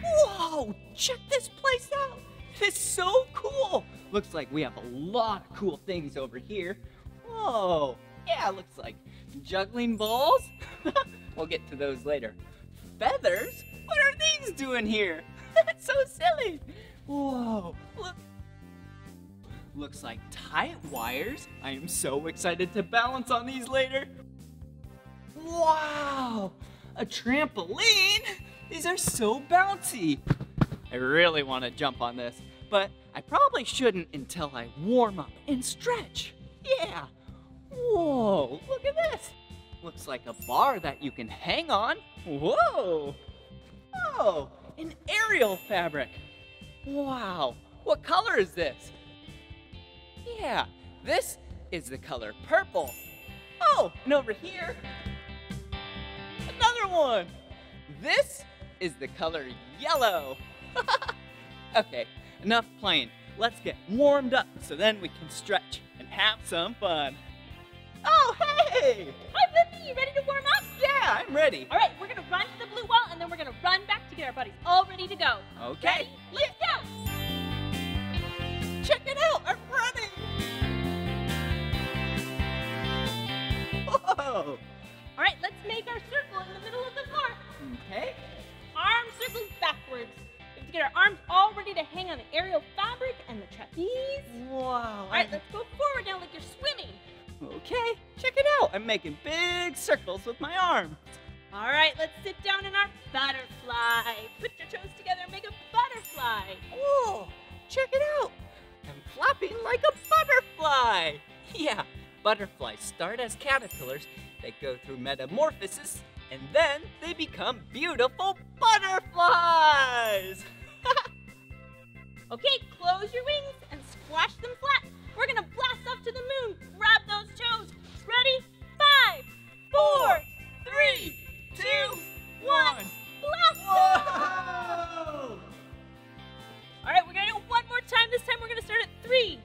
Whoa, check this place out. It's so cool. Looks like we have a lot of cool things over here. Whoa, yeah, looks like juggling balls. We'll get to those later. Feathers? What are these doing here? That's so silly. Whoa, look. Looks like tight wires. I am so excited to balance on these later. Wow, a trampoline. These are so bouncy. I really want to jump on this, but I probably shouldn't until I warm up and stretch. Yeah. Whoa, look at this. Looks like a bar that you can hang on. Whoa. Oh, an aerial fabric. Wow, what color is this? Yeah, this is the color purple. Oh, and over here, another one. This is the color yellow. Okay, enough playing. Let's get warmed up so then we can stretch and have some fun. Oh, hey! Hi, Blippi, you ready to warm up? Yeah, I'm I'm ready. All right, we're going to run to the blue wall, and then we're going to run back to get our buddies all ready to go. Okay. Ready? Let's go. Check it out. I'm running. Whoa. All right, let's make our circle in the middle of the floor. Okay. Arm circles backwards. We have to get our arms all ready to hang on the aerial fabric and the trapeze. Whoa. All right, let's go forward now like you're swimming. Okay, check it out. I'm making big circles with my arm. All right, let's sit down in our butterfly. Put your toes together and make a butterfly. Whoa, check it out. I'm flopping like a butterfly. Yeah, butterflies start as caterpillars. They go through metamorphosis, and then they become beautiful butterflies. Okay, close your wings and squash them flat. We're gonna blast off to the moon. Grab those toes. Ready? 5, 4, 3, 2, 1. Blast! Whoa! All right, we're gonna do it one more time. This time we're gonna start at 3,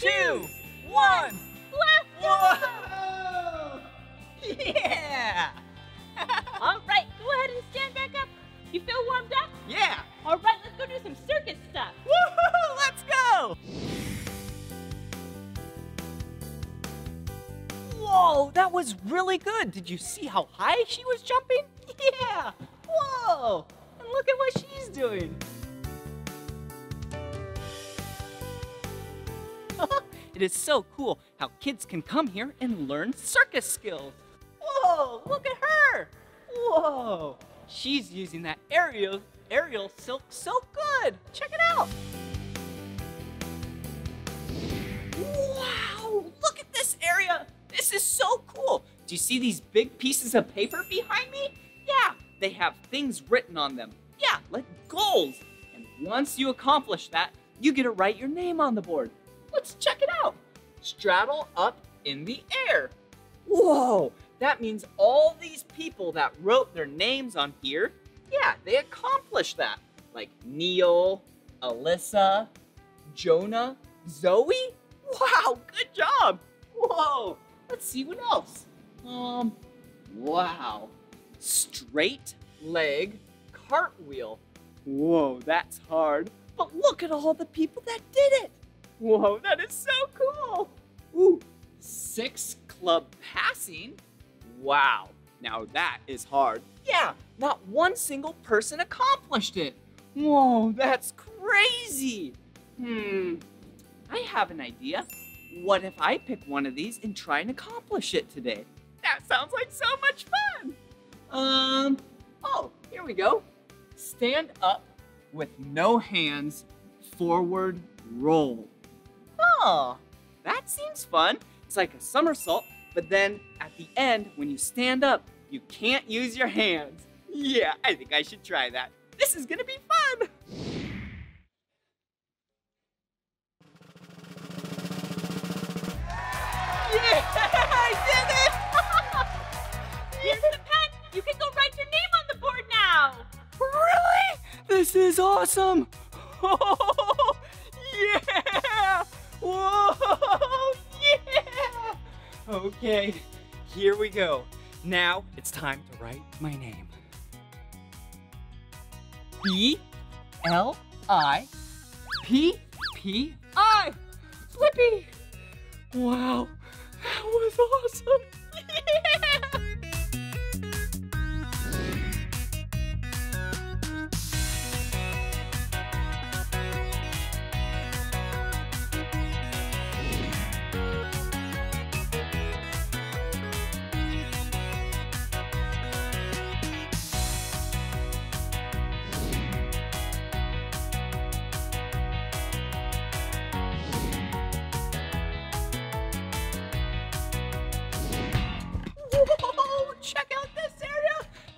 2, 1. Blast! Whoa! Yeah! All right, go ahead and stand back up. You feel warmed up? Yeah. All right, let's go do some circus stuff. Woohoo! Let's go! Whoa, that was really good. Did you see how high she was jumping? Yeah. Whoa. And look at what she's doing. It is so cool how kids can come here and learn circus skills. Whoa, look at her. Whoa. She's using that aerial silk so good. Check it out. Wow, look at this area. This is so cool. Do you see these big pieces of paper behind me? Yeah, they have things written on them. Yeah, like goals. And once you accomplish that, you get to write your name on the board. Let's check it out. Straddle up in the air. Whoa, that means all these people that wrote their names on here, yeah, they accomplished that. Like Neil, Alyssa, Jonah, Zoe. Wow, good job. Whoa. Let's see what else. Wow. Straight leg cartwheel. Whoa, that's hard. But look at all the people that did it. Whoa, that is so cool. Ooh, 6 club passing. Wow, now that is hard. Yeah, not one single person accomplished it. Whoa, that's crazy. I have an idea. What if I pick one of these and try and accomplish it today? That sounds like so much fun. Oh, here we go. Stand up with no hands, forward roll. Oh, that seems fun. It's like a somersault, but then at the end, when you stand up, you can't use your hands. Yeah, I think I should try that. This is gonna be fun. Yeah, I did it! Here's the pen. You can go write your name on the board now. Really? This is awesome. Oh, yeah. Whoa, yeah. Okay, here we go. Now it's time to write my name. B-L-I-P-P-I. Flippy. Wow. That was awesome! Yeah!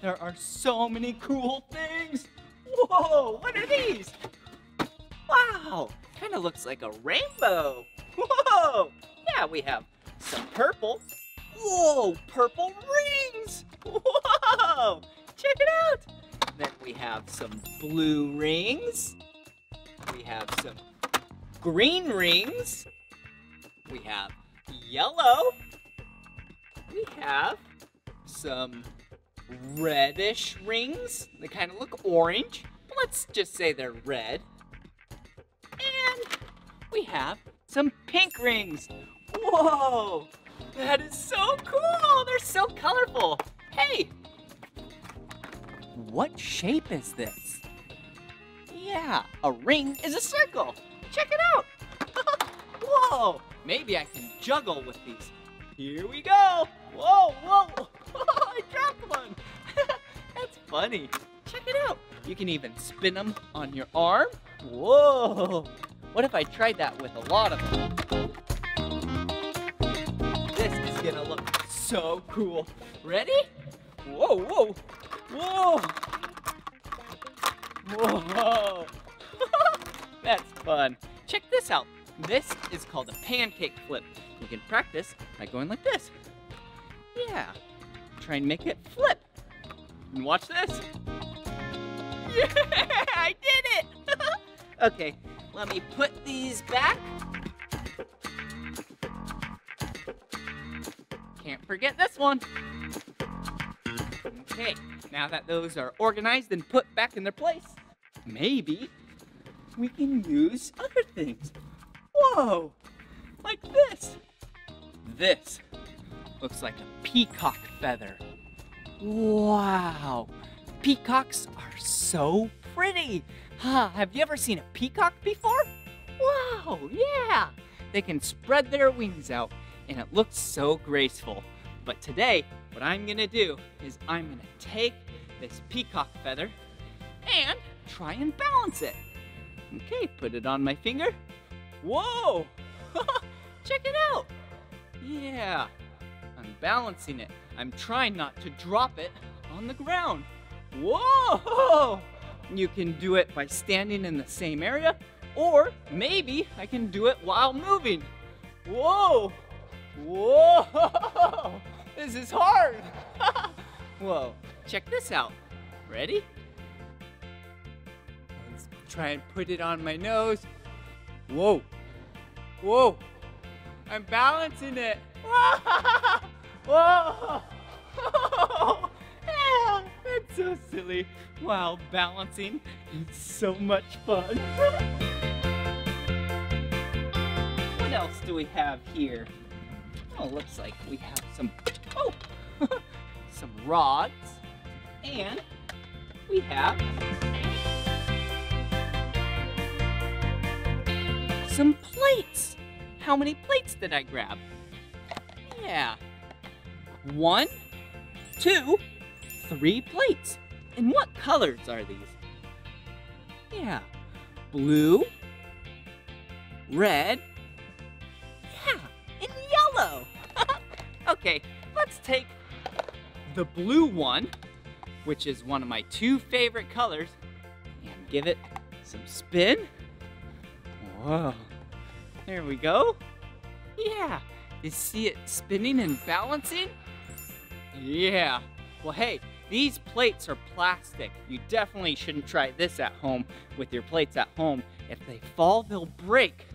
There are so many cool things. Whoa, what are these? Wow, kind of looks like a rainbow. Whoa, yeah, we have some purple. Whoa, purple rings. Whoa, check it out. Then we have some blue rings. We have some green rings. We have yellow. We have some reddish rings. They kind of look orange, but let's just say they're red. And we have some pink rings. Whoa, that is so cool. They're so colorful. Hey, what shape is this? Yeah, a ring is a circle. Check it out. Whoa, maybe I can juggle with these. Here we go. Whoa, whoa, I dropped one. That's funny. Check it out. You can even spin them on your arm. Whoa. What if I tried that with a lot of them? This is gonna look so cool. Ready? Whoa, whoa, whoa. Whoa. That's fun. Check this out. This is called a pancake flip. You can practice by going like this. Yeah. Try and make it flip. And watch this. Yeah, I did it. Okay, let me put these back. Can't forget this one. Okay, now that those are organized and put back in their place, maybe we can use other things. Whoa, like this. This looks like a peacock feather. Wow, peacocks are so pretty. Huh, have you ever seen a peacock before? Wow, yeah. They can spread their wings out and it looks so graceful. But today, what I'm gonna do is I'm gonna take this peacock feather and try and balance it. Okay, put it on my finger. Whoa, check it out. Yeah, I'm balancing it. I'm trying not to drop it on the ground. Whoa, you can do it by standing in the same area, or maybe I can do it while moving. Whoa, whoa, this is hard. Whoa, check this out. Ready? Let's try and put it on my nose. Whoa, whoa, I'm balancing it. Whoa, whoa, whoa. Yeah, that's so silly. Wow, balancing is so much fun. What else do we have here? Oh, looks like we have some, oh, some rods. And we have some plates. How many plates did I grab? Yeah. 1, 2, 3 plates. And what colors are these? Yeah. Blue, red, yeah, and yellow. Okay, let's take the blue one, which is one of my two favorite colors, and give it some spin. Whoa, there we go. Yeah, you see it spinning and balancing? Yeah, well hey, these plates are plastic. You definitely shouldn't try this at home with your plates at home. If they fall, they'll break.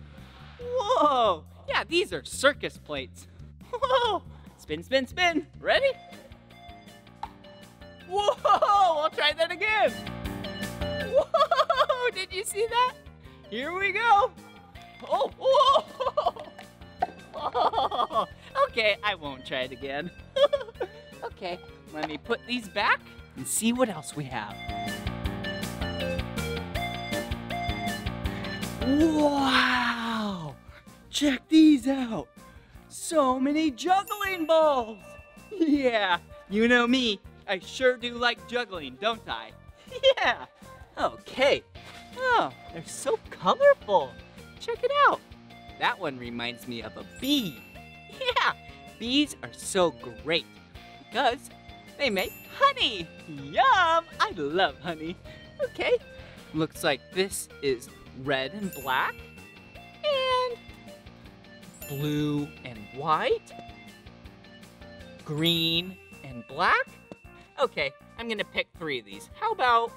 Whoa, yeah, these are circus plates. Whoa, spin, spin, spin. Ready? Whoa, I'll try that again. Whoa, did you see that? Here we go. Oh, whoa. Oh, okay, I won't try it again. Okay, let me put these back and see what else we have. Wow, check these out. So many juggling balls. Yeah, you know me, I sure do like juggling, don't I? Yeah, okay. Oh, they're so colorful. Check it out. That one reminds me of a bee. Yeah, bees are so great because they make honey. Yum, I love honey. Okay, looks like this is red and black and blue and white, green and black. Okay, I'm gonna pick 3 of these. How about,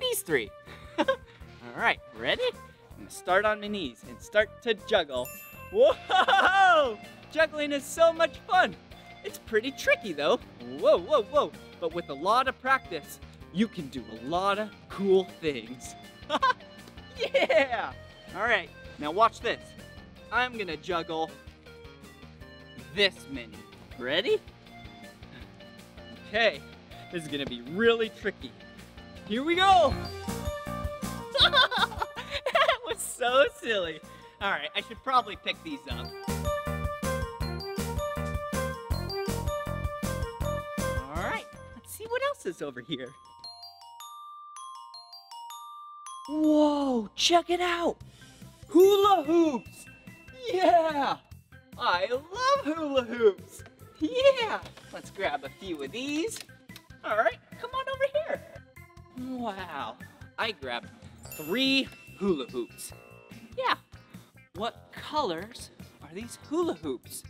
these 3. All right, ready? I'm gonna start on my knees and start to juggle. Whoa! Juggling is so much fun. It's pretty tricky though. Whoa, whoa, whoa. But with a lot of practice, you can do a lot of cool things. Yeah! All right, now watch this. I'm gonna juggle this many. Ready? Okay, this is gonna be really tricky. Here we go! That was so silly. All right, I should probably pick these up. All right, let's see what else is over here. Whoa, check it out. Hula hoops. Yeah, I love hula hoops. Yeah, let's grab a few of these. All right, come on over here. Wow, I grabbed 3 hula hoops. Yeah, what colors are these hula hoops?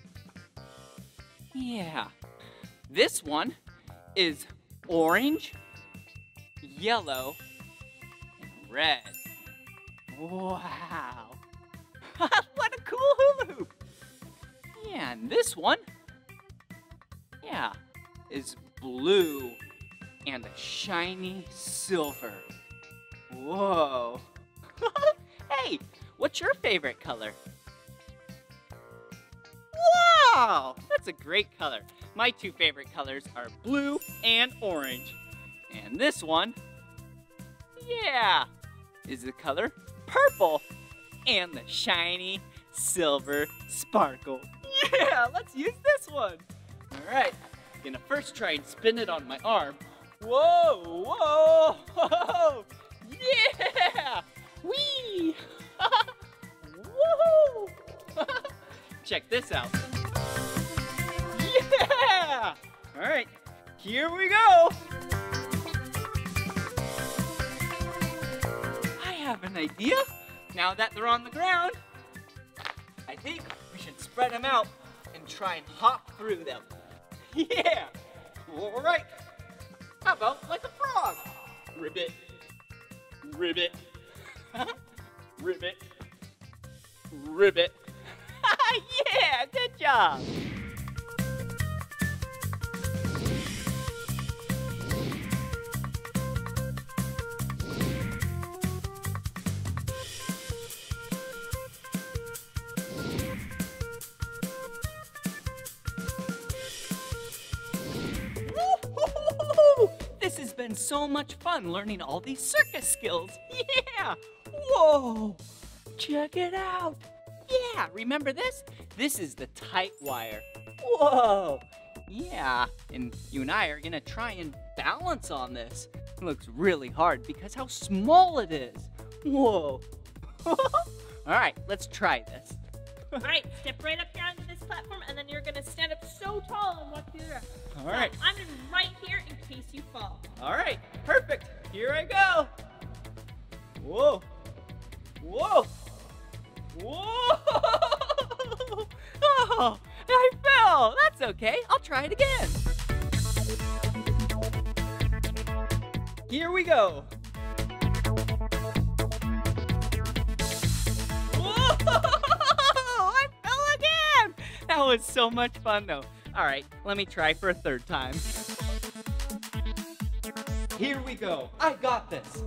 Yeah, this one is orange, yellow, red. Wow. What a cool hula hoop. Yeah, and this one, yeah, is blue and a shiny silver. Whoa. Hey, what's your favorite color? Wow, that's a great color. My 2 favorite colors are blue and orange. And this one, yeah, is the color purple and the shiny silver sparkle. Yeah, let's use this one. All right, I'm gonna first try and spin it on my arm. Whoa, whoa, whoa, yeah, wee, woohoo. Check this out. Yeah, all right, here we go. I have an idea. Now that they're on the ground, I think we should spread them out and try and hop through them. Yeah! All right. How about like a frog? Ribbit, ribbit, ribbit, ribbit. Yeah, good job. Been so much fun learning all these circus skills. Yeah! Whoa! Check it out. Yeah, remember this? This is the tight wire. Whoa! Yeah, and you and I are gonna try and balance on this. It looks really hard because how small it is. Whoa! All right, let's try this. All right, step right up here onto this platform, and then you're gonna stand up so tall and walk through the rest. All right. I'm in right here in case you fall. All right, perfect. Here I go. Whoa, whoa, whoa! Oh, I fell. That's okay. I'll try it again. Here we go. Whoa! That was so much fun though. All right, let me try for a 3rd time. Here we go, I got this.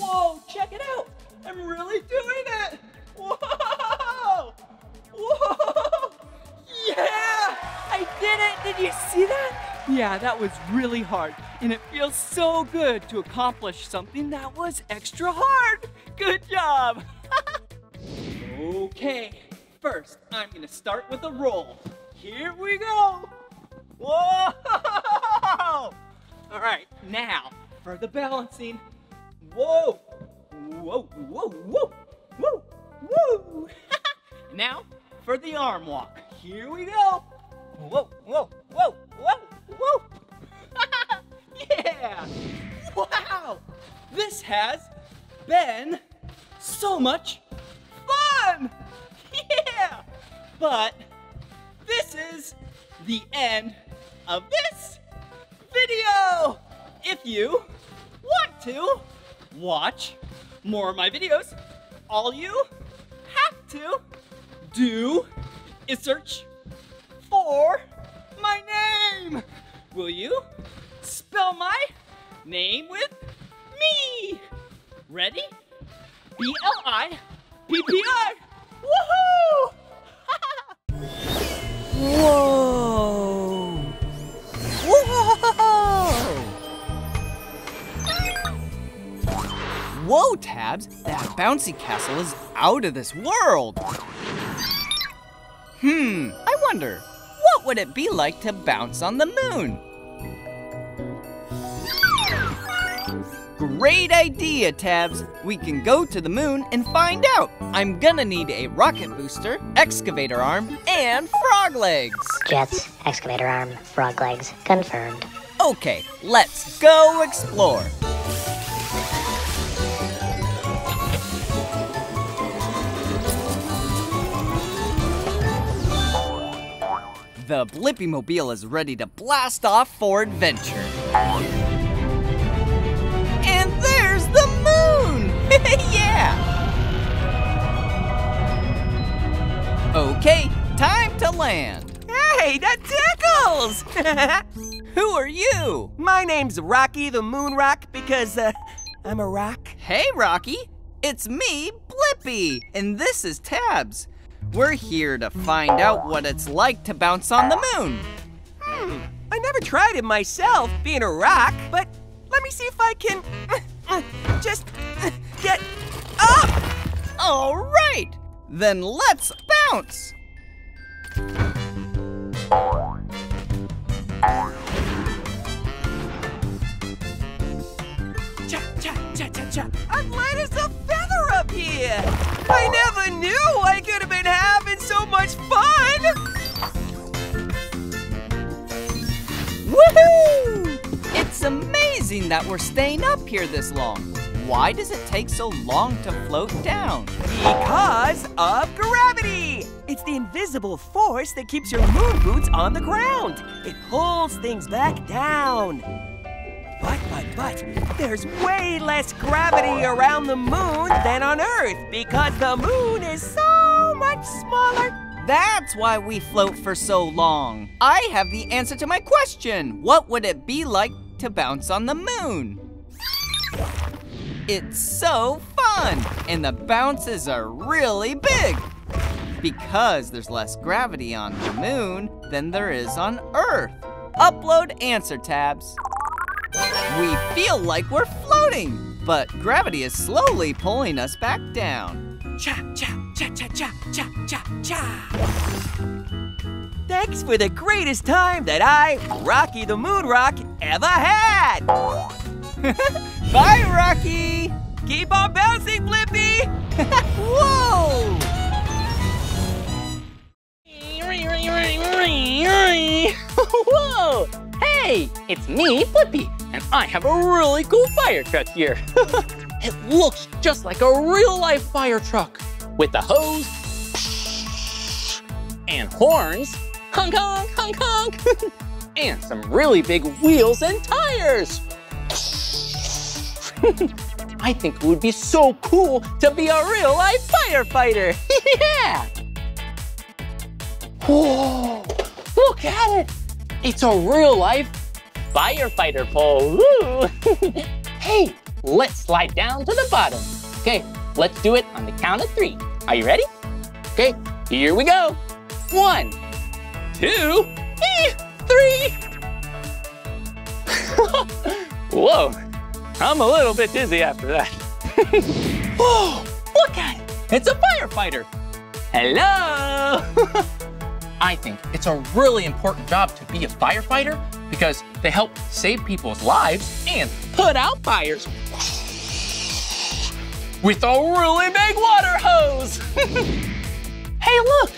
Whoa, check it out. I'm really doing it. Whoa, whoa, yeah, I did it. Did you see that? Yeah, that was really hard. And it feels so good to accomplish something that was extra hard. Good job. Okay, first I'm gonna start with a roll. Here we go! Whoa! All right, now for the balancing. Whoa! Whoa! Whoa! Whoa! Whoa! Whoa! Now for the arm walk. Here we go! Whoa! Whoa! Whoa! Whoa! Whoa! Yeah! Wow! This has been so much fun! Yeah! But this is the end of this video! If you want to watch more of my videos, all you have to do is search for my name. Will you spell my name with me? Ready? B-L-I-P-P-I. Woohoo! Whoa! Whoa! Whoa, Tabs, that bouncy castle is out of this world. I wonder, what would it be like to bounce on the moon? Great idea, Tabs. We can go to the moon and find out. I'm gonna need a rocket booster, excavator arm, and frog legs. Jets, excavator arm, frog legs, confirmed. Okay, let's go explore. The Blippi-mobile is ready to blast off for adventure. And there's the moon! Yeah! Okay, time to land. Hey, that tickles! Who are you? My name's Rocky the Moon Rock because I'm a rock. Hey, Rocky. It's me, Blippi, and this is Tabs. We're here to find out what it's like to bounce on the moon. I never tried it myself, being a rock, but let me see if I can just get up. All right, then let's bounce. Cha-cha-cha-cha-cha. I'm light as a feather up here. I never knew I could have been having so much fun! Woohoo! It's amazing that we're staying up here this long. Why does it take so long to float down? Because of gravity! It's the invisible force that keeps your moon boots on the ground. It pulls things back down. But, there's way less gravity around the moon than on Earth because the moon is so much smaller. That's why we float for so long. I have the answer to my question. What would it be like to bounce on the moon? It's so fun, and the bounces are really big because there's less gravity on the moon than there is on Earth. Upload answer, Tabs. We feel like we're floating, but gravity is slowly pulling us back down. Cha-cha-cha-cha-cha-cha-cha-cha. Thanks for the greatest time that I, Rocky the Moon Rock, ever had. Bye, Rocky. Keep on bouncing, Blippi. Whoa. Whoa. Hey, it's me, Blippi, and I have a really cool fire truck here. It looks just like a real-life fire truck with a hose and horns, honk, honk, honk, honk, and some really big wheels and tires. I think it would be so cool to be a real-life firefighter. Yeah! Whoa, look at it. It's a real-life firefighter pole. Woo. Hey, let's slide down to the bottom. Okay, let's do it on the count of 3. Are you ready? Okay, here we go. 1, 2, 3. Whoa, I'm a little bit dizzy after that. Oh, look at it. It's a firefighter. Hello. I think it's a really important job to be a firefighter because they help save people's lives and put out fires with a really big water hose. Hey, look,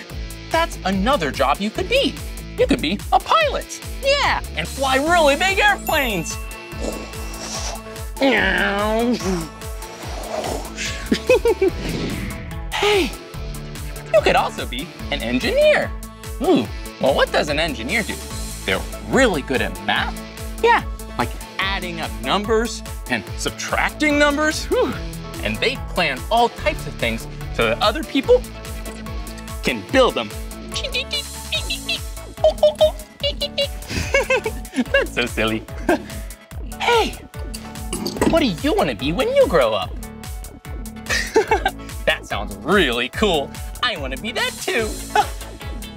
that's another job you could be. You could be a pilot. Yeah, and fly really big airplanes. Hey, you could also be an engineer. Ooh, well, what does an engineer do? They're really good at math. Yeah, like adding up numbers and subtracting numbers. Whew. And they plan all types of things so that other people can build them That's so silly. Hey, what do you want to be when you grow up? That sounds really cool. I want to be that too.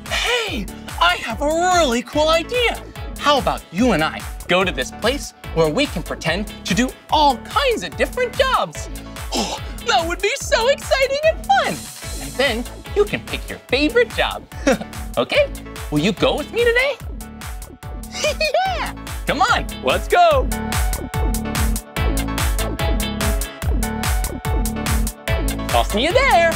Hey, I have a really cool idea. How about you and I go to this place where we can pretend to do all kinds of different jobs? Oh, that would be so exciting and fun. And then you can pick your favorite job. Okay, will you go with me today? Yeah! Come on, let's go. I'll see you there.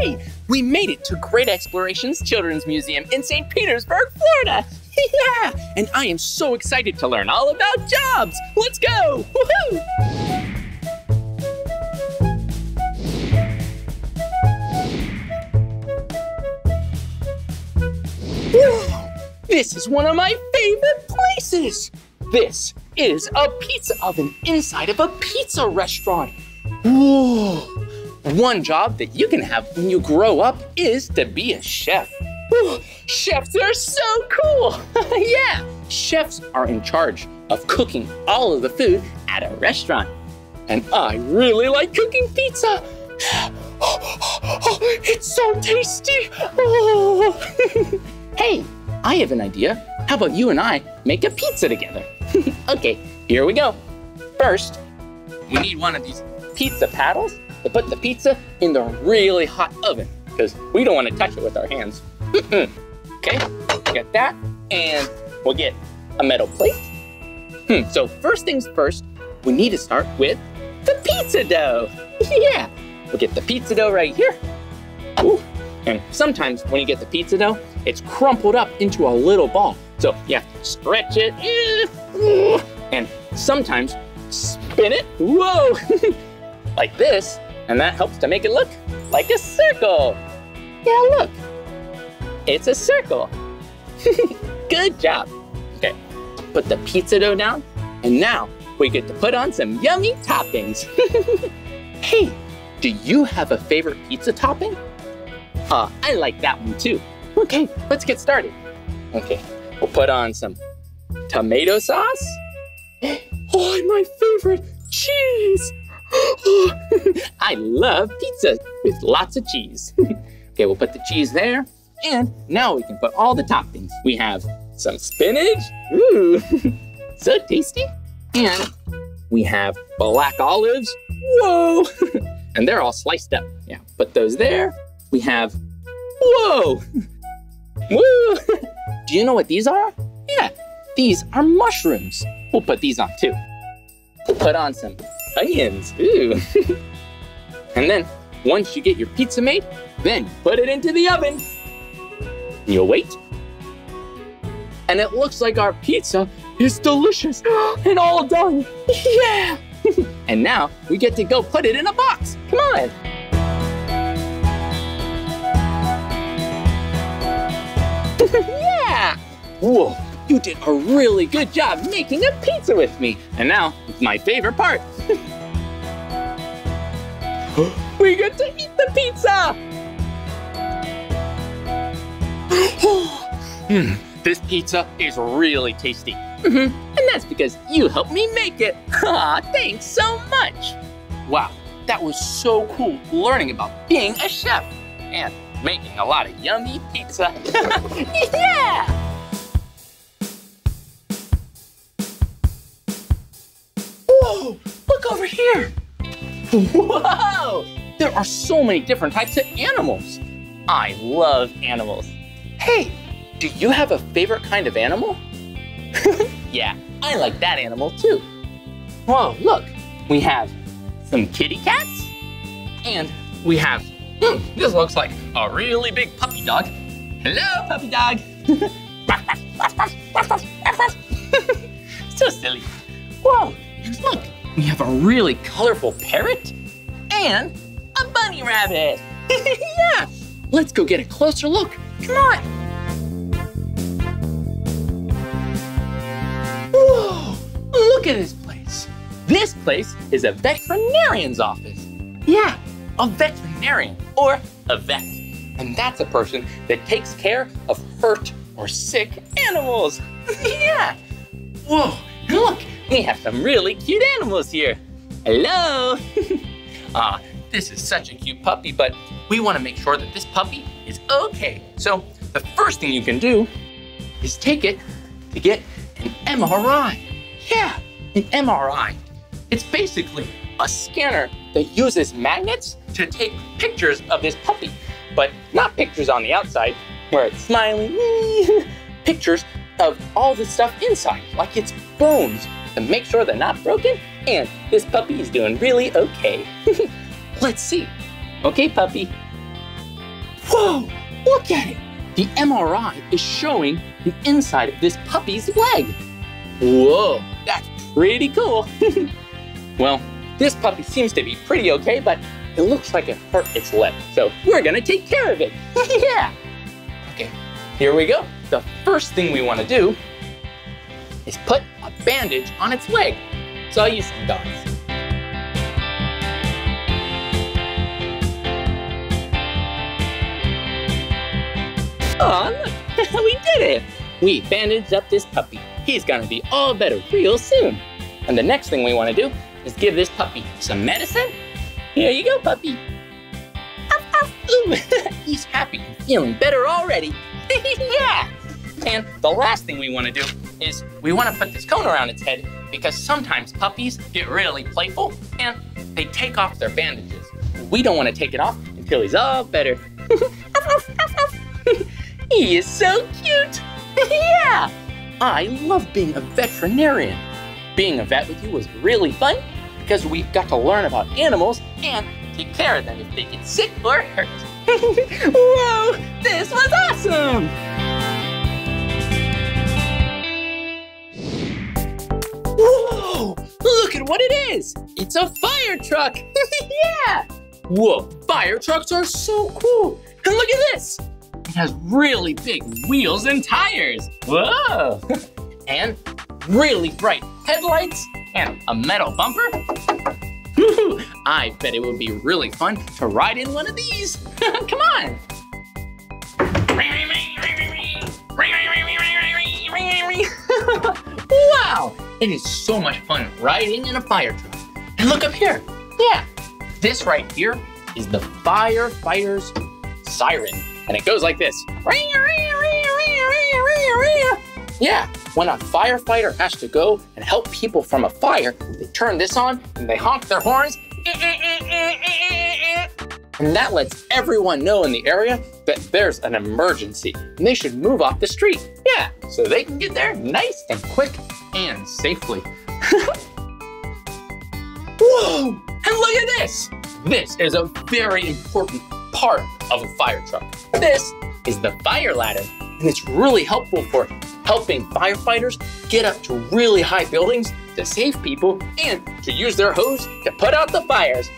Hey, we made it to Great Explorations Children's Museum in St. Petersburg, Florida. Yeah, and I am so excited to learn all about jobs. Let's go, woohoo! Whoa, this is one of my favorite places. This is a pizza oven inside of a pizza restaurant. Whoa. One job that you can have when you grow up is to be a chef. Whoa, chefs are so cool. Yeah, chefs are in charge of cooking all of the food at a restaurant. And I really like cooking pizza. It's so tasty. Oh. Hey, I have an idea. How about you and I make a pizza together? Okay, here we go. First, we need one of these pizza paddles to put the pizza in the really hot oven because we don't want to touch it with our hands. Okay, get that, and we'll get a metal plate. So first things first, we need to start with the pizza dough. Yeah, we'll get the pizza dough right here. Ooh. And sometimes when you get the pizza dough, it's crumpled up into a little ball. So you have to stretch it, and sometimes spin it, whoa, like this. And that helps to make it look like a circle. Yeah, look, it's a circle. Good job. Okay, put the pizza dough down, and now we get to put on some yummy toppings. Hey, do you have a favorite pizza topping? I like that one too. Okay, let's get started. Okay, we'll put on some tomato sauce. Oh, my favorite, cheese. Oh, I love pizza with lots of cheese. Okay, we'll put the cheese there. And now we can put all the toppings. We have some spinach. Ooh, so tasty. And we have black olives. Whoa. And they're all sliced up. Yeah, put those there. We have, whoa, woo. Do you know what these are? Yeah, these are mushrooms. We'll put these on too. We'll put on some onions, ooh. And then once you get your pizza made, then put it into the oven. You'll wait. And it looks like our pizza is delicious and all done, yeah. And now we get to go put it in a box, come on. Yeah! Whoa, you did a really good job making a pizza with me. And now, my favorite part. We get to eat the pizza! This pizza is really tasty. And that's because you helped me make it. Aw, thanks so much. Wow, that was so cool learning about being a chef. And making a lot of yummy pizza. Yeah! Whoa, look over here. Whoa, there are so many different types of animals. I love animals. Hey, do you have a favorite kind of animal? Yeah, I like that animal too. Whoa, look, we have some kitty cats and we have this looks like a really big puppy dog. Hello, puppy dog. So silly. Whoa, and look, we have a really colorful parrot and a bunny rabbit. Yeah, let's go get a closer look. Come on. Whoa, look at this place. This place is a veterinarian's office. Yeah, a veterinarian or a vet. And that's a person that takes care of hurt or sick animals. Yeah. Whoa, look, we have some really cute animals here. Hello. Ah, this is such a cute puppy, but we want to make sure that this puppy is okay. So the first thing you can do is take it to get an MRI. Yeah, an MRI. It's basically a scanner that uses magnets to take pictures of this puppy, but not pictures on the outside where it's smiling, pictures of all the stuff inside, like its bones, to make sure they're not broken and this puppy is doing really okay. Let's see. Okay, puppy. Whoa, look at it. The MRI is showing the inside of this puppy's leg. Whoa, that's pretty cool. Well, this puppy seems to be pretty okay, but it looks like it hurt its leg, so we're gonna take care of it. Yeah. Okay, here we go. The first thing we wanna do is put a bandage on its leg. So I'll use some dots. Oh, look, we did it. We bandaged up this puppy. He's gonna be all better real soon. And the next thing we wanna do is give this puppy some medicine. Here you go, puppy. Ow, ow, he's happy and feeling better already. Yeah. And the last thing we wanna do is we wanna put this cone around its head because sometimes puppies get really playful and they take off their bandages. We don't wanna take it off until he's all better. He is so cute. Yeah. I love being a veterinarian. Being a vet with you was really fun because we got to learn about animals and take care of them if they get sick or hurt. Whoa, this was awesome! Whoa, look at what it is. It's a fire truck. Yeah. Whoa, fire trucks are so cool. And look at this. It has really big wheels and tires. Whoa. And really bright headlights and a metal bumper. Woo-hoo. I bet it would be really fun to ride in one of these. Come on. Wow, it is so much fun riding in a fire truck. And look up here. Yeah, this right here is the firefighter's siren. And it goes like this. Yeah, when a firefighter has to go and help people from a fire, they turn this on and they honk their horns. And that lets everyone know in the area that there's an emergency and they should move off the street. Yeah, so they can get there nice and quick and safely. Whoa, and look at this. This is a very important part of a fire truck. This is the fire ladder, and it's really helpful for helping firefighters get up to really high buildings to save people and to use their hose to put out the fires.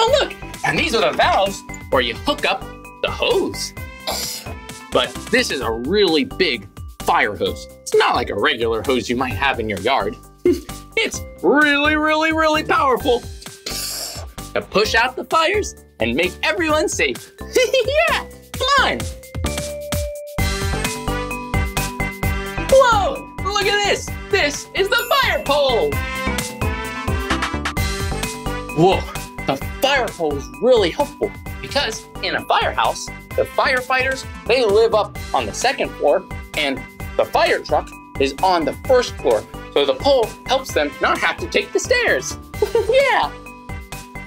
Oh look, and these are the valves where you hook up the hose. But this is a really big fire hose. It's not like a regular hose you might have in your yard. It's really, really, really powerful to push out the fires and make everyone safe. Yeah, come on. Whoa, look at this. This is the fire pole. Whoa, the fire pole is really helpful because in a firehouse, the firefighters, they live up on the second floor and the fire truck is on the first floor. So the pole helps them not have to take the stairs. Yeah.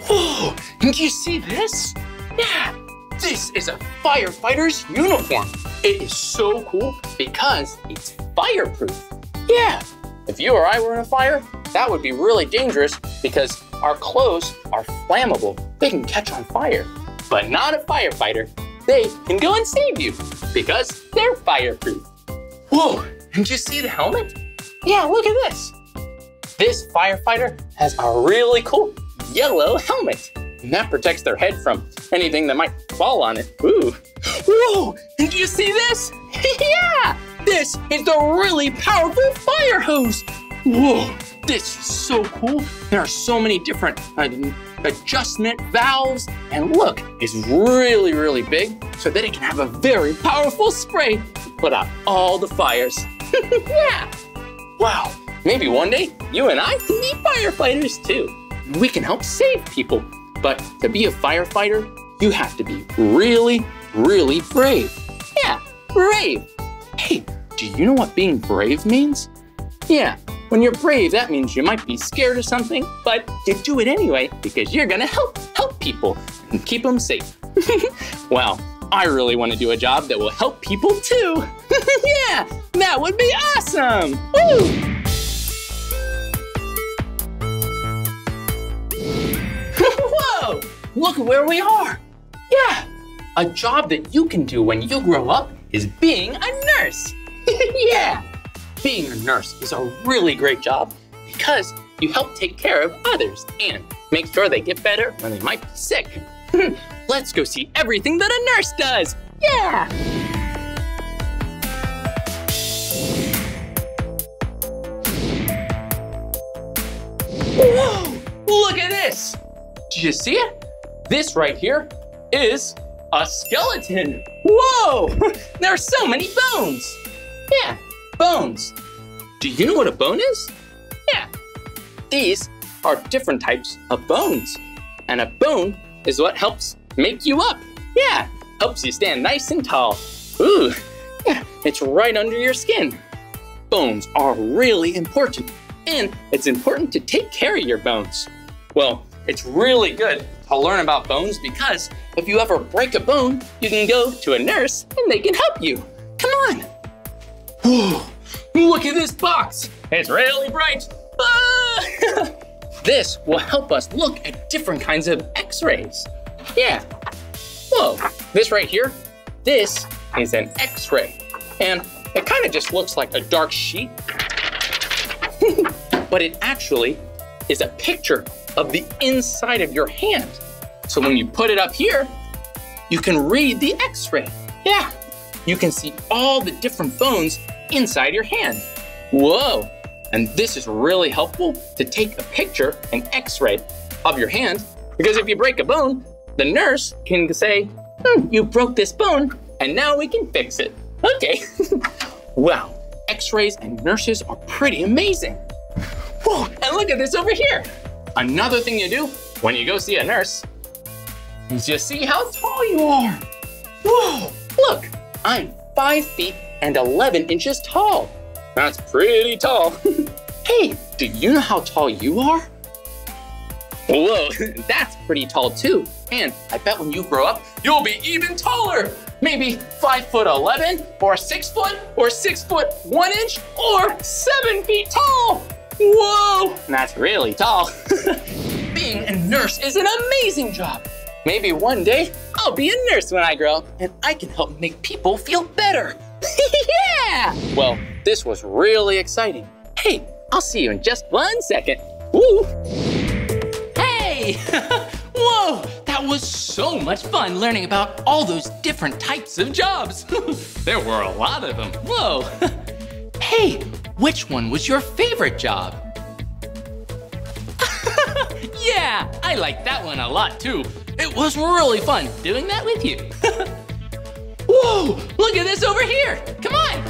Whoa, did you see this? Yeah, this is a firefighter's uniform. It is so cool because it's fireproof. Yeah, if you or I were in a fire, that would be really dangerous because our clothes are flammable. They can catch on fire, but not a firefighter. They can go and save you because they're fireproof. Whoa, did you see the helmet? Yeah, look at this. This firefighter has a really cool yellow helmet. And that protects their head from anything that might fall on it. Ooh. Whoa, did you see this? Yeah, this is the really powerful fire hose. Whoa, this is so cool. There are so many different adjustment valves, and look, it's really, really big so that it can have a very powerful spray to put out all the fires. Yeah! Wow, maybe one day you and I can be firefighters too. We can help save people, but to be a firefighter, you have to be really, really brave. Yeah, brave. Hey, do you know what being brave means? Yeah, when you're brave, that means you might be scared of something, but you do it anyway because you're gonna help people and keep them safe. Wow, I really wanna do a job that will help people too. Yeah, that would be awesome. Woo! Whoa, look at where we are. Yeah, a job that you can do when you grow up is being a nurse. Yeah, being a nurse is a really great job because you help take care of others and make sure they get better when they might be sick. Let's go see everything that a nurse does. Yeah. Whoa, look at this. Did you see it? This right here is a skeleton. Whoa, there are so many bones. Yeah, bones. Do you know what a bone is? Yeah, these are different types of bones. And a bone is what helps make you up. Yeah, helps you stand nice and tall. Ooh, yeah, it's right under your skin. Bones are really important. And it's important to take care of your bones. Well, it's really good to learn about bones because if you ever break a bone, you can go to a nurse and they can help you. Come on. Whoa, look at this box. It's really bright. Ah! This will help us look at different kinds of x-rays. Yeah. Whoa, this right here, this is an x-ray. And it kind of just looks like a dark sheet. But it actually is a picture of the inside of your hand. So when you put it up here, you can read the x-ray. Yeah, you can see all the different bones inside your hand. Whoa, and this is really helpful to take a picture, an x-ray of your hand, because if you break a bone, the nurse can say, you broke this bone and now we can fix it. Okay. Wow, x-rays and nurses are pretty amazing. Whoa, and look at this over here. Another thing you do when you go see a nurse is you see how tall you are. Whoa, look, I'm 5 feet and 11 inches tall. That's pretty tall. Hey, do you know how tall you are? Whoa, that's pretty tall too. And I bet when you grow up, you'll be even taller. Maybe 5'11" or 6 foot or 6'1" or 7 feet tall. Whoa, that's really tall. Being a nurse is an amazing job. Maybe one day I'll be a nurse when I grow up and I can help make people feel better. Yeah! Well, this was really exciting. Hey, I'll see you in just 1 second. Woo! Hey! Whoa, that was so much fun learning about all those different types of jobs. There were a lot of them. Whoa! Hey, which one was your favorite job? Yeah, I like that one a lot too. It was really fun doing that with you. Whoa, look at this over here. Come on.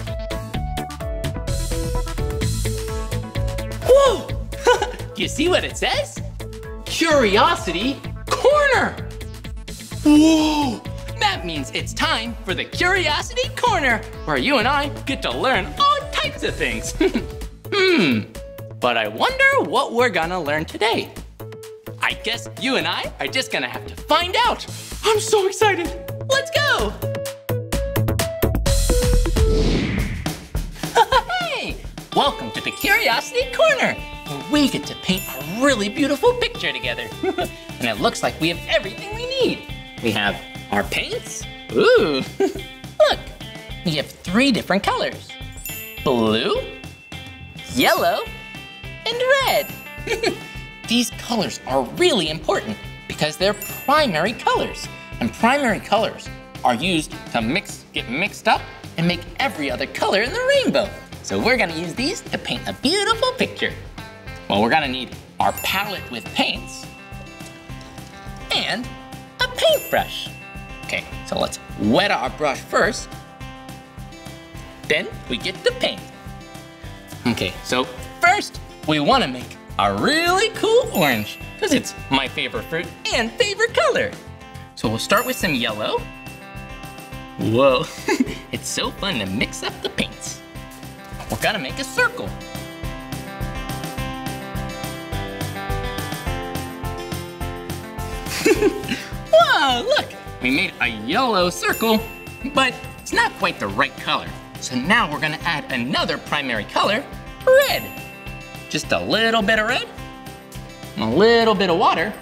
Whoa, you see what it says? Curiosity Corner. Whoa. That means it's time for the Curiosity Corner, where you and I get to learn all types of things. But I wonder what we're gonna learn today. I guess you and I are just gonna have to find out. I'm so excited. Let's go. Hey, welcome to the Curiosity Corner, where we get to paint a really beautiful picture together. And it looks like we have everything we need. We have our paints. Ooh, look, we have 3 different colors. Blue, yellow, and red. These colors are really important because they're primary colors. And primary colors are used to get mixed up and make every other color in the rainbow. So we're gonna use these to paint a beautiful picture. Well, we're gonna need our palette with paints. and a paintbrush. Okay, so let's wet our brush first. Then we get the paint. Okay, so first we want to make a really cool orange because it's my favorite fruit and favorite color. So we'll start with some yellow. Whoa, it's so fun to mix up the paints. We're gonna make a circle. Whoa, look, we made a yellow circle, but it's not quite the right color. So now we're gonna add another primary color, red. Just a little bit of red, a little bit of water,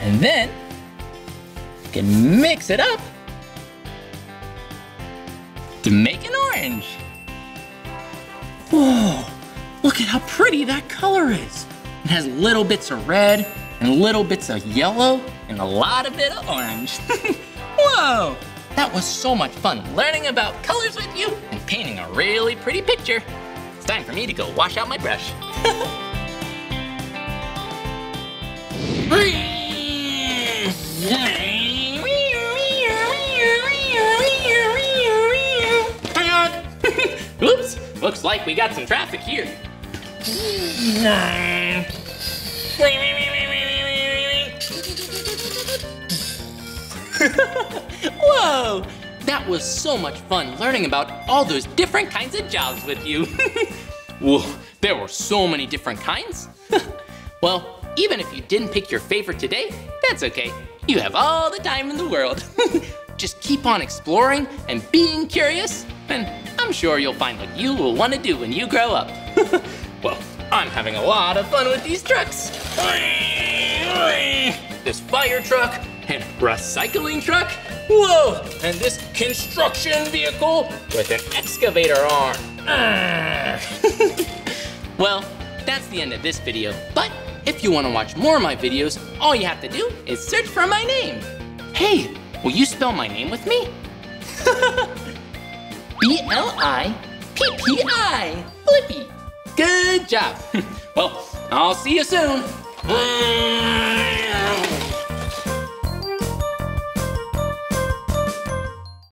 and then you can mix it up to make an orange. Whoa, look at how pretty that color is. It has little bits of red and little bits of yellow and a lot of bit of orange. Whoa, that was so much fun learning about colors with you and painting a really pretty picture. It's time for me to go wash out my brush. Hang on. Oops, looks like we got some traffic here. Whoa, that was so much fun learning about all those different kinds of jobs with you. Whoa, there were so many different kinds. Well, even if you didn't pick your favorite today, that's okay. You have all the time in the world. Just keep on exploring and being curious, and I'm sure you'll find what you will want to do when you grow up. Well, I'm having a lot of fun with these trucks. This fire truck and recycling truck. Whoa, and this construction vehicle with an excavator arm. Well, that's the end of this video, but if you want to watch more of my videos, all you have to do is search for my name. Hey, will you spell my name with me? B-L-I-P-P-I, Blippi. Good job. Well, I'll see you soon.